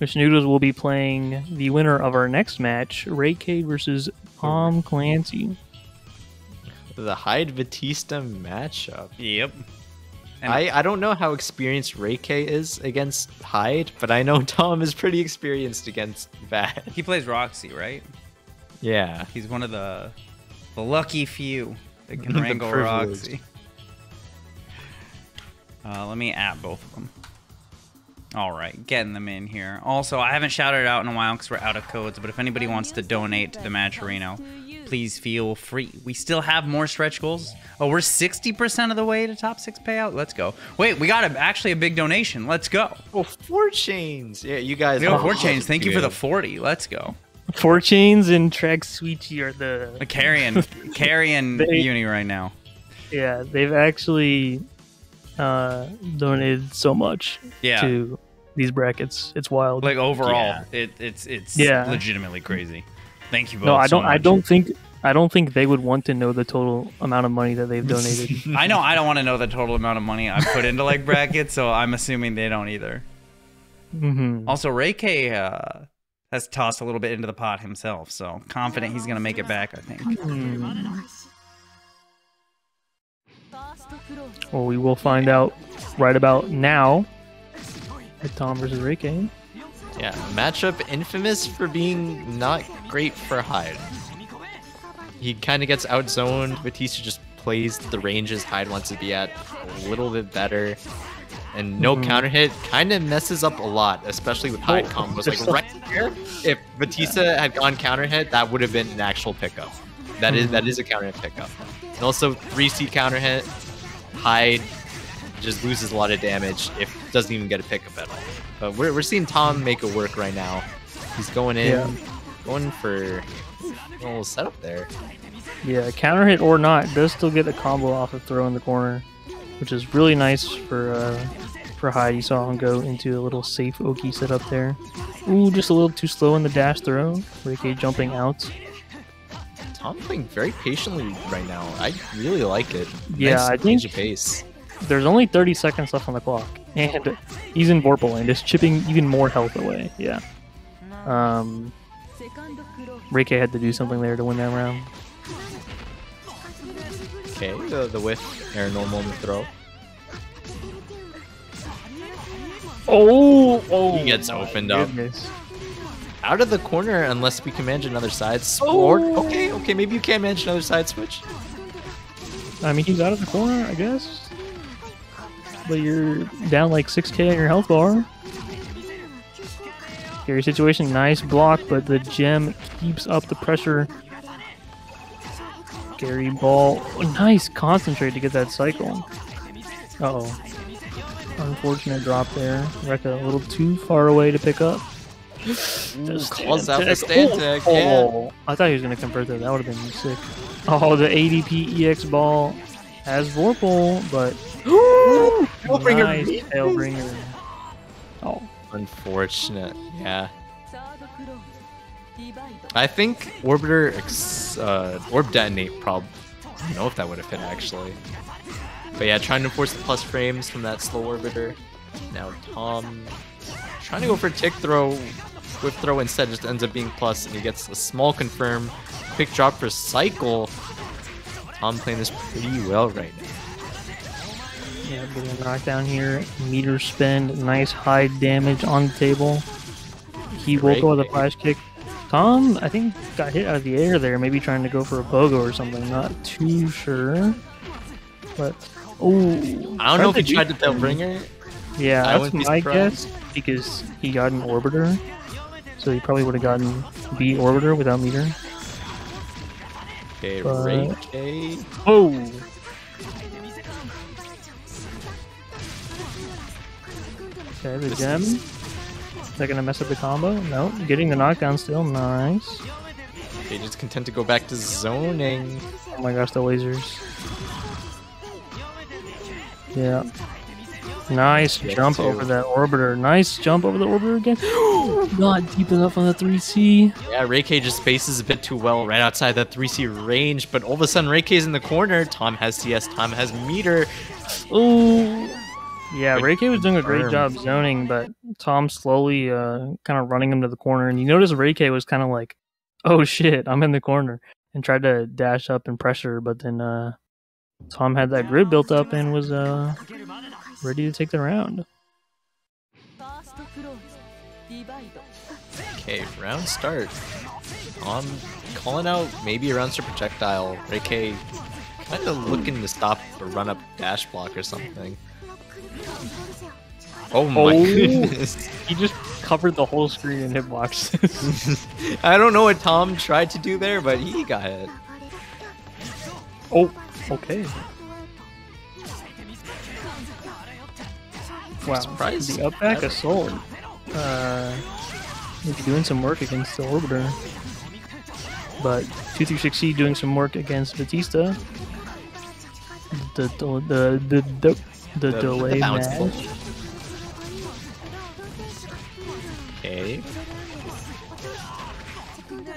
Mister Noodles will be playing the winner of our next match, Raykayyy versus TheRealTomClancy. The Hyde Vatista matchup. Yep. And I, I don't know how experienced Raykayyy is against Hyde, but I know Tom is pretty experienced against Vat. He plays Roxy, right? Yeah. He's one of the, the lucky few that can wrangle Roxy. Uh, let me add both of them. All right, getting them in here. Also, I haven't shouted it out in a while because we're out of codes, but if anybody wants to donate to the Matcherino, please feel free. We still have more stretch goals. Oh, we're sixty percent of the way to top six payout. Let's go. Wait, we got a, actually a big donation. Let's go. Oh, four chains. Yeah, you guys. No, four chains. Thank you for the forty. Let's go. Four chains and Traxuichi are the... the carrying, carrying they, uni right now. Yeah, they've actually uh, donated so much yeah. to these brackets. It's wild. Like overall, yeah. it, it's it's yeah. legitimately crazy. Thank you both. No, I don't. So I don't think. I don't think they would want to know the total amount of money that they've donated. I know. I don't want to know the total amount of money I put into like brackets, so I'm assuming they don't either. Mm-hmm. Also, Raykayyy uh, has tossed a little bit into the pot himself, so confident he's gonna make it back. I think. Mm. Well, we will find out right about now. With Tom versus Raykayyy. Yeah, matchup infamous for being not great for Hyde. He kind of gets outzoned. Vatista just plays the ranges Hyde wants to be at a little bit better. And no mm. counter hit kind of messes up a lot, especially with Hyde oh, combos. Like so right here, if Vatista yeah. had gone counter hit, that would have been an actual pickup. That mm. is that is a counter hit pickup. And also three C counter hit, Hyde just loses a lot of damage if doesn't even get a pickup at all. But we're, we're seeing Tom make it work right now. He's going in, yeah. going for a little setup there. Yeah, counter hit or not, does still get the combo off the throw in the corner, which is really nice for uh, for Hyde. You saw him go into a little safe Oki setup there. Ooh, just a little too slow in the dash throw. Raykayyy jumping out. Tom playing very patiently right now. I really like it. Yeah, nice I change think of pace. There's only thirty seconds left on the clock, and he's in Vorpal and is chipping even more health away. Yeah. Um, Raykayyy had to do something there to win that round. Okay, the, the whiff, air normal and the throw. Oh! oh he gets opened up. Goodness. Out of the corner unless we can manage another side switch. Oh. Okay, okay, maybe you can't manage another side switch. I mean, he's out of the corner, I guess. But you're down like six K on your health bar. Scary situation, nice block, but the gem keeps up the pressure. Scary ball, oh, nice concentrate to get that cycle. Uh-oh. Unfortunate drop there. Rekka a little too far away to pick up. Ooh, calls out the stand tech. Oh, I thought he was going to convert that. That would have been sick. Oh, the A D P E X ball has Vorpal, but... Ooh, nice Tailbringer. Oh, unfortunate. Yeah. I think Orbiter, ex uh, Orb Detonate probably. I don't know if that would have hit actually. But yeah, trying to force the plus frames from that slow Orbiter. Now Tom trying to go for Tick Throw. Whip Throw instead just ends up being plus, and he gets a small confirm. Quick drop for Cycle. Tom playing this pretty well right now. Yeah, bit of knockdown here. Meter spend, nice high damage on the table. He will go with a flash kick. Tom, I think, got hit out of the air there, maybe trying to go for a BOGO or something. Not too sure. But, oh. I don't know if he tried to Tailbringer. Yeah, that's my guess, because he got an Orbiter. So he probably would have gotten B Orbiter without Meter. Okay, Raykayyy. Oh! Okay, the gem. Is that gonna mess up the combo? No. Getting the knockdown still, nice. Okay, just content to go back to zoning. Oh my gosh, the lasers. Yeah. Nice jump over that Orbiter. Nice jump over the Orbiter again. Not deep enough on the three C. Yeah, Raykayyy just spaces a bit too well right outside that three C range, but all of a sudden Raykayy's in the corner. Tom has C S, Tom has meter. Oh. Yeah, Raykayyy was doing a great job zoning, but Tom slowly uh, kind of running him to the corner. And you notice Raykayyy was kind of like, oh shit, I'm in the corner. And tried to dash up and pressure, but then uh, Tom had that grid built up and was uh, ready to take the round. Okay, round start. Tom calling out maybe a roundster projectile. Raykayyy kind of looking to stop a run-up dash block or something. Oh my oh. goodness. He just covered the whole screen in hitboxes. I don't know what Tom tried to do there, but he got hit. Oh, okay. Wow, surprised the up back assault. Uh, he's doing some work against the Orbiter. But two three six C doing some work against Vatista. The, the, the, the, the The, the delay the bounce match. Okay.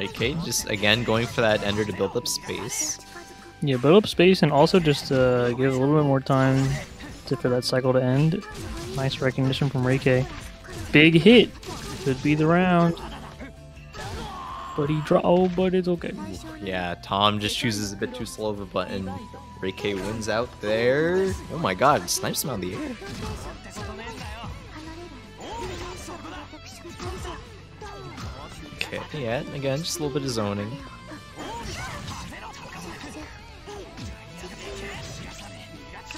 Okay, just again going for that ender to build up space. Yeah, build up space and also just uh, give a little bit more time to, for that cycle to end. Nice recognition from Raykayyy. Big hit! Could be the round. But he draw. Oh, but it's okay. Yeah, Tom just chooses a bit too slow of a button. Raykayyy wins out there. Oh my god, snipes him out of the air. Okay, yeah, again, just a little bit of zoning.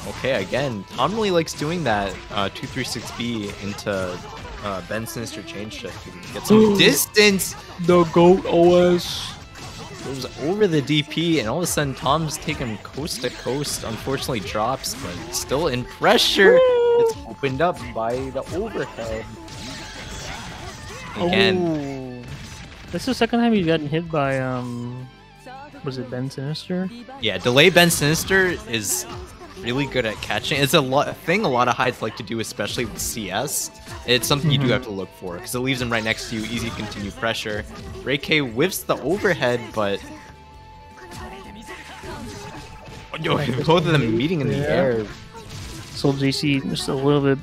Okay, again, Tom really likes doing that uh, two three six B into uh, Ben's Sinister Chainshift. Get some distance! The GOAT O S! Goes over the D P, and all of a sudden Tom's taken coast to coast. Unfortunately, drops, but still in pressure. Woo! It's opened up by the overhead. Again, oh. That's the second time he's gotten hit by um, was it Ben Sinister? Yeah, delay Ben Sinister is really good at catching. It's a lot thing a lot of Hydes like to do, especially with C S. It's something mm-hmm. you do have to look for because it leaves him right next to you, easy to continue pressure. Raykayyy whiffs the overhead, but yo, both of them meeting in yeah. the air. Soul J C just a little bit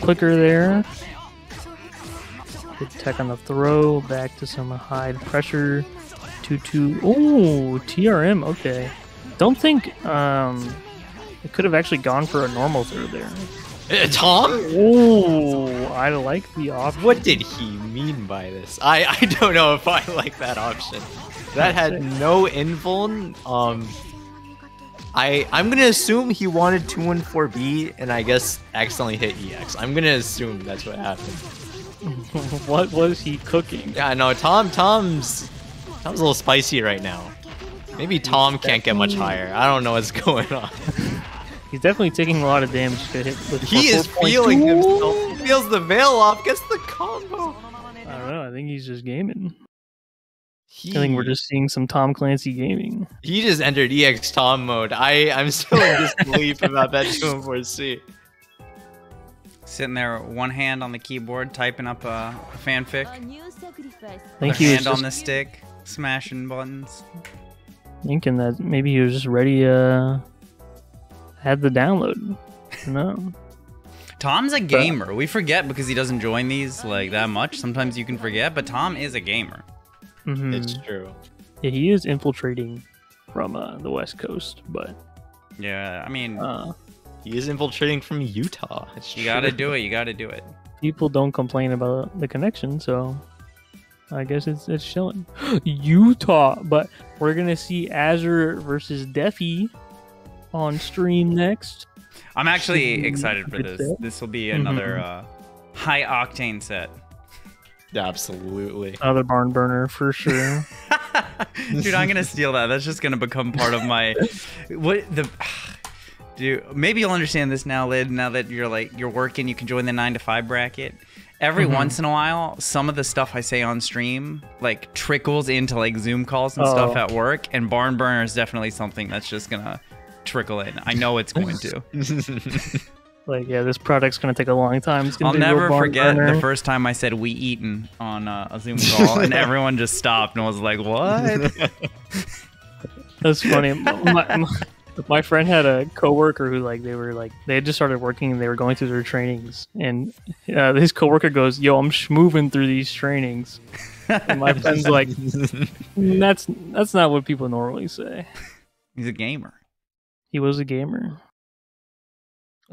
quicker there. Good tech on the throw, back to some Hyde pressure. two two. Oh, T R M. Okay, don't think um. It could have actually gone for a normal throw there. Uh, Tom? Oh, I like the option. What did he mean by this? I, I don't know if I like that option. That had no invuln. Um, I, I'm going to assume he wanted two one four B and I guess accidentally hit E X. I'm going to assume that's what happened. What was he cooking? Yeah, no, Tom, Tom's, Tom's a little spicy right now. Maybe Tom can't get much higher. I don't know what's going on. He's definitely taking a lot of damage. To hit with he is feeling himself. He feels the veil off, gets the combo. I don't know. I think he's just gaming. He... I think we're just seeing some Tom Clancy gaming. He just entered E X Tom mode. I, I'm still in disbelief about that two one four C. Sitting there, one hand on the keyboard, typing up a, a fanfic. Thank you. Hand just... on the stick, smashing buttons. Thinking that maybe he was just ready uh had the download. No. Tom's a gamer. But we forget because he doesn't join these like that much. Sometimes you can forget, but Tom is a gamer. Mm-hmm. It's true. Yeah, he is infiltrating from uh, the West Coast, but yeah, I mean uh, he is infiltrating from Utah. It's you true. gotta do it, you gotta do it. People don't complain about the connection, so I guess it's it's chilling. Utah, but we're gonna see Azure versus Defi on stream next. I'm actually excited for this. This will be another mm-hmm. uh, high octane set. Absolutely, another barn burner for sure. Dude, I'm gonna steal that. That's just gonna become part of my what the. Dude, maybe you'll understand this now, Lid. Now that you're like you're working, you can join the nine to five bracket. Every mm-hmm. once in a while, some of the stuff I say on stream like trickles into like Zoom calls and oh. stuff at work, and barn burner is definitely something that's just gonna trickle in. I know it's going to. Like, yeah, this product's gonna take a long time. It's gonna I'll never forget burner. the first time I said "we eaten" on uh, a Zoom call, and everyone just stopped and was like, "What?" That's funny. My, my, my friend had a coworker who, like, they were like, they had just started working and they were going through their trainings, and uh, his coworker goes, "Yo, I'm schmoovin' through these trainings," and my friend's like, "That's that's not what people normally say." He's a gamer. He was a gamer.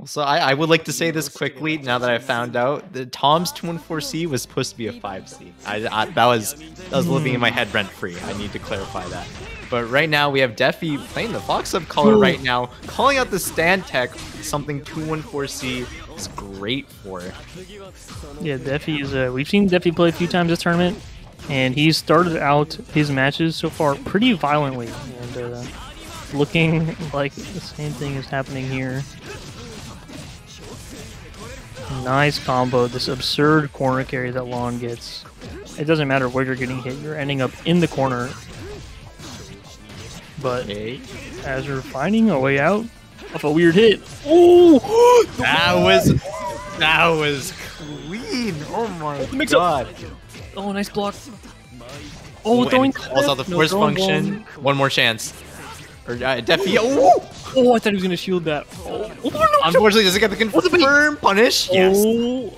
So I, I would like to say this quickly. Now that I found out, the Tom's two fourteen C was supposed to be a five C. I, I, that was that was living in my head rent free. I need to clarify that. But right now we have Defi playing the Fox Up color right now, calling out the stand tech, something two fourteen C is great for. Yeah, Defi is a. We've seen Defi play a few times this tournament, and he's started out his matches so far pretty violently, and uh, looking like the same thing is happening here. Nice combo, this absurd corner carry that Lon gets. It doesn't matter where you're getting hit, you're ending up in the corner. But as you're finding a way out off a weird hit. Oh, that was that was clean. Oh my Mix god. Up. Oh, nice block. Oh, throwing calls out the force no, function. Ball. One more chance. Or uh, Defi. Oh. Oh, I thought he was gonna shield that. Oh. Oh, no, unfortunately, doesn't get the confirm punish. Yes. Oh.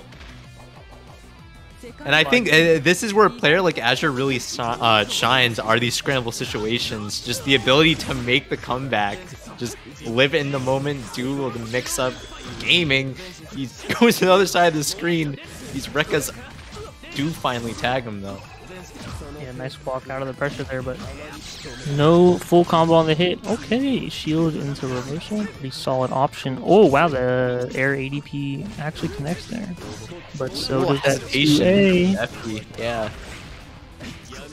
And I think uh, this is where a player like Azure really sh uh, shines. Are these scramble situations? Just the ability to make the comeback, just live in the moment, do the mix-up, gaming. He goes to the other side of the screen. These Rekkas do finally tag him though. Yeah, nice walk out of the pressure there, but no full combo on the hit. Okay, shield into reversal. Pretty solid option. Oh, wow, the air A D P actually connects there. But so Ooh, does that two A. Yeah.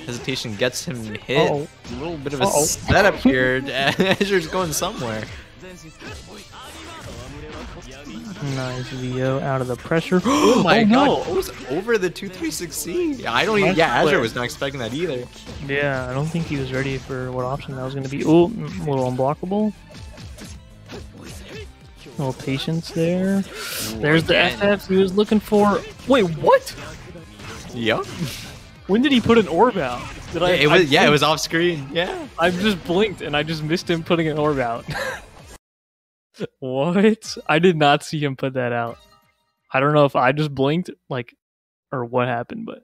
Hesitation gets him hit. Uh-oh. A little bit of a Uh-oh. setup here. Azure's going somewhere. Nice V O out of the pressure. Oh my oh, god, no. It was over the two three six C. Yeah, I don't even. Yeah, Azure was not expecting that either. Yeah, I don't think he was ready for what option that was going to be. Oh, a little unblockable. A little patience there. There's the F F he was looking for. Wait, what? Yup. When did he put an orb out? Did yeah, I? It was, I yeah, it was off screen. Yeah. I just blinked and I just missed him putting an orb out. What? I did not see him put that out. I don't know if I just blinked, like, or what happened, but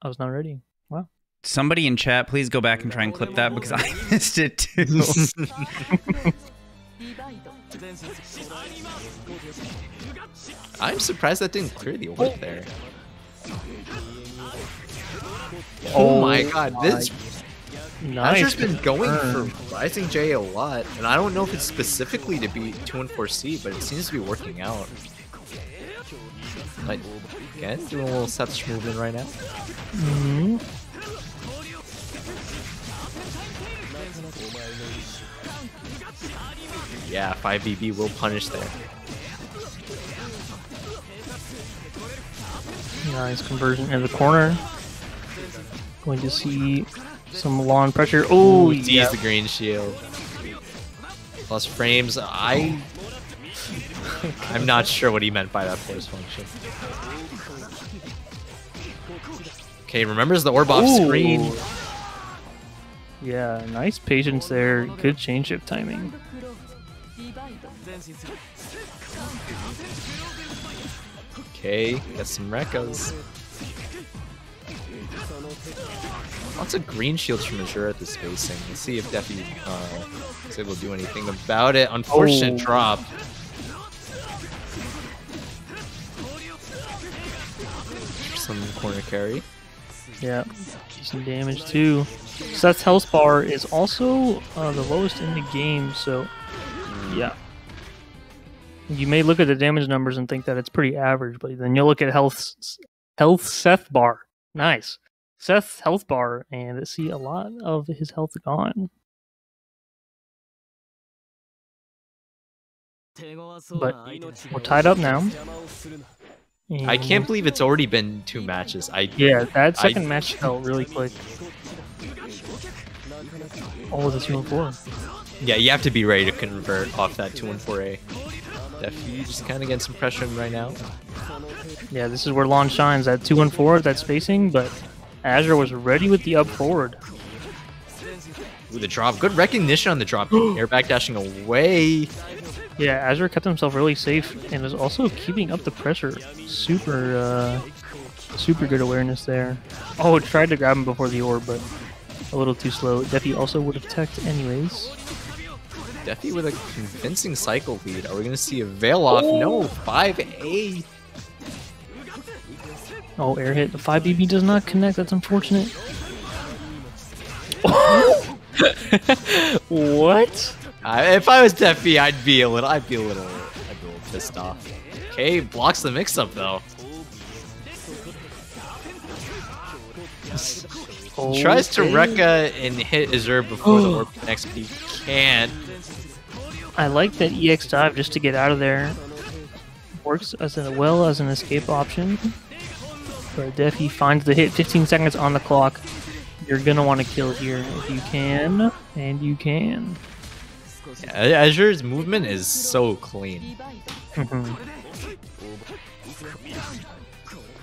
I was not ready. Wow. Somebody in chat, please go back and try and clip that because I missed it too. I'm surprised that didn't clear the orb there. Oh, oh my god, my this... Nice. Azure's been going um. for Rising J a lot, and I don't know if it's specifically to be two fourteen C, but it seems to be working out. Like, again, doing a little Seth's movement right now. Mm-hmm. Yeah, five B B will punish there. Nice conversion in the corner. Going to see... some long pressure. Oh, he's yeah. the green shield. Plus frames. I. I'm not sure what he meant by that force function. Okay, remembers the orb off Ooh. screen. Yeah, nice patience there. Good change of timing. Okay, got some Rekkas. Lots of green shields from Azure at the spacing. Let's see if Defi uh, is able to do anything about it. Unfortunate oh. drop. Some corner carry. Yeah, some damage too. Seth's health bar is also uh, the lowest in the game, so yeah. You may look at the damage numbers and think that it's pretty average, but then you'll look at health, health Seth bar. Nice. Seth's health bar, and see a lot of his health gone. But we're tied up now. And I can't believe it's already been two matches. I Yeah, that second I, match fell really quick. Oh, the two one four. Yeah, you have to be ready to convert off that two one four A. Defi just kind of getting some pressure in right now. Yeah, this is where Lon shines. That two and four, that spacing, but Azure was ready with the up forward. Ooh, the drop. Good recognition on the drop. Air back dashing away. Yeah, Azure kept himself really safe and was also keeping up the pressure. Super, uh, super good awareness there. Oh, tried to grab him before the orb, but a little too slow. Defi also would have teched anyways. Defi with a convincing cycle lead. Are we going to see a veil off? Oh. No, five A. Oh, air hit. The five B B does not connect. That's unfortunate. Oh. What? I, if I was Defi, I'd be a little, I'd be a little, I'd be a little pissed off. Okay, blocks the mix-up though. Okay. Tries to Rekka and hit Azure before the orb connects, but he can't. I like that E X dive just to get out of there. Works as a, well as an escape option. But Defi finds the hit. fifteen seconds on the clock. You're gonna want to kill here if you can, and you can. Yeah, Azure's movement is so clean.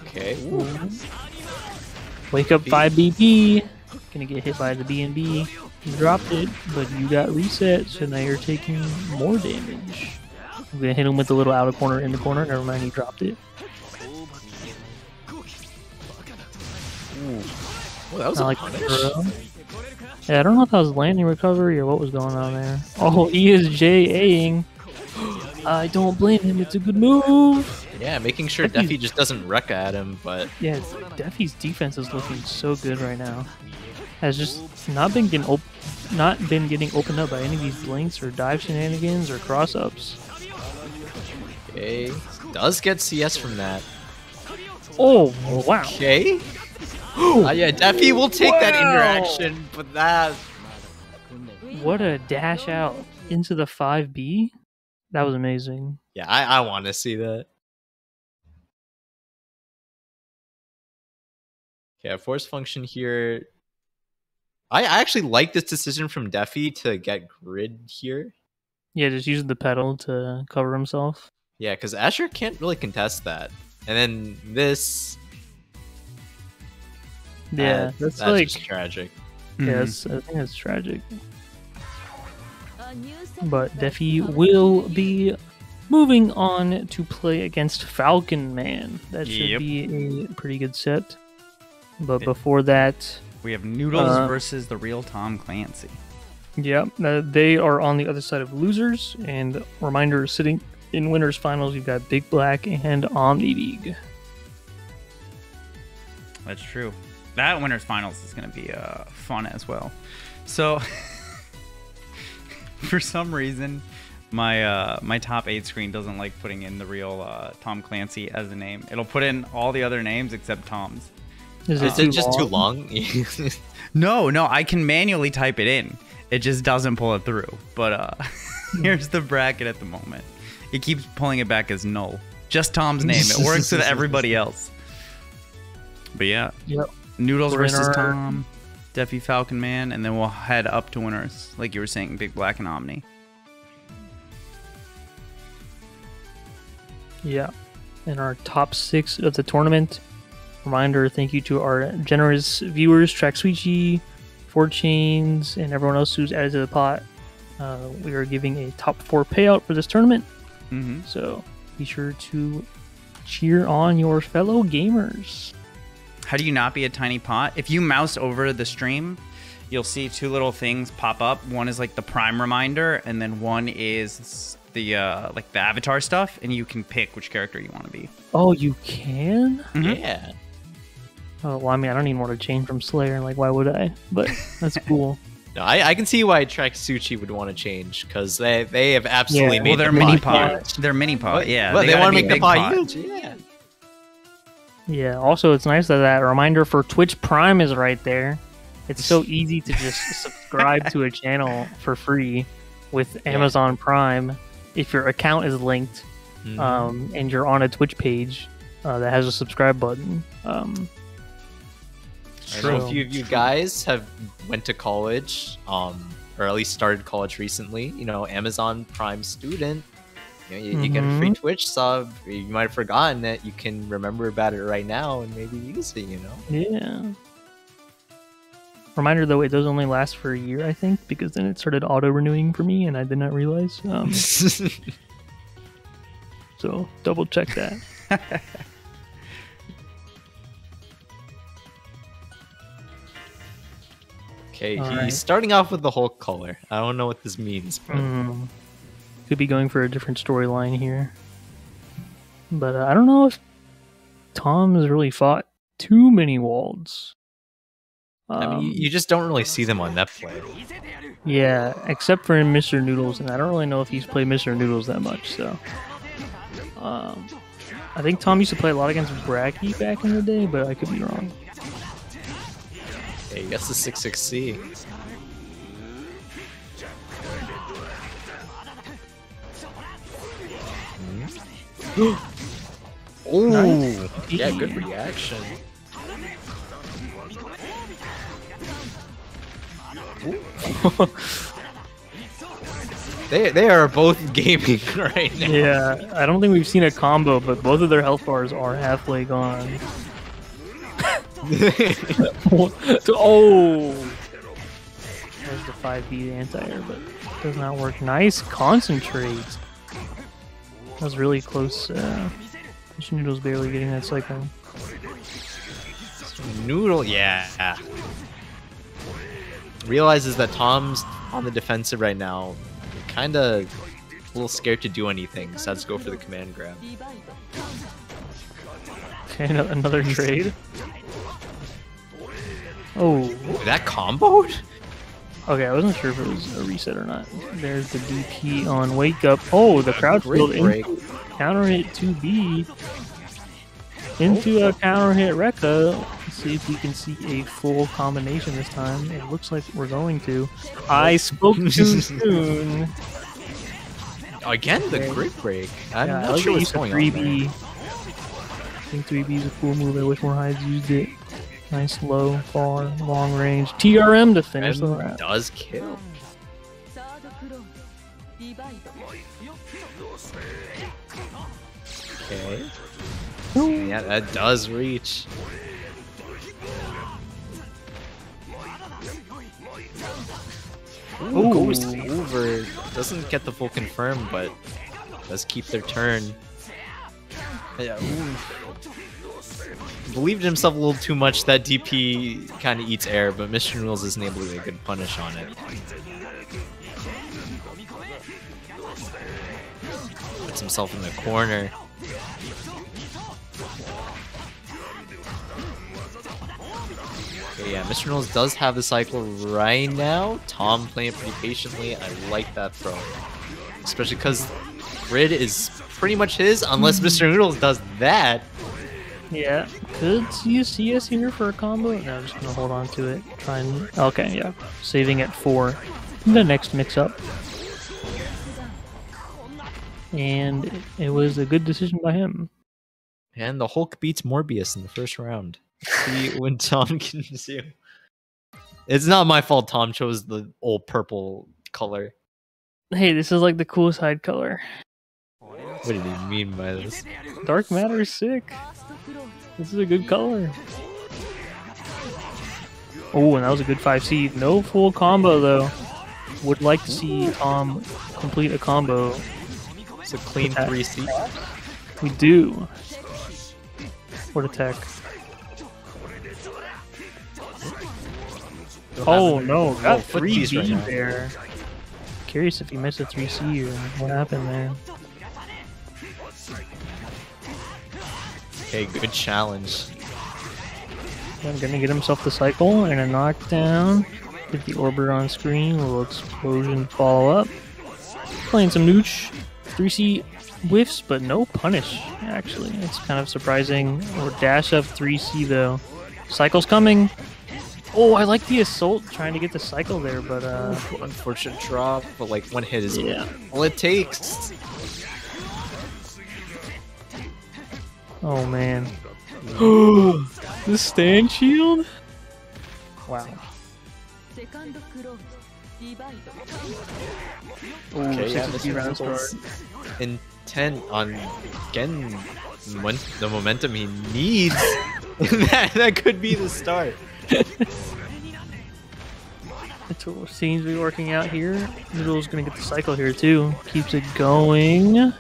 Okay. Ooh. Wake up five B B. Gonna get hit by the B and B. You dropped it, but you got reset, so now you're taking more damage. I'm gonna hit him with a little out of corner in the corner. Never mind, he dropped it. Ooh. Well, that was I a like punish. Yeah, I don't know if that was landing recovery or what was going on there. Oh, he is J A-ing. I don't blame him. It's a good move. Yeah, making sure Defi's... Defi just doesn't Rekka at him, but... Yeah, Defi's defense is looking so good right now. Has just not been getting op not been getting opened up by any of these blinks or dive shenanigans or cross-ups. Okay, does get C S from that. Oh, wow. Okay. Uh, yeah, Defi will take wow. that interaction, but that... What a dash out into the five B. That was amazing. Yeah, I, I want to see that. Okay, force function here. I, I actually like this decision from Defi to get grid here. Yeah, just using the pedal to cover himself. Yeah, because Azure can't really contest that. And then this... Yeah, that's, that's like just tragic. Yes, mm-hmm. I think it's tragic. But Defi will be moving on to play against Falconman. That should yep. be a pretty good set. But before that, we have Noodles uh, versus the Real Tom Clancy. Yep, yeah, they are on the other side of losers. And reminder, sitting in winners finals, you've got BigBlack and Omnideag. That's true. That winner's finals is going to be uh, fun as well. So, for some reason, my uh, my top eight screen doesn't like putting in the Real uh, Tom Clancy as a name. It'll put in all the other names except Tom's. Is it, um, is it just too long? no, no, I can manually type it in. It just doesn't pull it through. But uh, here's the bracket at the moment. It keeps pulling it back as null. Just Tom's name. It works with everybody else. But yeah. Yep. Noodles Winner. versus Tom, Defi Falconman, and then we'll head up to winners, like you were saying, BigBlack and Omni. Yeah, and our top six of the tournament. Reminder, thank you to our generous viewers, Traxuichi, four chains, and everyone else who's added to the pot. Uh, we are giving a top four payout for this tournament, mm-hmm. so be sure to cheer on your fellow gamers. How do you not be a tiny pot? If you mouse over the stream, you'll see two little things pop up. One is like the prime reminder, and then one is the uh, like the avatar stuff, and you can pick which character you want to be. Oh, you can? Mm-hmm. Yeah. Oh, well, I mean, I don't even want to change from Slayer. Like, why would I? But that's cool. No, I, I can see why Traxuichi would want to change, because they, they have absolutely yeah. made well, they're the mini pot. pot. Yeah. They're mini pot, yeah. Well, they, they want to make the pot huge, yeah. Yeah, also it's nice that that reminder for Twitch Prime is right there. It's so easy to just subscribe to a channel for free with Amazon Prime if your account is linked mm-hmm. um, and you're on a Twitch page uh, that has a subscribe button. Um, True. So, a few of you guys have went to college um, or at least started college recently. You know, Amazon Prime student. You know, you, mm-hmm. you get a free Twitch sub. You might have forgotten that. You can remember about it right now and maybe use it, you know? Yeah. Reminder, though, it does only last for a year, I think, because then it started auto-renewing for me, and I did not realize. Um, so, double-check that. Okay, he's right. starting off with the Hulk color. I don't know what this means, but... Mm. Could be going for a different storyline here. But uh, I don't know if Tom has really fought too many Walds. Um, I mean, you just don't really see them on that play. Yeah, except for in Mister Noodles, and I don't really know if he's played Mister Noodles that much, so... Um, I think Tom used to play a lot against Bracky back in the day, but I could be wrong. Yeah, he gets the six six C. Oh, nice. Yeah, good reaction. they they are both gaming right now. Yeah, I don't think we've seen a combo, but both of their health bars are halfway gone. Oh, there's the five B anti-air, but it does not work. Nice concentrate. That was really close. Uh, Noodle's barely getting that cycling. Noodle, yeah. Realizes that Tom's on the defensive right now. Kind of a little scared to do anything, so let's go for the command grab. Okay, no, another trade. Oh. That comboed? Okay, I wasn't sure if it was a reset or not. There's the D P on Wake Up. Oh, the crouch build into counter hit two B. Into a counter hit Raykayyy. Let's see if we can see a full combination this time. It looks like we're going to. I spoke too soon. Again, the grip break. I'm yeah, not sure what's going on. three B. I think three B is a cool move. I wish more Hydes used it. Nice low, far, long range. T R M to finish the round. Does kill. Okay. Yeah, that does reach. Ooh, Ooh. Goes over. Doesn't get the full confirm, but does keep their turn. Yeah. Ooh. Believed in himself a little too much. That D P kind of eats air, but Mister Noodles isn't able to get a good punish on it. Puts himself in the corner. Okay, yeah, Mister Noodles does have the cycle right now. Tom playing pretty patiently. I like that throw, especially because grid is pretty much his, unless Mister Noodles does that. Yeah, could you see us here for a combo? No, I'm just gonna hold on to it. Try and okay, yeah, saving it for the next mix-up. And it was a good decision by him. And the Hulk beats Morbius in the first round. See when Tom can do. It's not my fault. Tom chose the old purple color. Hey, this is like the coolest Hyde color. What did he mean by this? Dark matter is sick. This is a good color. Oh, and that was a good five C. No full combo, though. Would like to see Tom um, complete a combo. It's a clean three C. We do. What attack? Oh, no. Got three B there. Curious if he missed a three C or what happened there. Okay, good challenge. I'm gonna get himself the cycle and a knockdown. Get the orbiter on screen, a little explosion follow up. Playing some nooch. three C whiffs, but no punish, actually. It's kind of surprising. Or dash up three C though. Cycle's coming. Oh, I like the assault trying to get the cycle there, but uh. Unfortunate drop, but like one hit is yeah. all it takes. Oh man. The stand shield? Wow. Okay, yeah, this round start. In intent on getting the momentum he needs, that, that could be the start. That's what seems to be working out here. Noodle's gonna get the cycle here too. Keeps it going.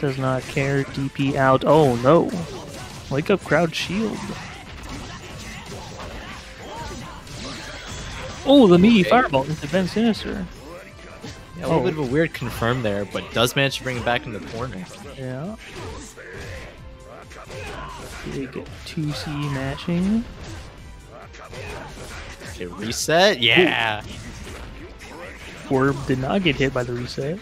Does not care. D P out. Oh no. Wake up, crowd shield. Oh, the Mii fireball into Ben Sinister. Yeah, a little oh. bit of a weird confirm there, but does manage to bring him back in the corner. Yeah. They get two C matching. It reset? Yeah! Ooh. Orb did not get hit by the reset.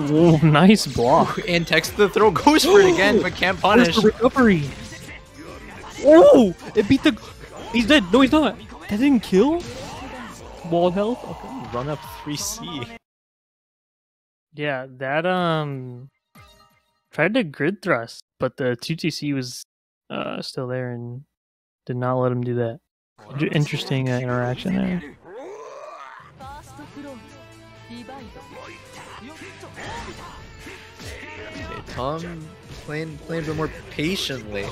Ooh, nice block. And text the throw goes for it again, but can't punish. Where's the recovery? Oh! It beat the... He's dead! No, he's not! That didn't kill? Wall health? Okay, run up three C. Yeah, that, um... tried to grid thrust, but the two T C was uh, still there and did not let him do that. Interesting uh, interaction there. Okay, Tom playing, playing a bit more patiently.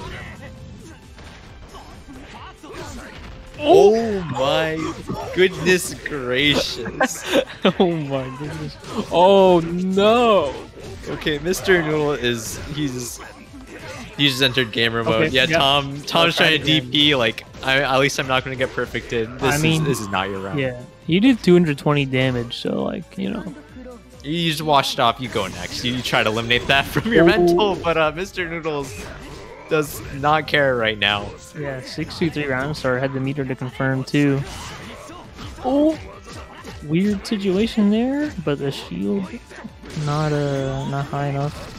Oh my goodness gracious. Oh my goodness. Oh no. Okay, Mister Noodle is he's he just entered gamer mode. Okay, yeah, yeah, Tom Tom's trying to D P like I at least I'm not gonna get perfected. This I mean, is this is not your round. Yeah. You did two hundred twenty damage, so like, you know. You just washed off, you go next. You, you try to eliminate that from your Ooh. mental, but uh Mister Noodles does not care right now. Yeah, six two three round star had the meter to confirm too. Oh, weird situation there, but the shield not uh not high enough.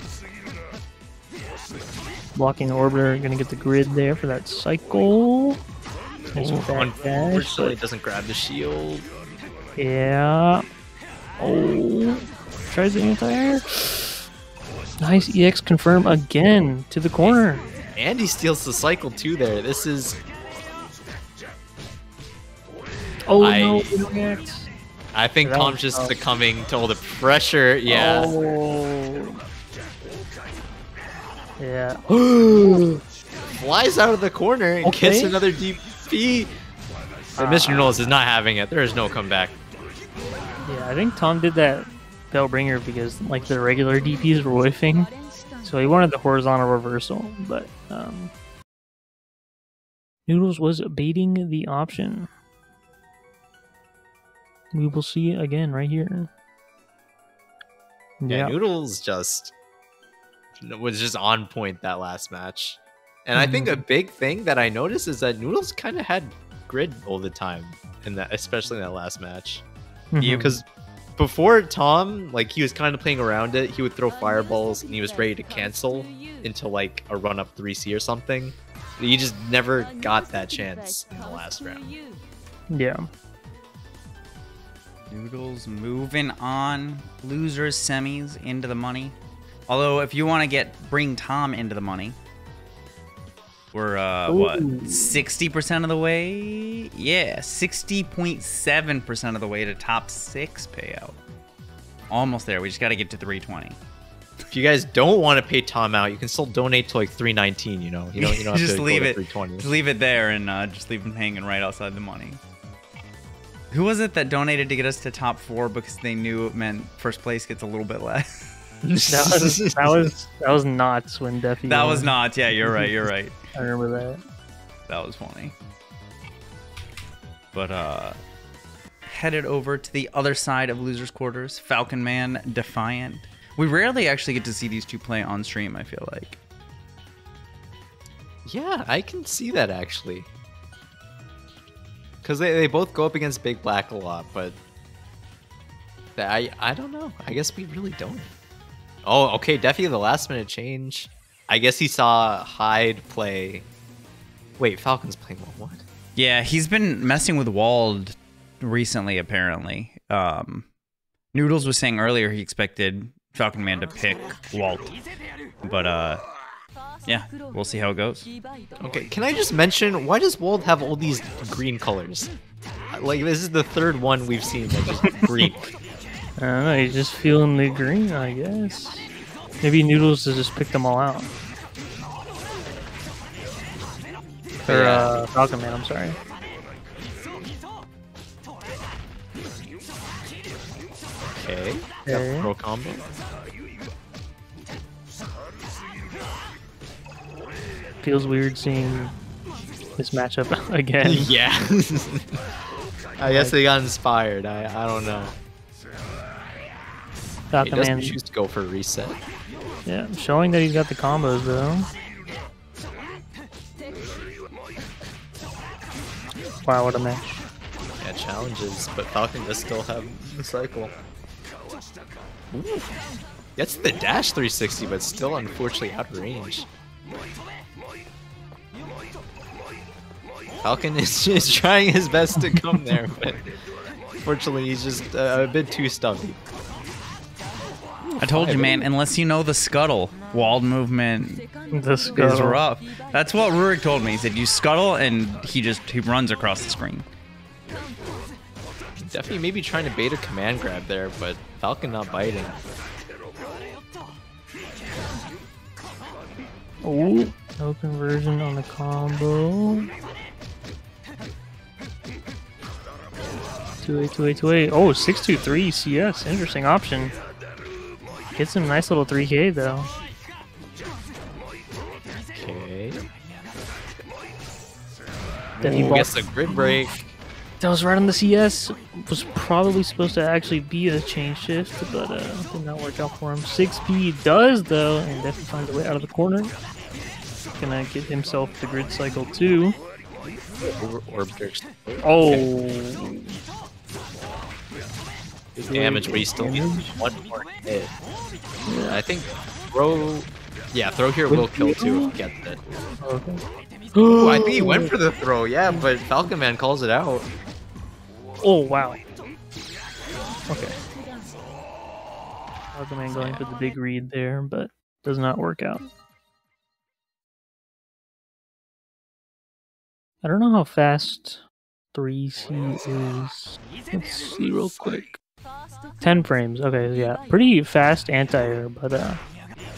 Blocking the orbiter, gonna get the grid there for that cycle. Nice oh, unfortunately, dash, doesn't grab the shield. Yeah. Oh, tries the anti-air. Nice E X confirm again to the corner. And he steals the cycle too there. This is... Oh I... no, we don't react. I think that Tom's just succumbing to all the pressure, yeah. Oh. Yeah. Flies out of the corner and okay. gets another D P. But uh, Mister Knowles is not having it. There is no comeback. Yeah, I think Tom did that Bellbringer because like the regular D Ps were whiffing. So he wanted the horizontal reversal, but um, Noodles was baiting the option. We will see it again right here. Yeah, yeah, Noodles just was just on point that last match. And mm-hmm. I think a big thing that I noticed is that Noodles kind of had grid all the time, in that, especially in that last match. Because mm-hmm. before Tom, like he was kind of playing around it, he would throw fireballs and he was ready to cancel into like a run up three C or something. He just never got that chance in the last round. Yeah. Noodles moving on. Losers semis into the money. Although if you want to get bring Tom into the money, we're uh, what, sixty percent of the way? Yeah, sixty point seven percent of the way to top six payout. Almost there. We just got to get to three twenty. If you guys don't want to pay Tom out, you can still donate to like three nineteen, you know? You don't, you don't have just to leave go to it. three twenty. Just leave it there and uh, just leave him hanging right outside the money. Who was it that donated to get us to top four because they knew it meant first place gets a little bit less? that, was, that was that was nuts when Defi. That won. was nuts. Yeah, you're right. You're right. I remember that. That was funny. But uh, headed over to the other side of losers' quarters. Falconman, Defiant. We rarely actually get to see these two play on stream. I feel like. Yeah, I can see that actually. Because they they both go up against BigBlack a lot, but I I don't know. I guess we really don't. Oh, okay, Defi, the last minute change. I guess he saw Hyde play. Wait, Falcon's playing what? What? Yeah, he's been messing with Wald recently, apparently. Um, Noodles was saying earlier he expected Falconman to pick Wald. But, uh, yeah, we'll see how it goes. Okay, can I just mention, why does Wald have all these green colors? Like, this is the third one we've seen that's just green. I don't know, he's just feeling the green, I guess. Maybe Noodles has just picked them all out. Or, uh, Falconman, I'm sorry. Okay, that's pro combo. Feels weird seeing this matchup again. Yeah. I guess they got inspired. I, I don't know. He doesn't choose to go for a reset. Yeah, showing that he's got the combos, though. Wow, what a match. Yeah, challenges, but Falcon does still have the cycle. Ooh. Gets the dash three sixty, but still unfortunately out of range. Falcon is just trying his best to come there, but unfortunately he's just uh, a bit too stubby. I told you, man, unless you know the scuttle, Wald movement the scuttle. is rough. That's what Rurik told me. He said, you scuttle, and he just he runs across the screen. Definitely maybe trying to bait a command grab there, but Falcon not biting. Oh, no conversion on the combo. two eight, two eight, two eight. Oh, six two three C S. Interesting option. Gets some nice little three K though. Okay. Defi gets a grid break. That was right on the C S. Was probably supposed to actually be a chain shift, but uh, did not work out for him. six P does though, and Defi finds a way out of the corner. Gonna get himself the grid cycle too. Over orb oh. Okay. Damage, but he still needs one more hit. Yeah, I think throw... Yeah, throw here will kill too if he gets it. Okay. Ooh, I think he went for the throw, yeah, but Falconman calls it out. Oh, wow. Okay. Falconman going yeah. for the big read there, but does not work out. I don't know how fast three C is. Let's see real quick. ten frames, okay, yeah. Pretty fast anti-air, but uh,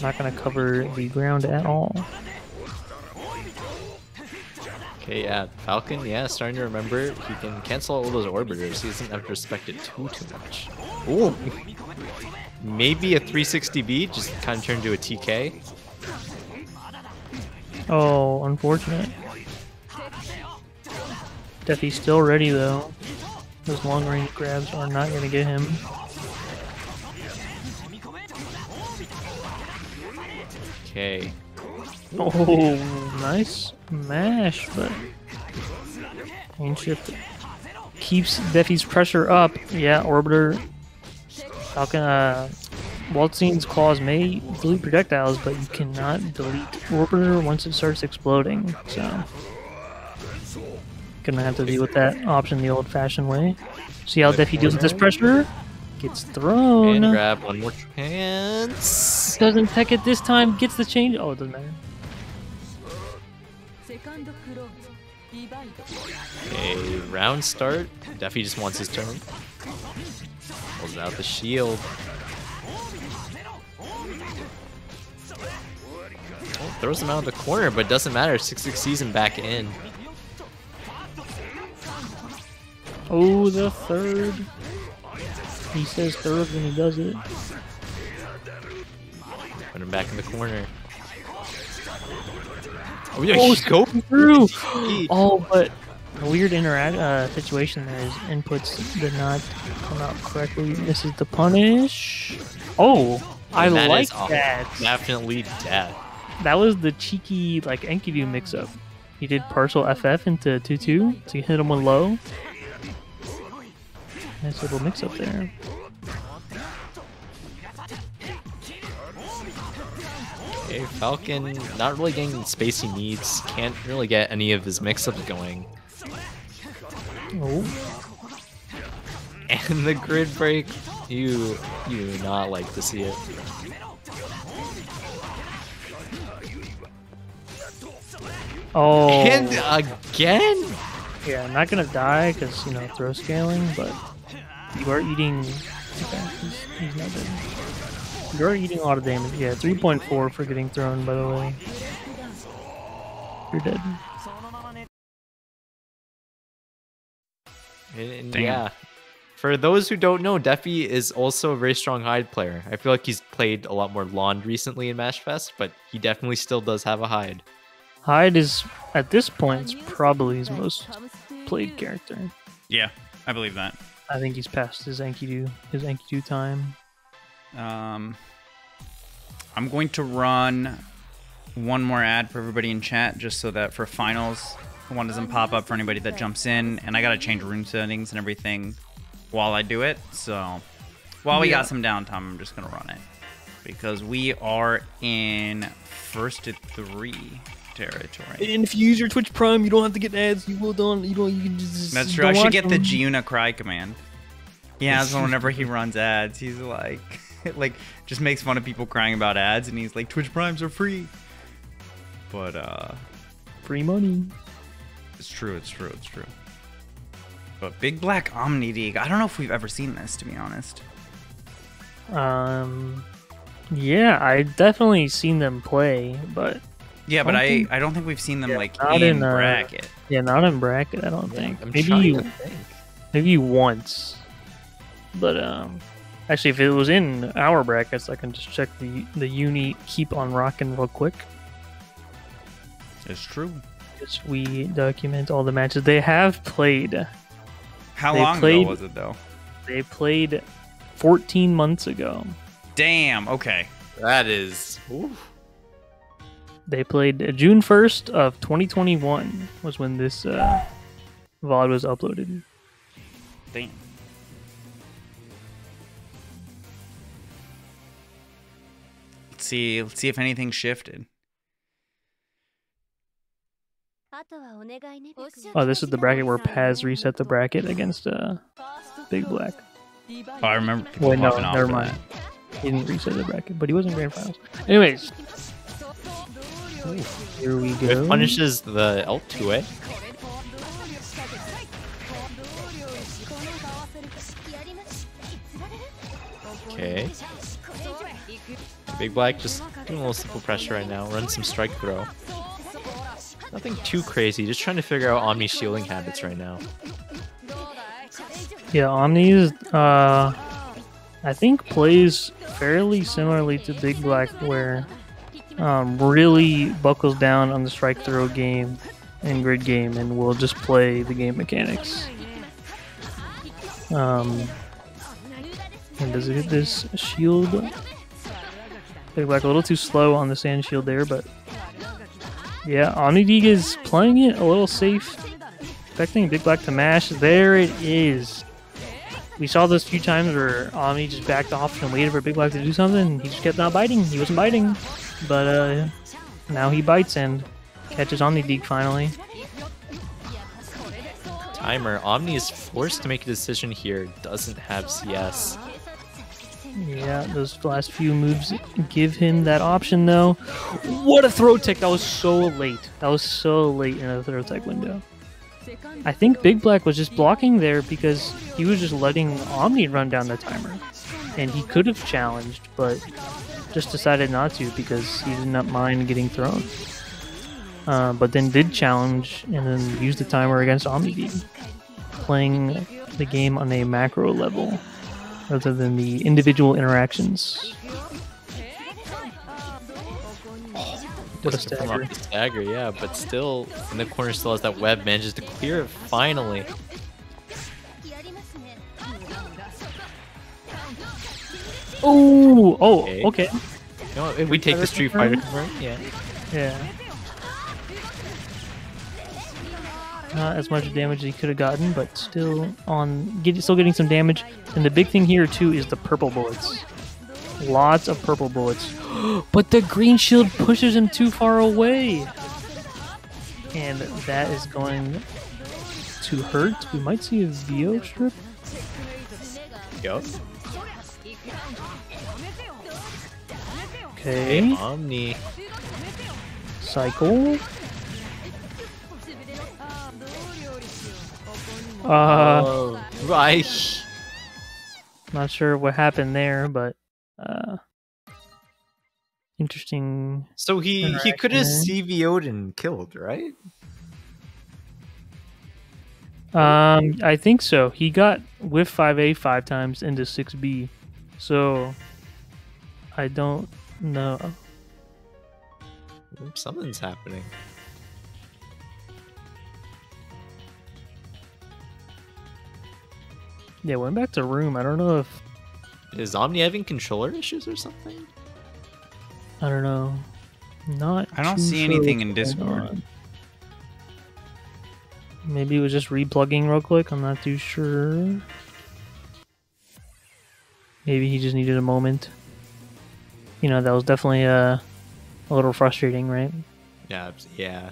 not gonna cover the ground at all. Okay, yeah, Falcon, yeah, starting to remember he can cancel all those orbiters. He doesn't have to respect it too, too much. Ooh! Maybe a three sixty B, just kind of turned into a T K. Oh, unfortunate. Defi's still ready, though. Those long-range grabs are not going to get him. Okay. Oh, nice mash, but... Chain shift keeps Defi's pressure up. Yeah, Orbiter... Falcon, uh... Waltzine's claws may delete projectiles, but you cannot delete Orbiter once it starts exploding, so... Gonna have to deal with that option the old-fashioned way. See how Defi deals with this pressure? Gets thrown. And grab one more chance. Doesn't tech it this time. Gets the change. Oh, it doesn't matter. Okay, round start. Defi just wants his turn. Pulls out the shield. Oh, throws him out of the corner, but doesn't matter. six six C's him back in. Oh, the third. He says third when he does it. Put him back in the corner. Oh, yeah, oh, he's going through. Oh, but a weird interact uh, situation there is inputs did not come out correctly. This is the punish. Oh, I that like that. Definitely dead. That was the cheeky like Enkidu mix-up. He did partial F F into two two to hit him with low. Nice little mix-up there. Okay, Falcon not really getting the space he needs. Can't really get any of his mix-ups going. Oh. And the grid break, you you do not like to see it. Oh. And again? Yeah, I'm not gonna die because you know throw scaling, but. You are eating Okay, he's, he's not dead. You're eating a lot of damage. Yeah, three point four for getting thrown, by the way. You're dead. And Damn. Yeah. For those who don't know, Defi is also a very strong Hyde player. I feel like he's played a lot more Lond recently in MASHFest, but he definitely still does have a Hyde. Hyde is, at this point, probably his most played character. Yeah, I believe that. I think he's past his Enkidu, his Enkidu time. Um, I'm going to run one more ad for everybody in chat, just so that for finals, one doesn't pop up for anybody that jumps in. And I got to change room settings and everything while I do it. So while we yeah. got some downtime, I'm just gonna run it because we are in first to three territory. And if you use your Twitch Prime, you don't have to get ads. You will don't. You don't. You can just. That's true. I should get them. The Giuna cry command. He has one whenever he runs ads. He's like, like just makes fun of people crying about ads, and he's like, Twitch Primes are free. But uh, free money. It's true. It's true. It's true. But BigBlack Omnideag, I don't know if we've ever seen this, to be honest. Um, yeah, I definitely seen them play, but yeah, but I think, I don't think we've seen them yeah, like in, in uh, bracket. Yeah, not in bracket. I don't yeah, think. I'm maybe you, think. maybe once. But um, actually, if it was in our brackets, I can just check the the uni keep on rocking real quick. It's true. Because we document all the matches they have played. How they long played, ago was it, though? They played fourteen months ago. Damn, okay. That is... Oof. They played June first of twenty twenty-one was when this uh, V O D was uploaded. Damn. Let's see, let's see if anything shifted. Oh, this is the bracket where Paz reset the bracket against uh, BigBlack. Oh, I remember. Wait, no, never mind. That. He didn't reset the bracket, but he was in grand finals. Anyways, here we go. It punishes the L two A. Okay. BigBlack just doing a little simple pressure right now. Run some strike throw. Nothing too crazy, just trying to figure out Omni's shielding habits right now. Yeah, Omni's, uh, I think, plays fairly similarly to BigBlack, where um, really buckles down on the strike throw game and grid game and will just play the game mechanics. Um, and does it hit this shield? BigBlack a little too slow on the sand shield there, but... Yeah, Omnideag is playing it a little safe, expecting BigBlack to mash. There it is. We saw this few times where Omni just backed off and waited for BigBlack to do something. He just kept not biting. He wasn't biting, but uh, now he bites and catches Omnideag finally. Timer. Omni is forced to make a decision here. Doesn't have C S. Yeah, those last few moves give him that option, though. What a throw tech! That was so late. That was so late in a throw tech window. I think BigBlack was just blocking there because he was just letting Omni run down the timer. And he could have challenged, but just decided not to because he did not mind getting thrown. Uh, but then did challenge and then used the timer against Omnideag, playing the game on a macro level rather than the individual interactions. Oh, what a stagger. A stagger, yeah, but still in the corner still has that web, manages to clear it finally. Ooh, oh, okay. okay. No, if we take the Street Fighter, right? Yeah. Yeah. Not as much damage as he could have gotten, but still on, get, still getting some damage. And the big thing here too is the purple bullets. Lots of purple bullets. But the green shield pushes him too far away, and that is going to hurt. We might see a V O strip. Yup. Okay. Hey, Omni. Cycle. Uh, oh, right. Not sure what happened there, but uh, interesting. So he he could have C V O'd and killed, right? Um, I think so. He got with five A five times into six B, so I don't know. Something's happening. Yeah, went back to room. I don't know if... Is Omni having controller issues or something? I don't know. Not. I don't see anything in Discord. Maybe it was just replugging real quick. I'm not too sure. Maybe he just needed a moment. You know, that was definitely a, a little frustrating, right? Yeah. Yeah.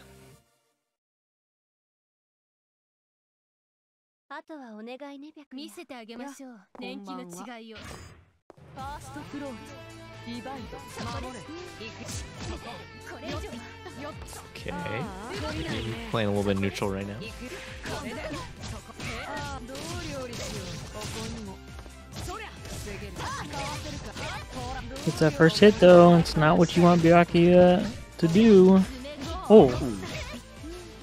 Okay. I'm playing a little bit neutral right now. It's that first hit though. It's not what you want Byakuya to do. Oh,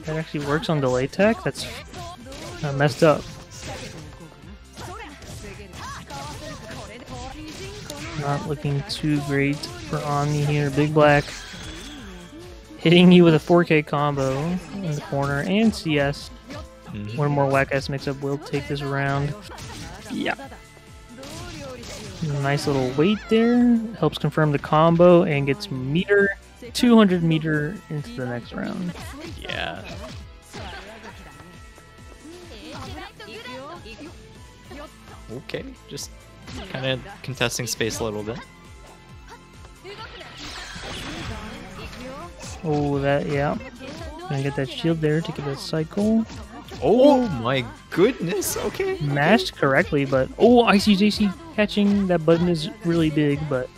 that actually works on delay tech. That's uh, messed up. Not looking too great for Omni here. BigBlack hitting you with a four K combo in the corner and C S. Mm-hmm. One more whack ass mix up will take this round. Yeah. Nice little weight there. Helps confirm the combo and gets meter, two hundred meter into the next round. Yeah. Okay, just kind of contesting space a little bit. Oh, that, yeah. Gonna get that shield there to get a cycle. Oh my goodness, okay. Mashed correctly, but... Oh, I C J C catching. That button is really big, but...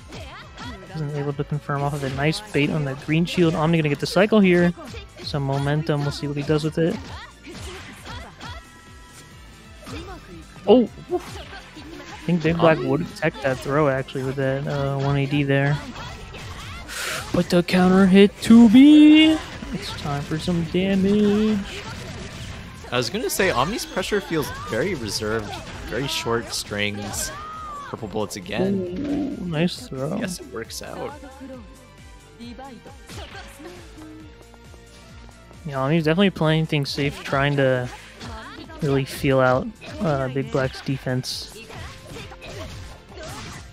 Isn't able to confirm off of a nice bait on the green shield. Omni gonna get the cycle here. Some momentum, we'll see what he does with it. Oh! I think Big Black would attack that throw actually with that uh, one A D there. But the counter hit two B! It's time for some damage. I was gonna say, Omni's pressure feels very reserved, very short strings. Purple bullets again. Ooh, nice throw. Yes, it works out. Yeah, Omni's definitely playing things safe, trying to really feel out uh, Big Black's defense.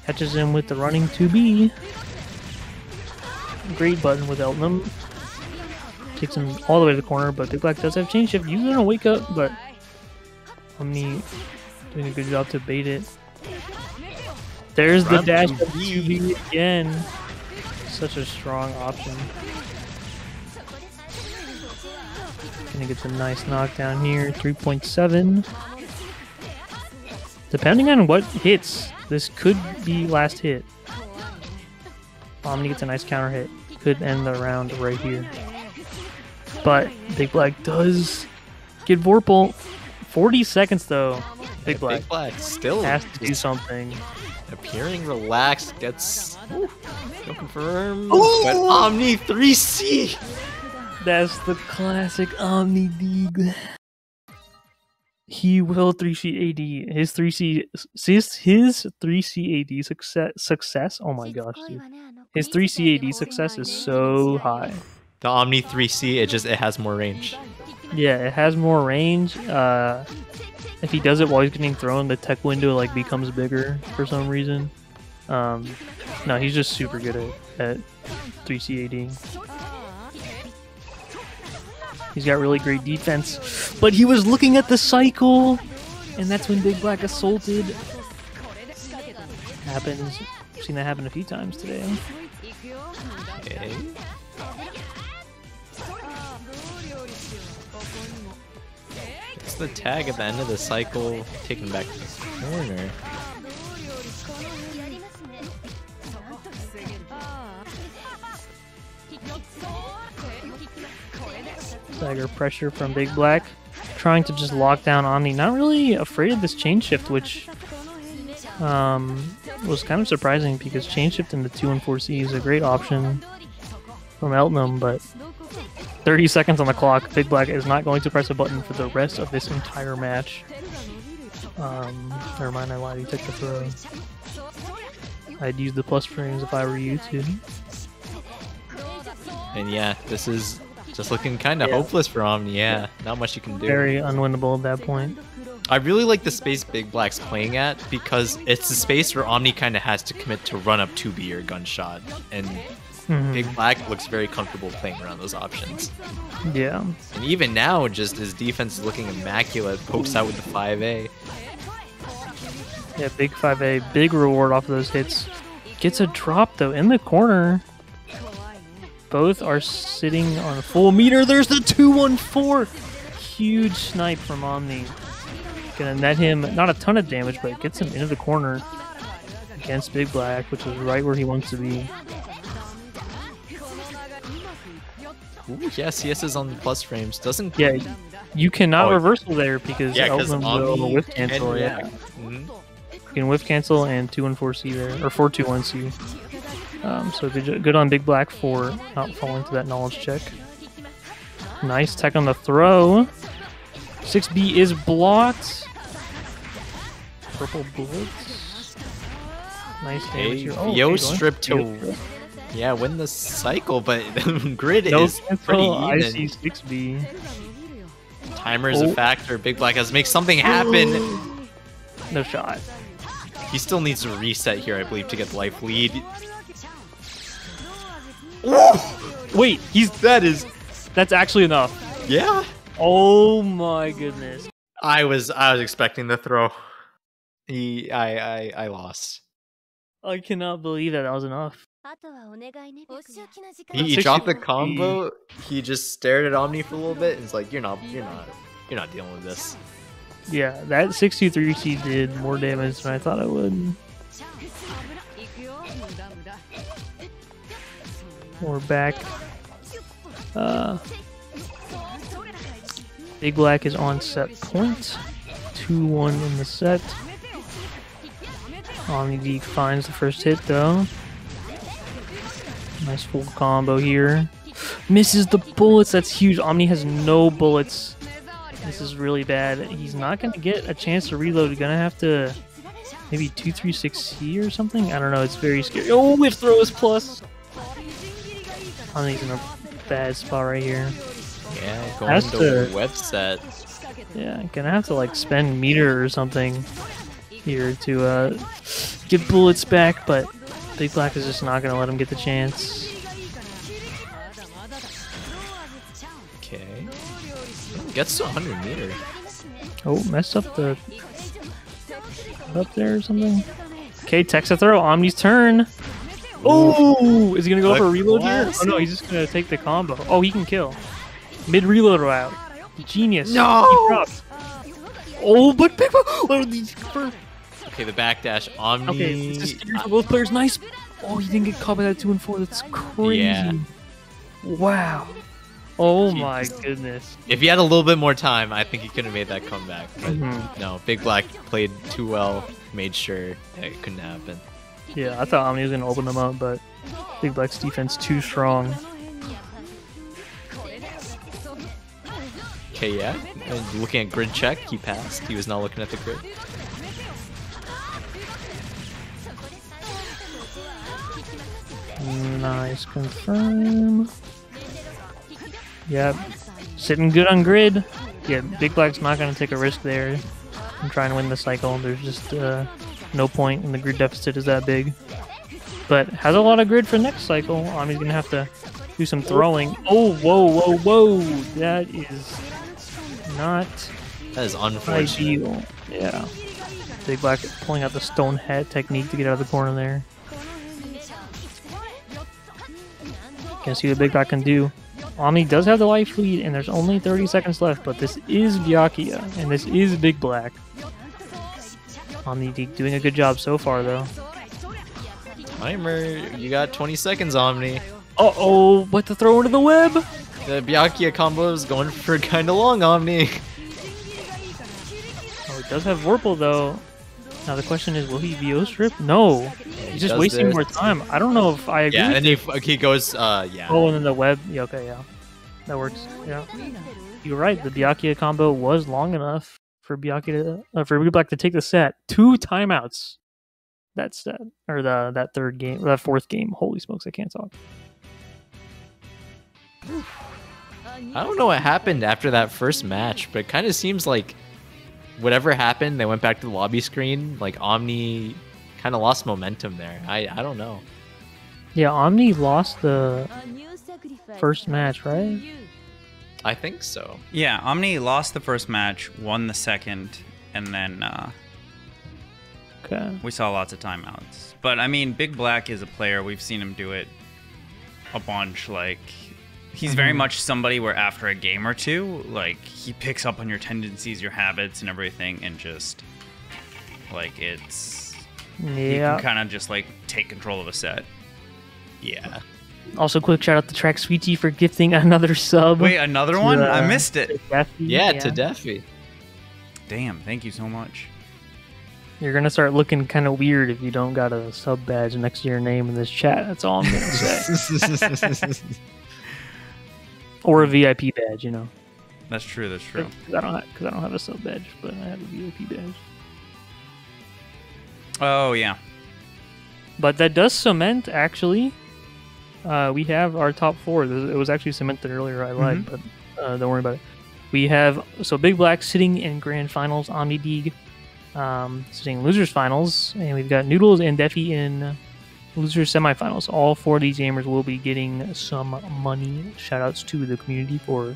Catches him with the running two B. Great button with Eltnum. Takes him all the way to the corner, but Big Black does have chain shift. He's gonna wake up, but Omni doing a good job to bait it. There's the dash of two B again. Such a strong option. Gonna get some nice knockdown here. three point seven. Depending on what hits, this could be last hit. Omni gets a nice counter hit. Could end the round right here. But Big Black does get Vorpal. forty seconds though. Big yeah, Black. Big Black still has to do something. Appearing relaxed, gets no confirm. But Omni three C. That's the classic Omnideag. He will three C A D. His three C his, his three C A D success success. Oh my gosh, dude. His three C A D success is so high. The Omni three C, it just it has more range. Yeah, it has more range. Uh, if he does it while he's getting thrown, the tech window like becomes bigger for some reason. Um, no, he's just super good at, at three C A D. He's got really great defense, but he was looking at the cycle, and that's when Big Black assaulted. Happens. I've seen that happen a few times today. Okay. It's the tag at the end of the cycle, taken back to the corner. Dagger pressure from Big Black, trying to just lock down Omni. Not really afraid of this chain shift, which Um, it was kind of surprising because Chainshift into two and four C is a great option from Eltnum, but thirty seconds on the clock. Big Black is not going to press a button for the rest of this entire match. Um, never mind, I lied, he took the throw. I'd use the plus frames if I were you too. And yeah, this is just looking kind of yeah. hopeless for Omni. Yeah, not much you can do. Very unwinnable at that point. I really like the space Big Black's playing at because it's the space where Omni kind of has to commit to run up two B or gunshot, and mm-hmm. Big Black looks very comfortable playing around those options. Yeah. And even now, just his defense is looking immaculate. Pokes out with the five A. Yeah, big five A, big reward off of those hits. Gets a drop though in the corner. Both are sitting on a full meter. There's the two one four. Huge snipe from Omni. Gonna net him, not a ton of damage, but it gets him into the corner against Big Black, which is right where he wants to be. Ooh, yeah, C S is on the plus frames. Doesn't yeah, you cannot oh, reversal there because yeah, Eltnum will whiff cancel. Yeah, yeah. Mm-hmm. You can whiff cancel and two and four C there, or four two one C. Um, so good, good on Big Black for not falling to that knowledge check. Nice tech on the throw. six B is blocked. Purple bullets. Nice damage. Hey, oh, Yo stripped to. Yeah, win the cycle, but grid no is pretty even. I C six B. Timer is oh. a factor. Big Black has to make something happen. No shot. He still needs to reset here, I believe, to get the life lead. Oh! Wait, he's that is that's actually enough. Yeah. Oh my goodness. I was I was expecting the throw. He I I I lost. I cannot believe that that was enough. He, he dropped the combo. He just stared at Omni for a little bit and it's like, you're not you're not you're not dealing with this. Yeah, that six two three C did more damage than I thought it would. We're back. Uh, Big Black is on set point. two one in the set. Omnideag finds the first hit though. Nice full combo here. Misses the bullets. That's huge. Omni has no bullets. This is really bad. He's not going to get a chance to reload. He's going to have to maybe two three six C or something. I don't know. It's very scary. Oh, whiff throw is plus. Omni's in a bad spot right here. Yeah, going to webset. Yeah, gonna have to like spend meter or something here to uh, get bullets back, but Big Black is just not gonna let him get the chance. Okay. Gets to one hundred meter. Oh, messed up the up there or something. Okay, Texa throw. Omni's turn. Oh, is he gonna go for a reload here? Oh no, he's just gonna take the combo. Oh, he can kill. Mid reload route. Genius. No. Oh, but Big Black. Okay, the backdash. Omni. Okay, it's just scary for both players. Nice. Oh, he didn't get caught by that two and four. That's crazy. Yeah. Wow. Oh Jeez. my goodness. If he had a little bit more time, I think he could have made that comeback. But mm-hmm. no, Big Black played too well. Made sure it couldn't happen. Yeah, I thought Omni was going to open them up, but Big Black's defense too strong. Okay, yeah. And looking at grid check, he passed. He was not looking at the grid. Nice confirm. Yep. Sitting good on grid. Yeah, Big Black's not going to take a risk there. I'm trying to win the cycle. There's just... Uh, no point when the grid deficit is that big. But has a lot of grid for next cycle. Omni's gonna have to do some throwing. Oh, whoa, whoa, whoa! That is not That is unfortunate. Ideal. Yeah. Big Black pulling out the stone hat technique to get out of the corner there. Can see what Big Black can do. Omni does have the life lead, and there's only thirty seconds left, but this is Byakuya, and this is Big Black. Omnideag doing a good job so far, though. Timer, you got twenty seconds, Omni. Uh-oh, but the throw into the web? The Byakuya combo is going for kind of long, Omni. Oh, it does have Vorpal, though. Now the question is, will he V O strip? No, yeah, he he's just wasting this. more time. I don't know if I agree. Yeah, and then he, he goes, uh, yeah. Oh, and then the web. Yeah, okay, yeah, that works. Yeah, you're right. The Byakuya combo was long enough for Byakuya uh, for BigBlack to take the set. Two timeouts. That set, or the that third game, or that fourth game. Holy smokes, I can't talk. I don't know what happened after that first match, but it kind of seems like whatever happened, they went back to the lobby screen. Like Omni kind of lost momentum there. I I don't know. Yeah, Omni lost the first match, right? I think so. Yeah, Omni lost the first match, won the second, and then uh, okay, we saw lots of timeouts. But I mean, BigBlack is a player. We've seen him do it a bunch. Like, he's very much somebody where after a game or two, like, he picks up on your tendencies, your habits, and everything, and just, like, it's... Yeah. You can kind of just, like, take control of a set. Yeah. Also, quick shout-out to Track Sweetie for gifting another sub. Wait, another one? The, I missed it. Defi. Yeah, yeah, to Defi. Damn, thank you so much. You're going to start looking kind of weird if you don't got a sub badge next to your name in this chat. That's all I'm going to say. Or a V I P badge, you know. That's true, that's true. Because I, I don't have a sub badge, but I have a V I P badge. Oh, yeah. But that does cement, actually. Uh, we have our top four. It was actually cemented earlier, I lied, mm-hmm. but uh, don't worry about it. We have, so BigBlack sitting in Grand Finals, Omnideag um, sitting in Losers Finals, and we've got Noodles and Defi in Losers semifinals. All four of these gamers will be getting some money. Shoutouts to the community for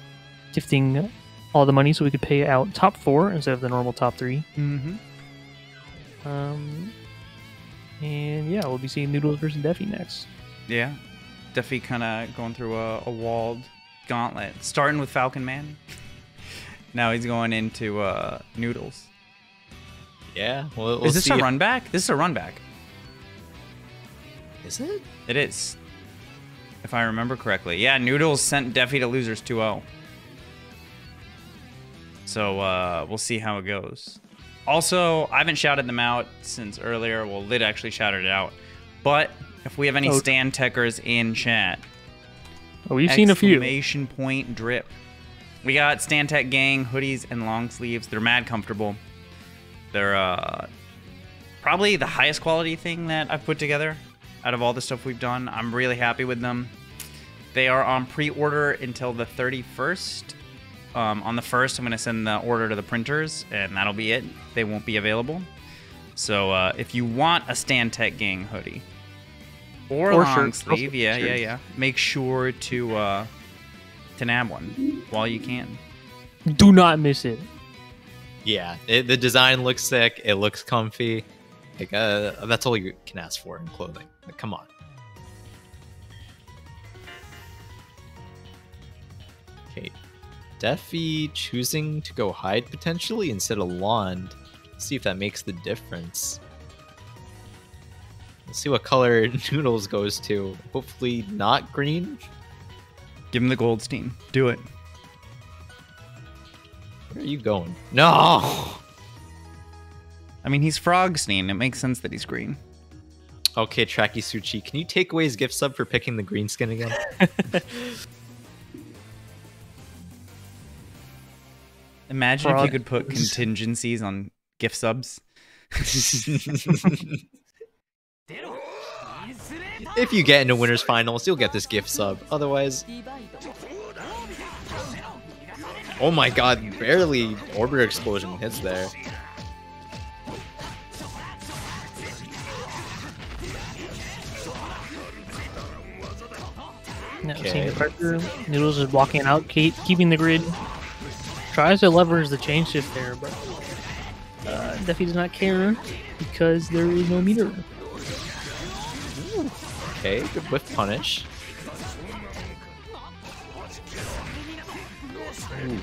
gifting all the money so we could pay out top four instead of the normal top three. Mm-hmm. Um, and yeah, we'll be seeing Noodles versus Defi next. Yeah, Defi kind of going through a, a walled gauntlet, starting with Falconman. Now he's going into uh, Noodles. Yeah, well, we'll is this see a run back? This is a run back. Is it? It is. If I remember correctly. Yeah, Noodles sent Defi to Losers two oh. So, uh, we'll see how it goes. Also, I haven't shouted them out since earlier. Well, Lid actually shouted it out. But if we have any oh. Stan Techers in chat. Oh, we've seen a few. Exclamation point drip. We got Stan Tech gang, hoodies, and long sleeves. They're mad comfortable. They're, uh, probably the highest quality thing that I've put together. Out of all the stuff we've done, I'm really happy with them. They are on pre-order until the thirty-first. Um, on the first, I'm going to send the order to the printers, and that'll be it. They won't be available. So uh, if you want a Stan Tech gang hoodie or, or long shirts. sleeve, oh, yeah, shirts. yeah, yeah, make sure to uh, to nab one while you can. Do not miss it. Yeah, it, the design looks sick. It looks comfy. Like, uh, that's all you can ask for in clothing. Like, come on. Okay. Defi choosing to go Hyde potentially instead of Lond. Let's see if that makes the difference. Let's see what color Noodles goes to. Hopefully not green. Give him the Goldstein. Do it. Where are you going? No! I mean, he's Frogstein. It makes sense that he's green. Okay, Tracky Suchi, can you take away his gift sub for picking the green skin again? Imagine Frog. if you could put contingencies on gift subs. If you get into Winners Finals, you'll get this gift sub. Otherwise... Oh my god, barely Orbiter Explosion hits there. Okay. Noodles is walking out, keep, keeping the grid. Tries to leverage the chain shift there, but uh, Defi does not care because there is no meter. Ooh. Okay, good whiff punish. Ooh.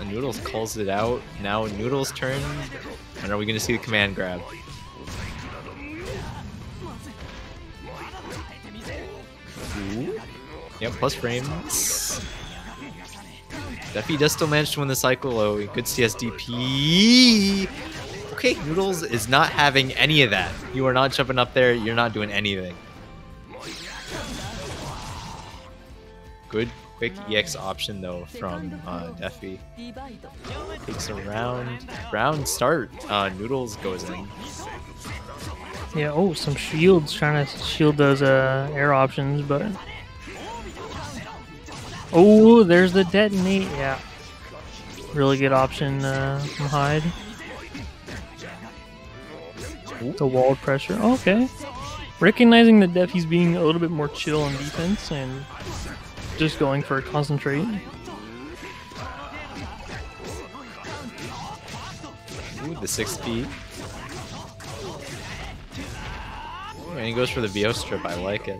And Noodles calls it out. Now Noodles' turn. And are we going to see the command grab? Ooh. Yep, plus frames. Defi does still manage to win the cycle. Oh, good C S D P. Okay, okay, Noodles is not having any of that. You are not jumping up there. You're not doing anything. Good quick E X option though from uh, Defi. Takes a round, round start. Uh, Noodles goes in. Yeah, oh, some shields, trying to shield those uh, air options, but... Oh, there's the detonate, yeah. Really good option uh, from Hyde. Ooh. The wall pressure, oh, okay. Recognizing that Defi's being a little bit more chill on defense and just going for a concentrate. Ooh, the six P. And he goes for the V O strip, I like it.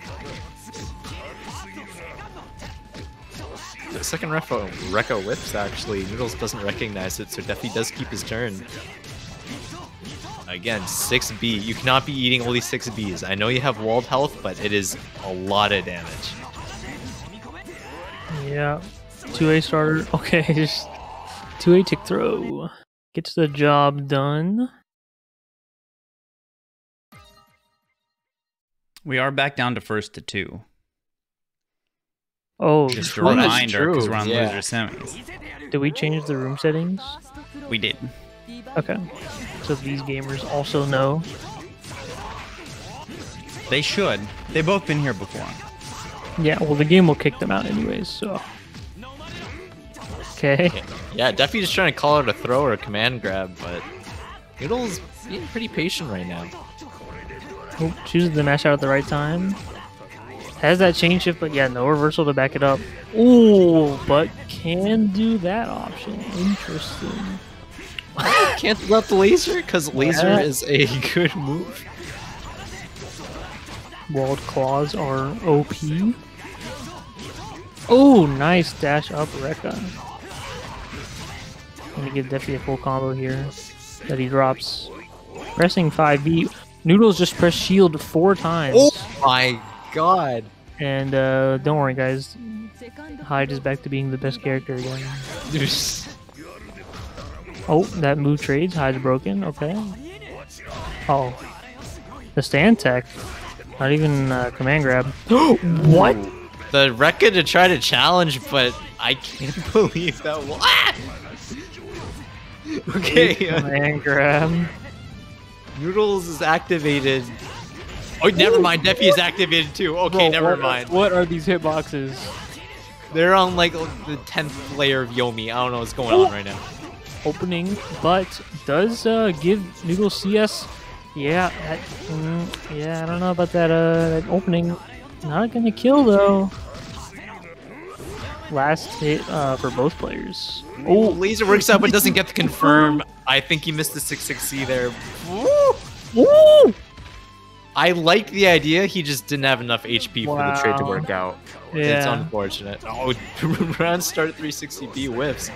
The second Reco, Reco whips actually, Noodles doesn't recognize it, so Defi does keep his turn. Again, six B, you cannot be eating only six Bs. I know you have walled health, but it is a lot of damage. Yeah, two A starter, okay, just two A tick throw. Gets the job done. We are back down to first to two. Oh, just a reminder because we're on yeah. loser semis. Did we change the room settings? We did. Okay. So these gamers also know. They should. They've both been here before. Yeah, well, the game will kick them out anyways, so. Okay. okay. Yeah, Defi just trying to call out a throw or a command grab, but Noodle's being pretty patient right now. Oh, chooses the mash out at the right time. Has that change shift, but yeah, no reversal to back it up. Ooh, but can do that option. Interesting. Can't throw out the laser? Because laser yeah. is a good move. Walled claws are O P. Oh, nice dash up Rekka. I'm going to give Defi a full combo here that he drops. Pressing five B. Noodles just pressed shield four times. Oh my god. And uh, don't worry guys, Hyde is back to being the best character again. Oh, that move trades, Hyde's broken, okay. Oh, the stand tech, not even uh, command grab. What? The Rekka to try to challenge, but I can't believe that wall. Ah! Okay. Command grab. Noodles is activated. Oh, never mind. Defi is activated too. Okay, Bro, never what, mind. What are these hitboxes? They're on like the tenth layer of Yomi. I don't know what's going on right now. Opening, but does uh, give Noodles C S. Yeah, that, mm, yeah. I don't know about that. Uh, that opening, not gonna kill though. Last hit uh, for both players. Oh, laser works out, but doesn't get the confirm. I think he missed the six six C there. Ooh. Ooh. I like the idea. He just didn't have enough H P wow. for the trade to work out. Yeah. It's unfortunate. Oh, round start three sixty B whiffs.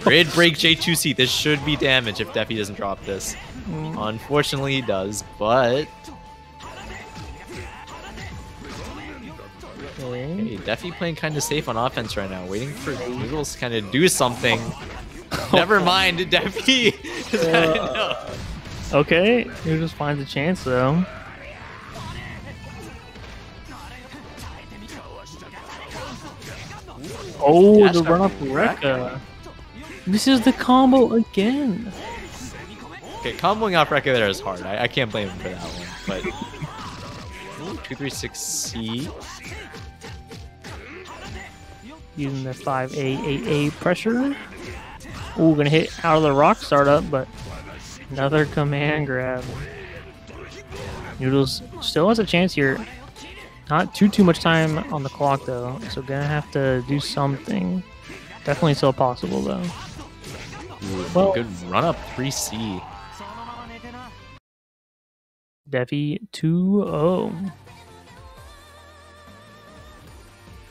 Grid break J two C. This should be damage if Defi doesn't drop this. Mm. Unfortunately, he does, but... Hey, Defi playing kind of safe on offense right now, waiting for Noodles to kind of do something. Never mind, Defi. uh, okay, Noodles finds a chance though. Oh, the run up Rekka. This is the combo again. Okay, comboing off Rekka there is hard. I, I can't blame him for that one, but. two three six C. Using the five A eight A pressure. Ooh, gonna hit out of the rock startup, but another command grab. Noodles still has a chance here. Not too too much time on the clock though, so gonna have to do something. Definitely still possible though. Ooh, well, good run up three C. Defi two oh.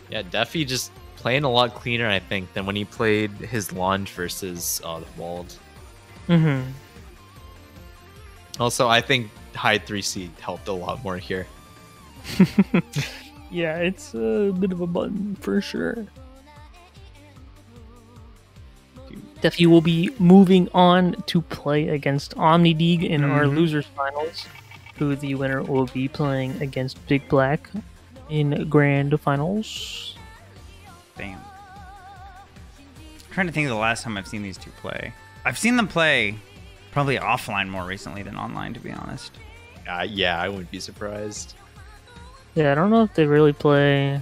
Yeah, Defi just playing a lot cleaner, I think, than when he played his Launch versus uh, the Wald. Mm-hmm. Also, I think Hyde three C helped a lot more here. Yeah, it's a bit of a button for sure. Defi will be moving on to play against Omnideag in mm-hmm. our losers finals, who the winner will be playing against BigBlack in grand finals. Damn. I'm trying to think of the last time I've seen these two play. I've seen them play probably offline more recently than online, to be honest. Uh, yeah, I wouldn't be surprised. Yeah, I don't know if they really play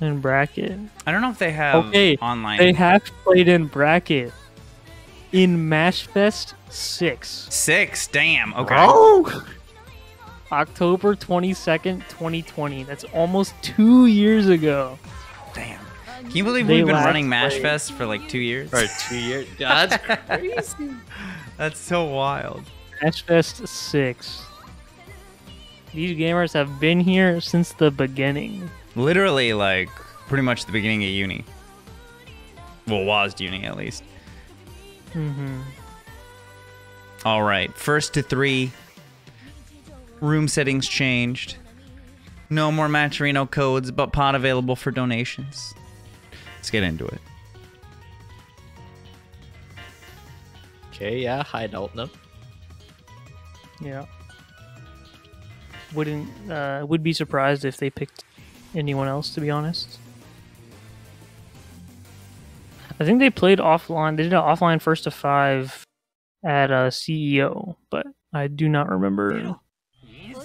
in bracket. I don't know if they have okay, online. They have played in bracket in MASHFest six. Six, damn. Okay. Oh. October twenty-second, twenty twenty. That's almost two years ago. Damn. Can you believe they we've been running MASHFest for like two years? Or two years. That's crazy. That's so wild. MASHFest six. These gamers have been here since the beginning. Literally, like, pretty much the beginning of uni. Well, WASD uni, at least. Mm-hmm. All right. First to three. Room settings changed. No more Matcherino codes, but pot available for donations. Let's get into it. Okay, yeah. Hyde Eltnum. Yeah. Wouldn't uh, would be surprised if they picked anyone else, to be honest. I think they played offline. They did an offline first to five at uh, C E O, but I do not remember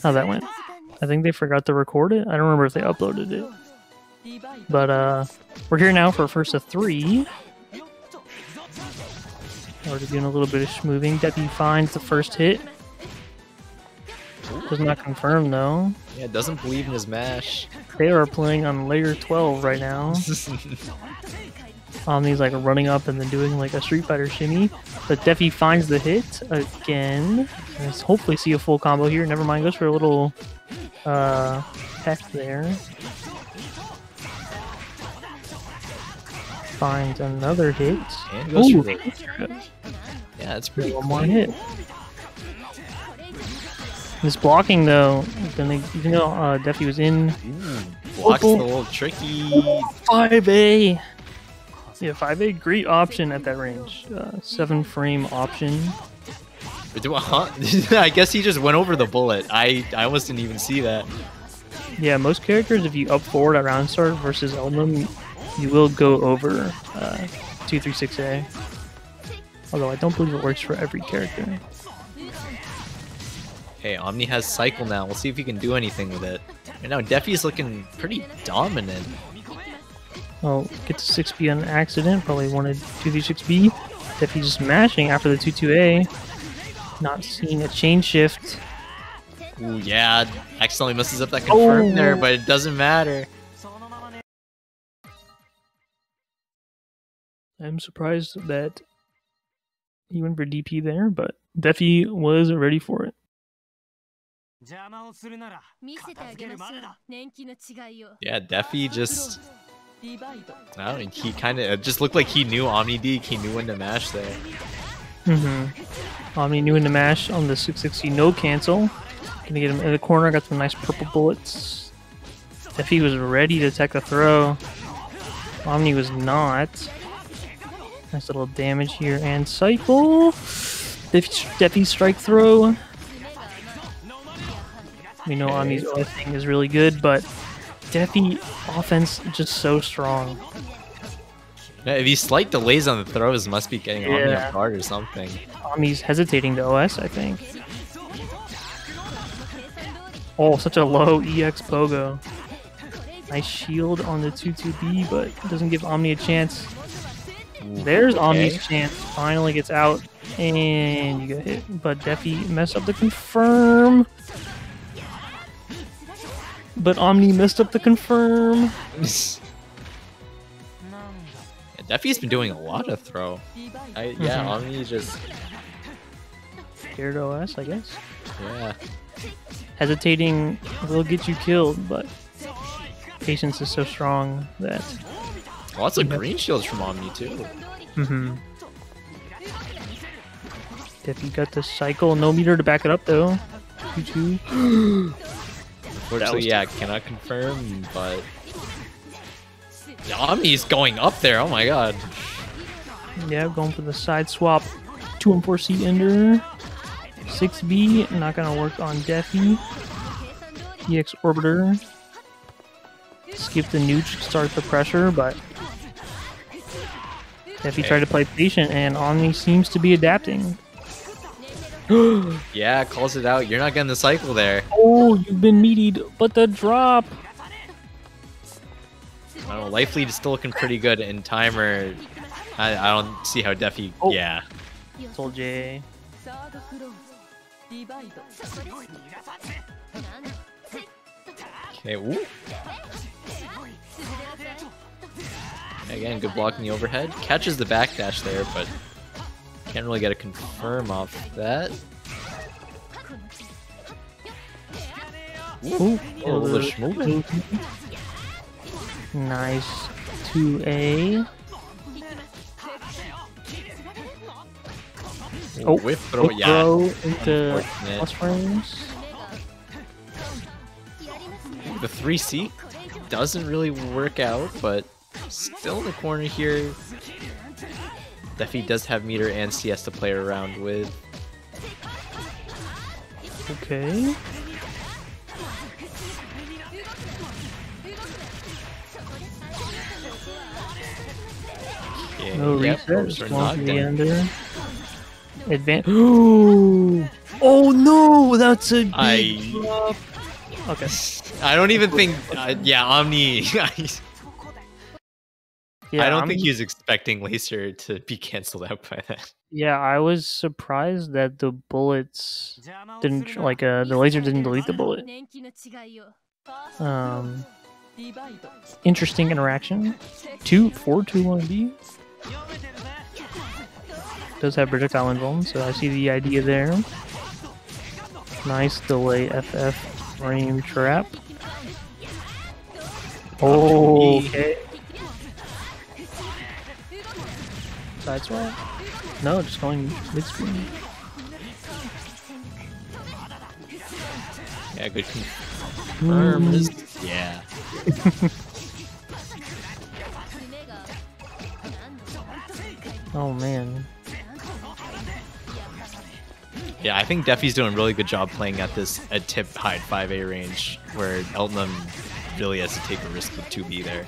how that went. I think they forgot to record it. I don't remember if they uploaded it. But uh, we're here now for first of three. Already doing a little bit of schmoving. Defi finds the first hit. Does not confirm though. Yeah, doesn't believe in his mash. They are playing on layer twelve right now. Omni's like running up and then doing like a Street Fighter shimmy. But Defi finds the hit again. Let's hopefully see a full combo here. Never mind, goes for a little uh, peck there. Finds another hit. And goes Ooh. For it. Yeah, that's pretty cool. One more hit. This blocking though, gonna, even though uh, Defi was in, mm, blocks oh, a little tricky. five A, yeah, five A, great option at that range. Uh, seven frame option. Do I, huh? I guess he just went over the bullet. I I almost didn't even see that. Yeah, most characters, if you up forward at round start versus Eltnum, you will go over uh, two three six A. Although I don't believe it works for every character. Hey, Omni has cycle now. We'll see if he can do anything with it. Right now, Defi's looking pretty dominant. Well, gets a six B on accident. Probably wanted two three six B. Defi just mashing after the two two A. Not seeing a chain shift. Ooh, yeah. Accidentally messes up that confirm oh. there, but it doesn't matter. I'm surprised that he went for D P there, but Defi was ready for it. Yeah, Defi just, I don't know, he kind of just looked like he knew Omnideag, he knew when to mash there. Mm-hmm. Omni knew when to mash on the six sixty no cancel. Gonna get him in the corner, got some nice purple bullets. Defi was ready to tech a throw. Omni was not. Nice little damage here and cycle. Defi strike throw. We know Omni's other thing is really good, but Defi offense just so strong. Yeah, these slight delays on the throws must be getting yeah. Omni off guard or something. Omni's hesitating to O S, I think. Oh, such a low E X pogo. Nice shield on the two two B, but it doesn't give Omni a chance. Ooh, There's okay. Omni's chance. Finally gets out, and you get hit. But Defi messed up the confirm. But Omni messed up the confirm. Yeah, Defi's been doing a lot of throw. I, yeah, mm-hmm. Omni just scared O S, I guess. Yeah. Hesitating will get you killed, but patience is so strong that. Lots of green shields from Omni too. Mm-hmm. Defi got the cycle, no meter to back it up though. Two two. Unfortunately, yeah, cannot confirm, but Omni's going up there, oh my god. Yeah, going for the side swap. two and four C Ender. six B, not going to work on Defi. E X Orbiter. Skip the nuke, start the pressure, but Defi tried to play patient, and Omni seems to be adapting. Yeah, calls it out. You're not getting the cycle there. Oh, you've been meatied, but the drop. I don't know, Life Lead is still looking pretty good, and Timer, I, I don't see how Defi, oh. Yeah. Soul J. Okay, ooh. Again, good block in the overhead. Catches the backdash there, but can't really get a confirm off that. Ooh, a little schmoop. Nice two A. Oh, whip throw, whip throw yeah. into plus frames. The three C doesn't really work out, but still in the corner here. Defi does have meter and C S to play around with. Okay. Okay. No yep, reset. One under. Advance. Oh no, that's a big I... drop. Okay. I don't even think. Uh, yeah, Omni. Yeah, I don't Omni... think he was expecting Laser to be canceled out by that. Yeah, I was surprised that the bullets didn't like uh, the Laser didn't delete the bullet. Um, interesting interaction. Two four two one B does have projectile involved, so I see the idea there. Nice delay F F frame trap. Oh, okay. Side swap? No, just going mid-screen. Yeah, good confirm. Mm. Yeah. Oh, man. Yeah, I think Defi's doing a really good job playing at this at tip Hyde five A range, where Eltnum really has to take a risk with two B there.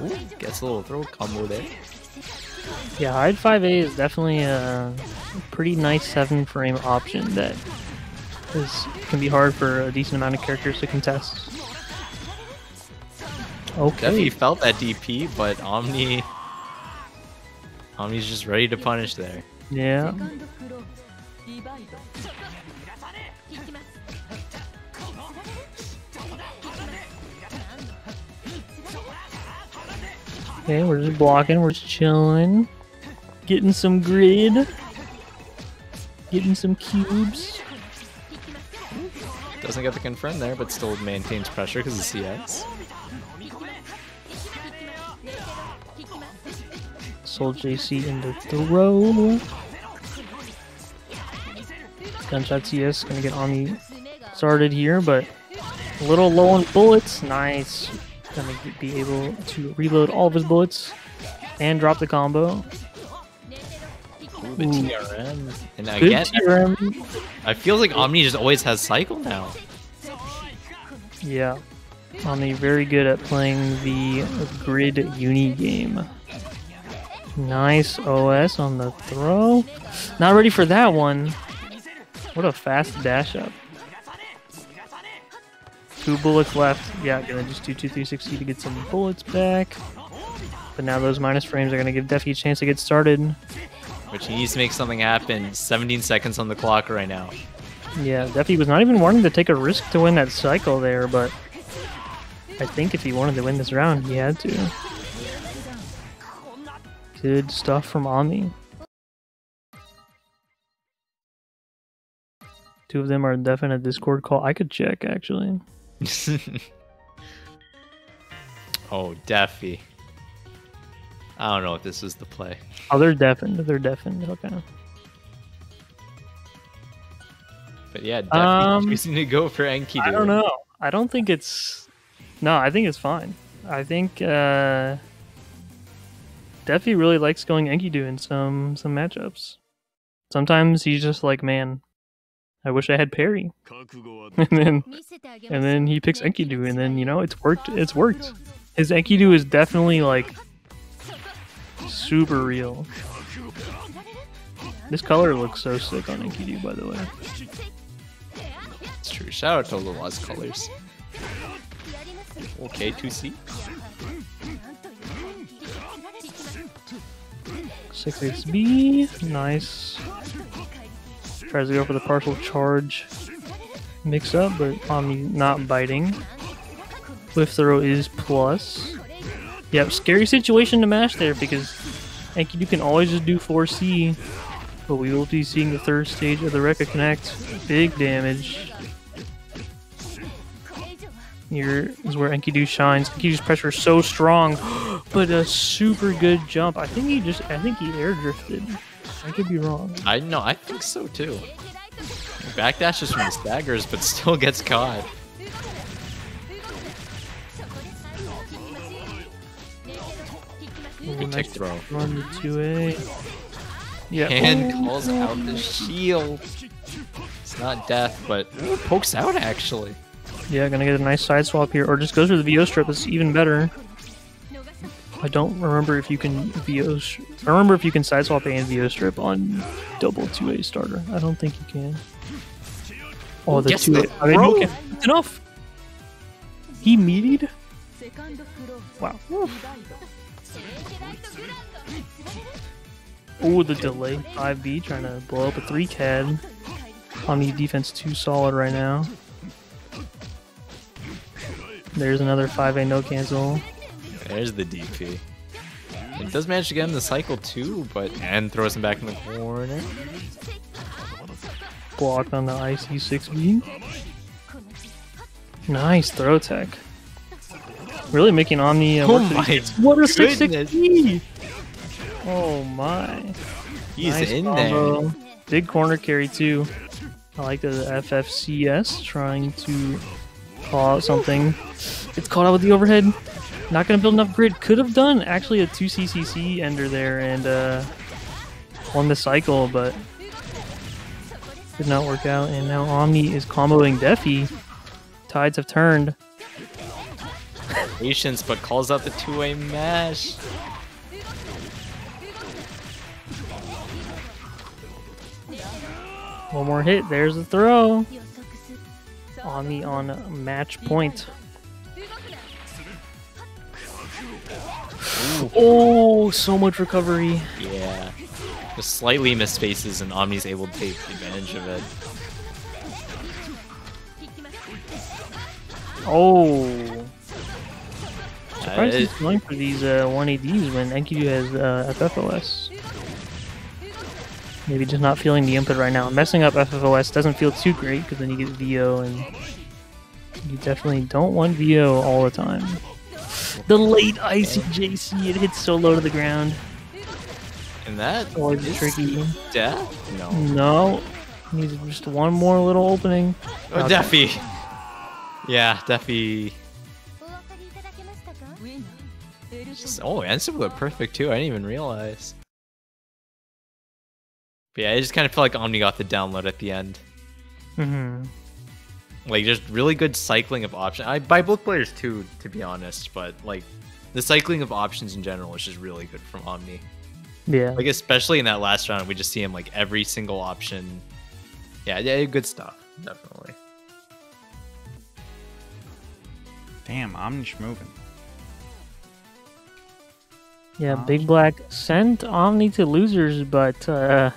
Ooh, gets a little throw combo there. Yeah, Hyde five A is definitely a pretty nice seven frame option that is can be hard for a decent amount of characters to contest. Okay. Defi felt that D P, but Omni... Omni's just ready to punish there. Yeah. Okay, we're just blocking, we're just chilling. Getting some grid. Getting some cubes. Doesn't get the confirm there, but still maintains pressure because of C X. Soul J C into throw. Gunshot C S, gonna get Omni started here, but a little low on bullets. Nice. Gonna be able to reload all of his bullets and drop the combo. Ooh, the T R M. And again, T R M. I feel like Omni just always has cycle now. Yeah, Omni very good at playing the grid uni game. Nice O S on the throw. Not ready for that one. What a fast dash up. Two bullets left. Yeah, gonna just do two three sixty to get some bullets back. But now those minus frames are gonna give Defi a chance to get started. Which he needs to make something happen. seventeen seconds on the clock right now. Yeah, Defi was not even wanting to take a risk to win that cycle there, but I think if he wanted to win this round, he had to. Good stuff from Omni. Two of them are definite Discord call. I could check, actually. Oh, Defi. I don't know if this is the play. Oh, they're deafened. They're deafened. Okay. But yeah, Defi um, choosing to go for Enkidu. I don't know. I don't think it's... No, I think it's fine. I think... Uh... Defi really likes going Enkidu in some some matchups. Sometimes he's just like, man, I wish I had parry. and then and then he picks Enkidu, and then, you know, it's worked. It's worked. His Enkidu is definitely like super real. This color looks so sick on Enkidu, by the way. It's true. Shout out to Lola's colors. Okay, two C. six X B. Nice. Tries to go for the partial charge mix up, but Omni not biting. Whiff throw is plus. Yep, scary situation to mash there because Enkidu can always just do four C, but we will be seeing the third stage of the Raykayyy Connect. Big damage. Here is where Enkidu shines. Enkidu's pressure is so strong, but a super good jump. I think he just, I think he air drifted. I could be wrong. I know, I think so too. Backdashes from staggers, but still gets caught. Good tech throw. Run the two A. Yeah. And oh, calls no. out the shield. It's not death, but ooh, pokes out actually. Yeah, gonna get a nice side swap here, or just goes for the V O strip. It's even better. I don't remember if you can V O. I remember if you can side swap and V O strip on double two A starter. I don't think you can. Oh, the yes, two A. I mean, he can. Enough. He meatied. Wow. Oh, the delay. five B trying to blow up a three C A D. Omni defense too solid right now. There's another five A no cancel. There's the D P. It does manage to get him the cycle too, but and throws him back in the corner. Blocked on the I C six B. Nice throw tech. Really making Omni. Uh, oh my! What a six six B! Oh my! He's nice in combo. There. Big corner carry too. I like the F F C S trying to claw out something. It's caught out with the overhead. Not gonna build enough grid. Could have done actually a two C C C ender there and uh, won the cycle, but did not work out. And now Omni is comboing Defi. Tides have turned. Patience, but calls out the two A mash. One more hit. There's the throw. Omni on match point. Ooh. Oh, so much recovery. Yeah. Just slightly missed spaces, and Omni's able to take advantage of it. Oh. Surprised uh, he's going for these uh, one A Ds when Enkidu has uh, F F O S. Maybe just not feeling the input right now. Messing up F F O S doesn't feel too great, because then you get V O, and you definitely don't want V O all the time. The late I C J C, it hits so low to the ground. And that or is tricky. Death? No. No. Needs just one more little opening. Oh, okay. Defi! Yeah, Defi. Oh, and Super Perfect too, I didn't even realize. But yeah, I just kind of felt like Omni got the download at the end. Mm-hmm. Like, just really good cycling of options. I, by both players, too, to be honest. But, like, the cycling of options in general is just really good from Omni. Yeah. Like, especially in that last round, we just see him, like, every single option. Yeah, yeah, good stuff. Definitely. Damn, Omni's moving. Yeah, wow. BigBlack sent Omni to losers, but, uh...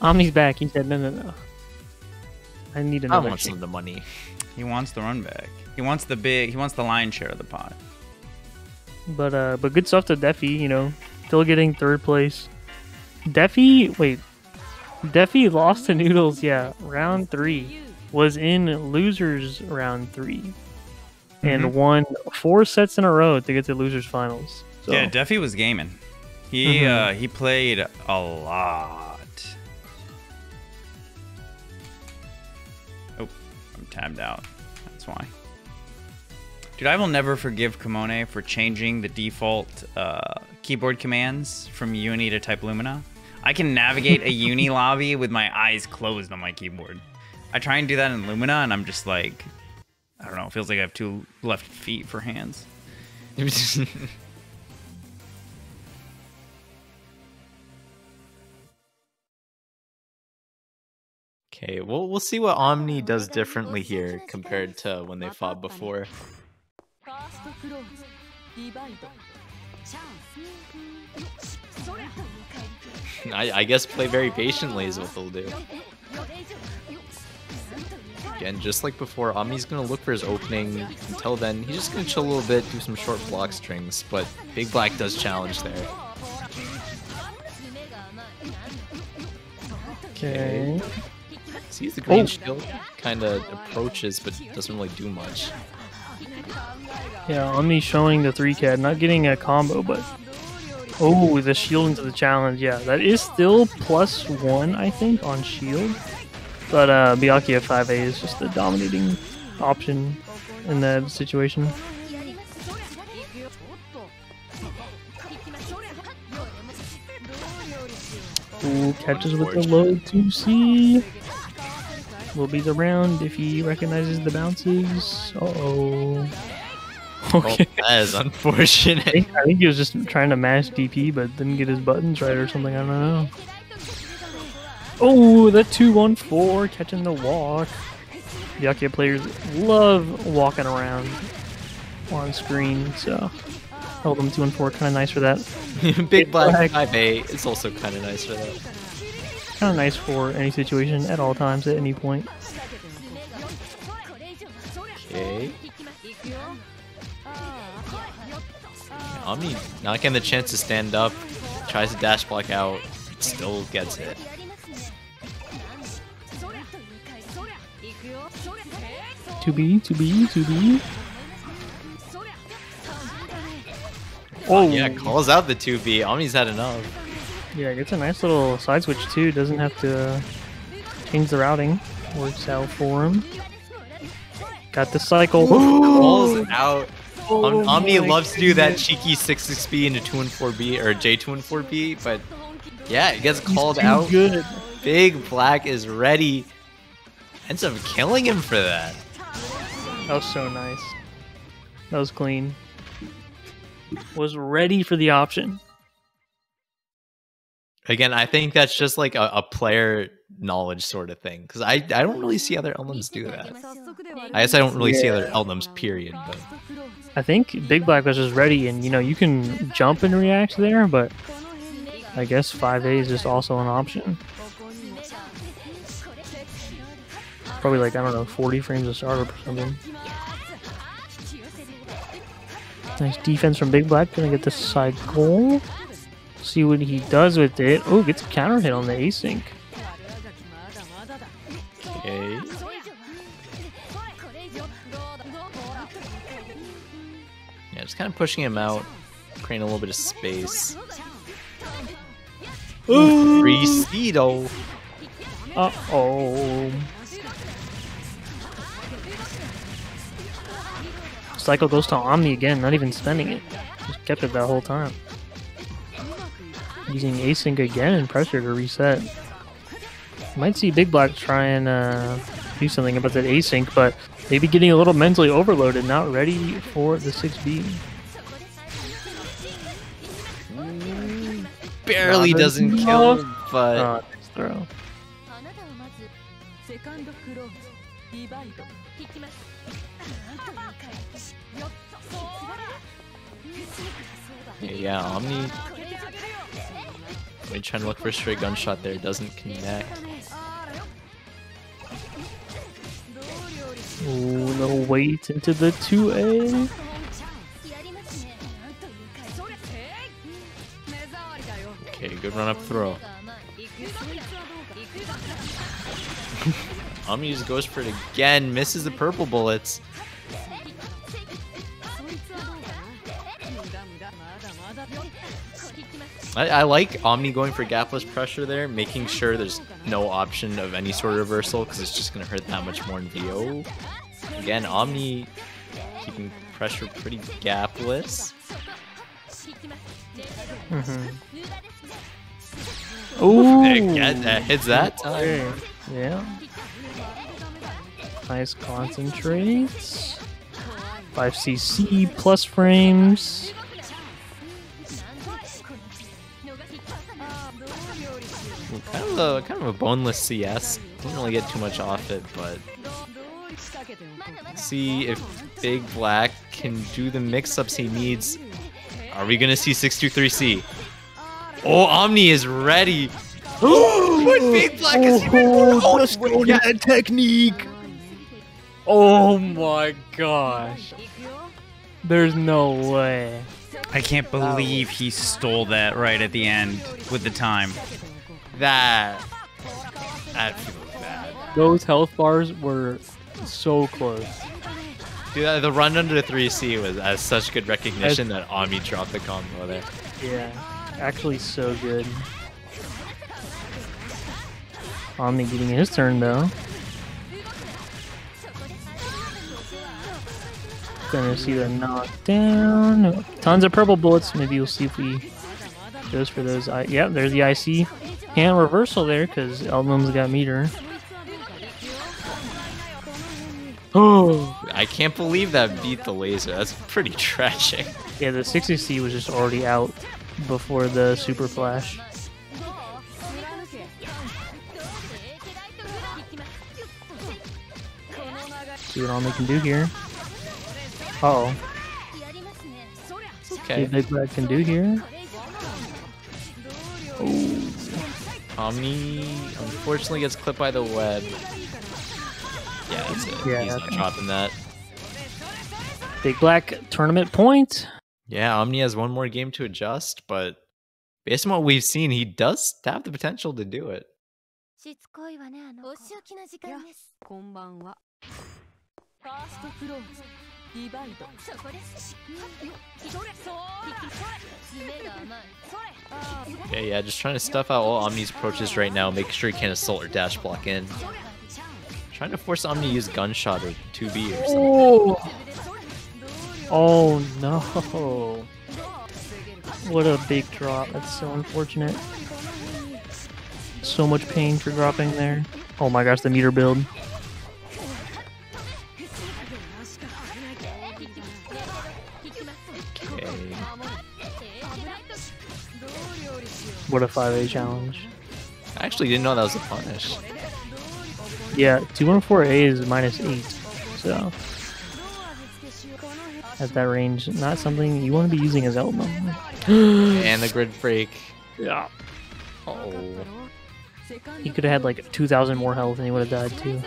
Omni's back. He said, no, no, no. I need another. I want some of the money. He wants the run back. He wants the big. He wants the lion's share of the pot. But uh, but good stuff to Defi. You know, still getting third place. Defi, wait, Defi lost to Noodles. Yeah, round three was in losers round three, and mm-hmm. won four sets in a row to get to losers finals. So. Yeah, Defi was gaming. He mm-hmm. uh, he played a lot. Tabbed out. That's why. Dude, I will never forgive Komone for changing the default uh, keyboard commands from Uni to type Lumina. I can navigate a Uni lobby with my eyes closed on my keyboard. I try and do that in Lumina, and I'm just like, I don't know, it feels like I have two left feet for hands. Okay, well, we'll see what Omni does differently here compared to when they fought before. I, I guess play very patiently is what they'll do. Again, just like before, Omni's going to look for his opening. Until then, he's just going to chill a little bit, do some short block strings, but BigBlack does challenge there. Okay. Sees the green oh. shield, kind of approaches, but doesn't really do much. Yeah, Omni showing the three C A D, not getting a combo, but... Oh, the shield into the challenge, yeah. That is still plus one, I think, on shield. But uh, Byakuya five A is just the dominating option in that situation. Ooh, catches with the low two C. Will be the round if he recognizes the bounces. Uh oh. Okay. Well, that is unfortunate. I think, I think he was just trying to mash D P, but didn't get his buttons right or something. I don't know. Oh, that two one four catching the walk. Byakuya players love walking around on screen, so. Held him two and four, kind of nice for that. Big Black five A, it's also kind of nice for that. Kind of nice for any situation, at all times, at any point. Okay. Omni not getting the chance to stand up, tries to dash block out, still gets hit. two B, two B, two B. Oh, yeah, calls out the two B. Omni's had enough. Yeah, gets a nice little side switch too. Doesn't have to change the routing. Works out for him. Got the cycle. Calls out. Oh, Om Omni loves goodness. to do that cheeky six six B into two one four B or J two one four B, but yeah, it gets called He's out. Good. Big Black is ready. Ends up killing him for that. That was so nice. That was clean. Was ready for the option. Again, I think that's just like a, a player knowledge sort of thing, because I, I don't really see other Eltnums do that. I guess I don't really yeah. see other Eltnums, period. But I think Big Black was just ready, and you know, you can jump and react there, but I guess five A is just also an option. Probably like, I don't know, forty frames a startup or something. Nice defense from Big Black. Gonna get the cycle. See what he does with it. Oh, gets a counter hit on the async. Okay. Yeah, just kind of pushing him out, creating a little bit of space. Ooh, free Cedo. Uh oh. Cycle goes to Omni again, not even spending it. Just kept it that whole time. Using async again and pressure to reset. Might see Big Black try and uh, do something about that async, but maybe getting a little mentally overloaded, not ready for the six B. Mm, barely not doesn't kill, but... Uh, nice throw. Yeah, Omni. We're trying to look for a straight gunshot there, doesn't connect. Ooh, no wait into the two A. Okay, good run up throw. Omni just goes for it again, misses the purple bullets. I, I like Omni going for gapless pressure there, making sure there's no option of any sort of reversal, because it's just going to hurt that much more in V O. Again, Omni keeping pressure pretty gapless. Mm-hmm. Ooh! That, that hits that time. Okay. Yeah. Nice concentrates. five C C plus frames. Kind of a kind of a boneless C S. Didn't really get too much off it, but see if BigBlack can do the mix-ups he needs. Are we gonna see six two three C? Oh, Omni is ready. Oh, BigBlack is even more oh, yeah. technique. Oh my gosh! There's no way. I can't believe he stole that right at the end with the time. That that feels bad. Those health bars were so close. Dude, the run under three C was as such good recognition That's... that Omni dropped the combo there. Yeah, actually so good. Omni getting his turn though. Gonna see the knockdown. Tons of purple bullets. Maybe we'll see if we goes for those. I yeah, there's the I C. Can't reversal there because Eltnum's got meter. Oh, I can't believe that beat the laser. That's pretty tragic. Yeah, the six C was just already out before the super flash. See what all they can do here. Uh oh. Okay. See what BigBlack can do here. Ooh. Omni unfortunately gets clipped by the web. Yeah, that's it. Yeah, he's not chopping that. BigBlack tournament point. Yeah, Omni has one more game to adjust, but based on what we've seen, he does have the potential to do it. Yeah, yeah, just trying to stuff out all Omni's approaches right now, make sure he can't assault or dash block in. Trying to force Omni to use gunshot or two B or something. Oh, oh no. What a big drop. That's so unfortunate. So much pain for dropping there. Oh my gosh, the meter build. What a five A challenge. I actually didn't know that was a punish. Yeah, two one four A is minus eight. So, at that range, not something you want to be using as Eltnum. And the grid break. Yeah. Uh oh. He could have had like two thousand more health and he would have died too.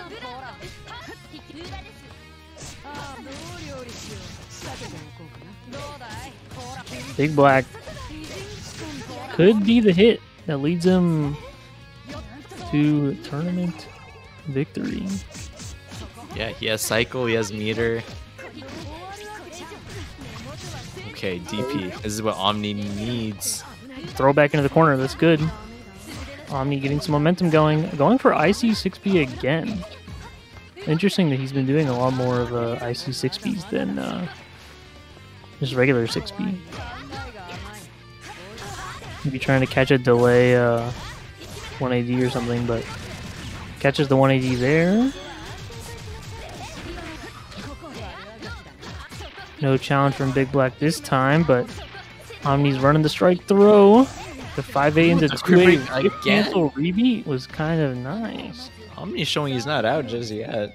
BigBlack could be the hit that leads him to tournament victory. Yeah, he has cycle, he has meter. Okay, D P. This is what Omni needs. Throw back into the corner, that's good. Omni getting some momentum going. Going for I C six B again. Interesting that he's been doing a lot more of uh, I C six Bs than uh, just regular six B. Be trying to catch a delay uh, one A D or something, but catches the one A D there. No challenge from BigBlack this time, but Omni's running the strike throw. The five A into two A again. Rebeat was kind of nice. Omni's showing he's not out just yet.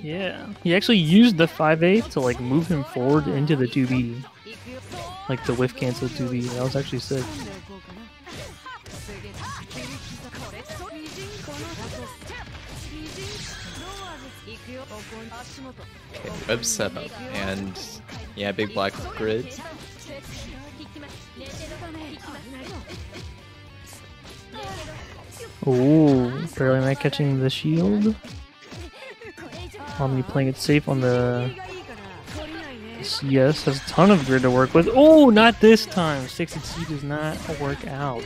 Yeah, he actually used the five A to like move him forward into the two B, like the whiff cancel two B. That was actually sick. Okay, web setup, and yeah, BigBlack grid. Ooh, barely not catching the shield. Omni playing it safe on the C S, has a ton of grid to work with. Oh, not this time! six C does not work out.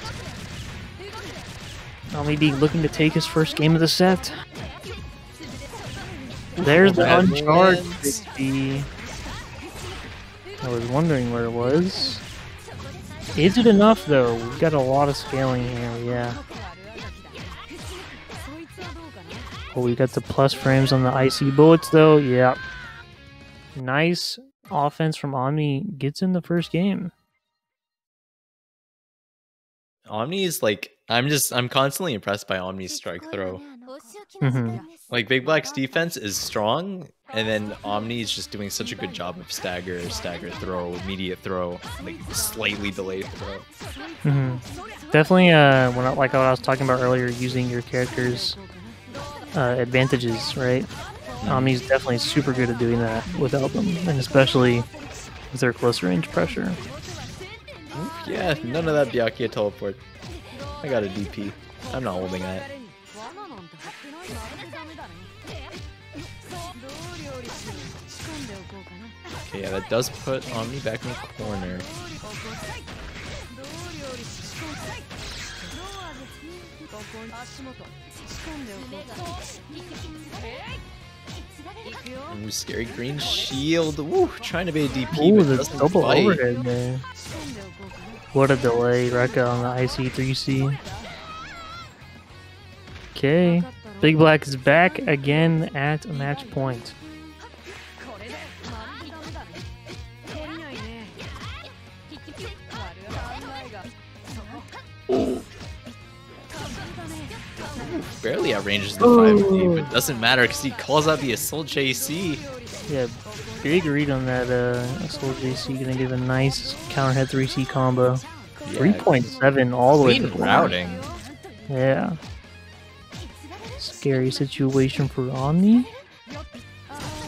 Omnideag looking to take his first game of the set. There's the that uncharged six B. I was wondering where it was. Is it enough though? We've got a lot of scaling here, yeah. Oh, we got the plus frames on the icy bullets though, yeah. Nice offense from Omni, gets in the first game. Omni is like, I'm just, I'm constantly impressed by Omni's strike throw. Mm-hmm. Like, Big Black's defense is strong, and then Omni is just doing such a good job of stagger, stagger throw, immediate throw, like slightly delayed throw. Mm-hmm. Definitely, uh, when I, like what I was talking about earlier, using your character's uh, advantages, right? Mm-hmm. Omni's definitely super good at doing that with Eltnum, and especially with their close range pressure. Yeah, none of that Byakuya teleport. I got a D P. I'm not holding that. Okay, yeah, that does put Omni back in the corner. Ooh, scary green shield. Woo, trying to be a D P. Ooh, but doesn't double bite. Overhead, man. What a delay, Raykayyy on the I C three C. Okay, Big Black is back again at a match point. Ooh. Barely outranges the five D, but doesn't matter because he calls out the Assault J C. Yeah, big read on that uh, Assault J C, gonna give a nice counterhead three C combo. Yeah, three point seven all the way to routing. Yeah. Scary situation for Omni.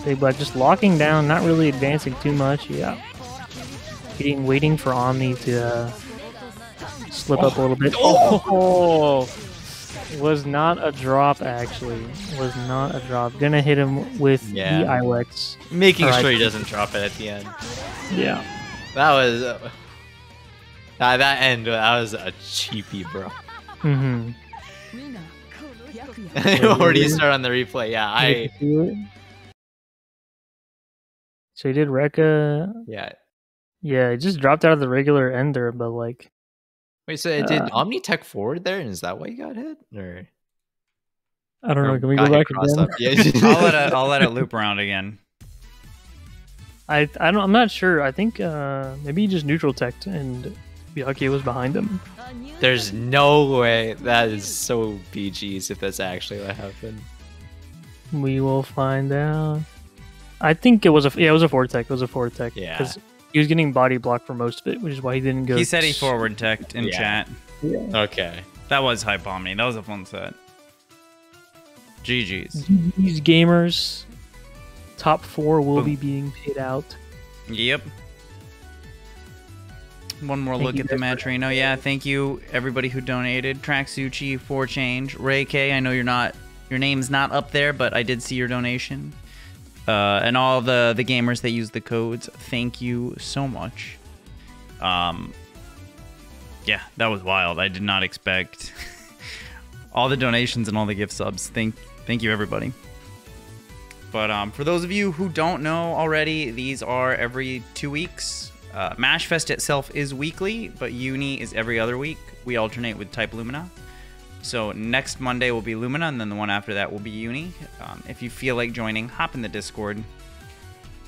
Big Black just locking down, not really advancing too much. Yeah. Getting, waiting for Omni to uh, slip oh. up a little bit. Oh! oh. Was not a drop, actually. Was not a drop. Gonna hit him with yeah. the I W E X. Making right. sure he doesn't drop it at the end. Yeah. That was... Uh, that, that end, that was a cheapie, bro. Mm-hmm. I already start on the replay, yeah. I. So he did Raykayyy... Yeah. Yeah, it just dropped out of the regular ender, but like... Wait, so did uh, Omni tech forward there, and is that why you got hit? Or I don't or know. Can we go back again? Up? Yeah, I'll let it. I'll let it loop around again. I I don't. I'm not sure. I think uh, maybe he just neutral teched, and Byakuya was behind him. There's no way. That is so B G's if that's actually what happened. We will find out. I think it was a yeah. It was a forward tech. It was a forward tech. Yeah. He was getting body blocked for most of it, which is why he didn't go. He said he forward teched in yeah. chat. Yeah. Okay. That was hype Omni. That was a fun set. G G's. These gamers, top four will Boom. be being paid out. Yep. One more thank look at the Matcherino. Yeah, thank you, everybody who donated. Traxuchi, For Change, Raykayyy, I know you're not, your name's not up there, but I did see your donation. Uh, and all the, the gamers that use the codes, thank you so much. Um, yeah, that was wild. I did not expect all the donations and all the gift subs. Thank, thank you, everybody. But um, for those of you who don't know already, these are every two weeks. Uh, MASHFest itself is weekly, but Uni is every other week. We alternate with Type Lumina. So next Monday will be Lumina, and then the one after that will be Uni. Um, if you feel like joining, hop in the Discord.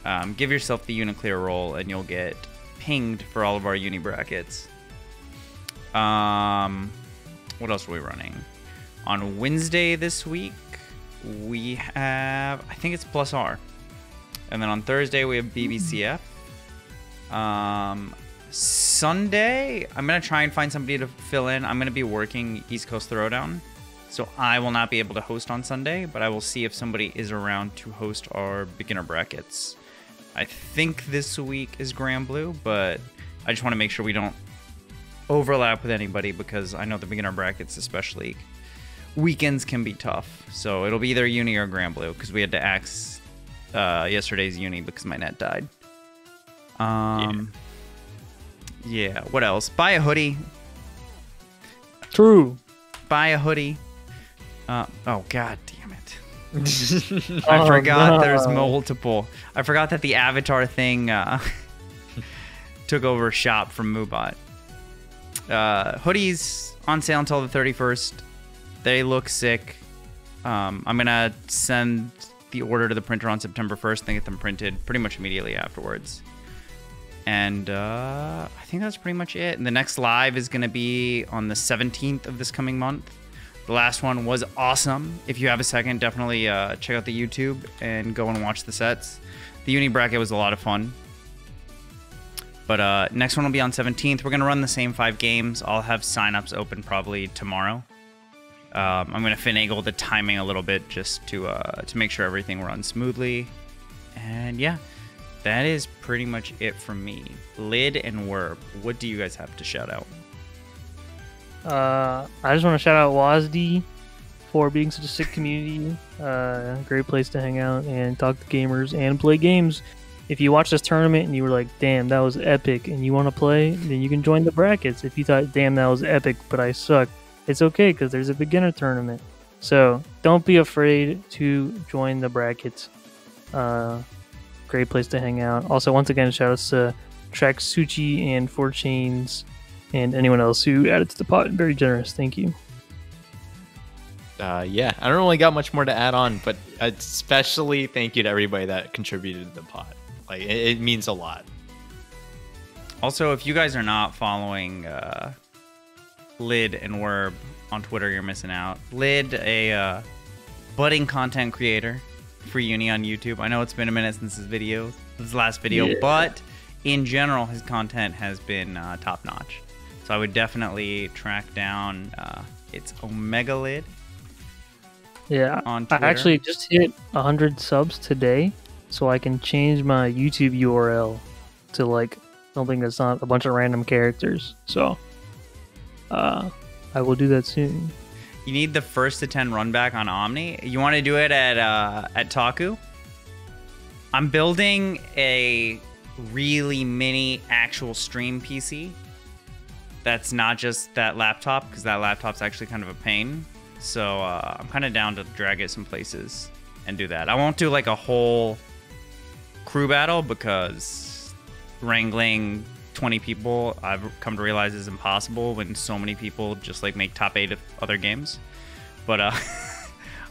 Um, give yourself the Uniclear role, and you'll get pinged for all of our Uni brackets. Um, what else are we running? On Wednesday this week, we have... I think it's Plus R. And then on Thursday, we have B B C F. Um... Sunday, I'm going to try and find somebody to fill in. I'm going to be working East Coast Throwdown, so I will not be able to host on Sunday, but I will see if somebody is around to host our beginner brackets. I think this week is Grand Blue, but I just want to make sure we don't overlap with anybody because I know the beginner brackets, especially weekends, can be tough. So it'll be either Uni or Grand Blue because we had to axe uh, yesterday's Uni because my net died. Um... Yeah. Yeah, what else? Buy a hoodie. True. Buy a hoodie. Uh, oh, god damn it. I oh, forgot no. there's multiple. I forgot that the avatar thing uh, took over shop from Mubot. Uh, hoodies on sale until the thirty-first. They look sick. Um, I'm going to send the order to the printer on September first and get them printed pretty much immediately afterwards. And uh, I think that's pretty much it. And the next live is going to be on the seventeenth of this coming month. The last one was awesome. If you have a second, definitely uh, check out the YouTube and go and watch the sets. The uni bracket was a lot of fun. But uh, next one will be on seventeenth. We're going to run the same five games. I'll have signups open probably tomorrow. Um, I'm going to finagle the timing a little bit just to uh, to make sure everything runs smoothly. And yeah, that is pretty much it from me. Lid and Werb, what do you guys have to shout out? Uh, I just want to shout out W A S D for being such a sick community. Uh, great place to hang out and talk to gamers and play games. If you watch this tournament and you were like, damn, that was epic, and you want to play, then you can join the brackets. If you thought, damn, that was epic, but I suck, it's okay because there's a beginner tournament. So don't be afraid to join the brackets. Uh, great place to hang out. Also, once again, shout outs to Traxucci and four chainz and anyone else who added to the pot. Very generous. Thank you. Uh, yeah, I don't really got much more to add on, but especially thank you to everybody that contributed to the pot. Like, it, it means a lot. Also, if you guys are not following uh, Lid and Werb on Twitter, you're missing out. Lid, a uh, budding content creator for Uni on YouTube. I know it's been a minute since his video, his last video, yeah. But in general, his content has been uh, top-notch. So I would definitely track down uh, its Omega Lid. Yeah, on Twitter. I actually just hit one hundred subs today. So I can change my YouTube U R L to like something that's not a bunch of random characters. So uh, I will do that soon. You need the first to ten run back on Omni. You want to do it at uh, at Taku? I'm building a really mini actual stream P C. That's not just that laptop, because that laptop's actually kind of a pain. So uh, I'm kind of down to drag it some places and do that. I won't do like a whole crew battle because wrangling twenty people I've come to realize is impossible when so many people just like make top eight of other games. But uh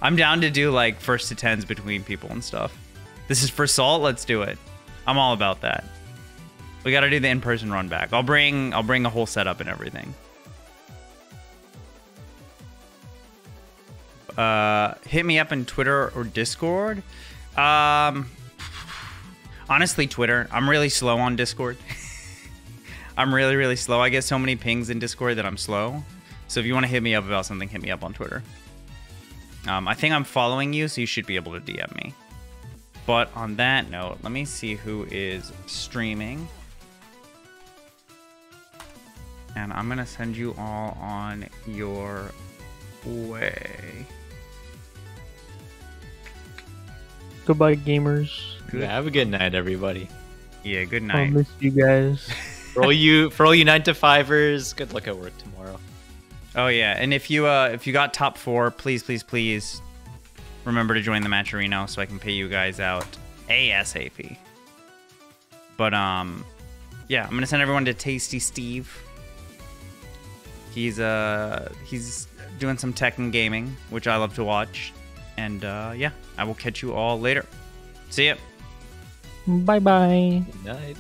I'm down to do like first to tens between people and stuff. This is for salt, let's do it. I'm all about that. We gotta do the in-person run back. I'll bring I'll bring a whole setup and everything. Uh hit me up on Twitter or Discord. Um Honestly, Twitter. I'm really slow on Discord. I'm really, really slow. I get so many pings in Discord that I'm slow. So if you want to hit me up about something, hit me up on Twitter. Um, I think I'm following you, so you should be able to D M me. But on that note, let me see who is streaming. And I'm going to send you all on your way. Goodbye, gamers. Good. Yeah, have a good night, everybody. Yeah, good night. I miss you guys. For all you, for all you nine to fivers, good luck at work tomorrow. Oh yeah, and if you uh, if you got top four, please, please, please remember to join the Matcherino so I can pay you guys out ASAP. But um, yeah, I'm gonna send everyone to Tasty Steve. He's uh he's doing some tech and gaming, which I love to watch. And uh, yeah, I will catch you all later. See ya. Bye-bye. Good night.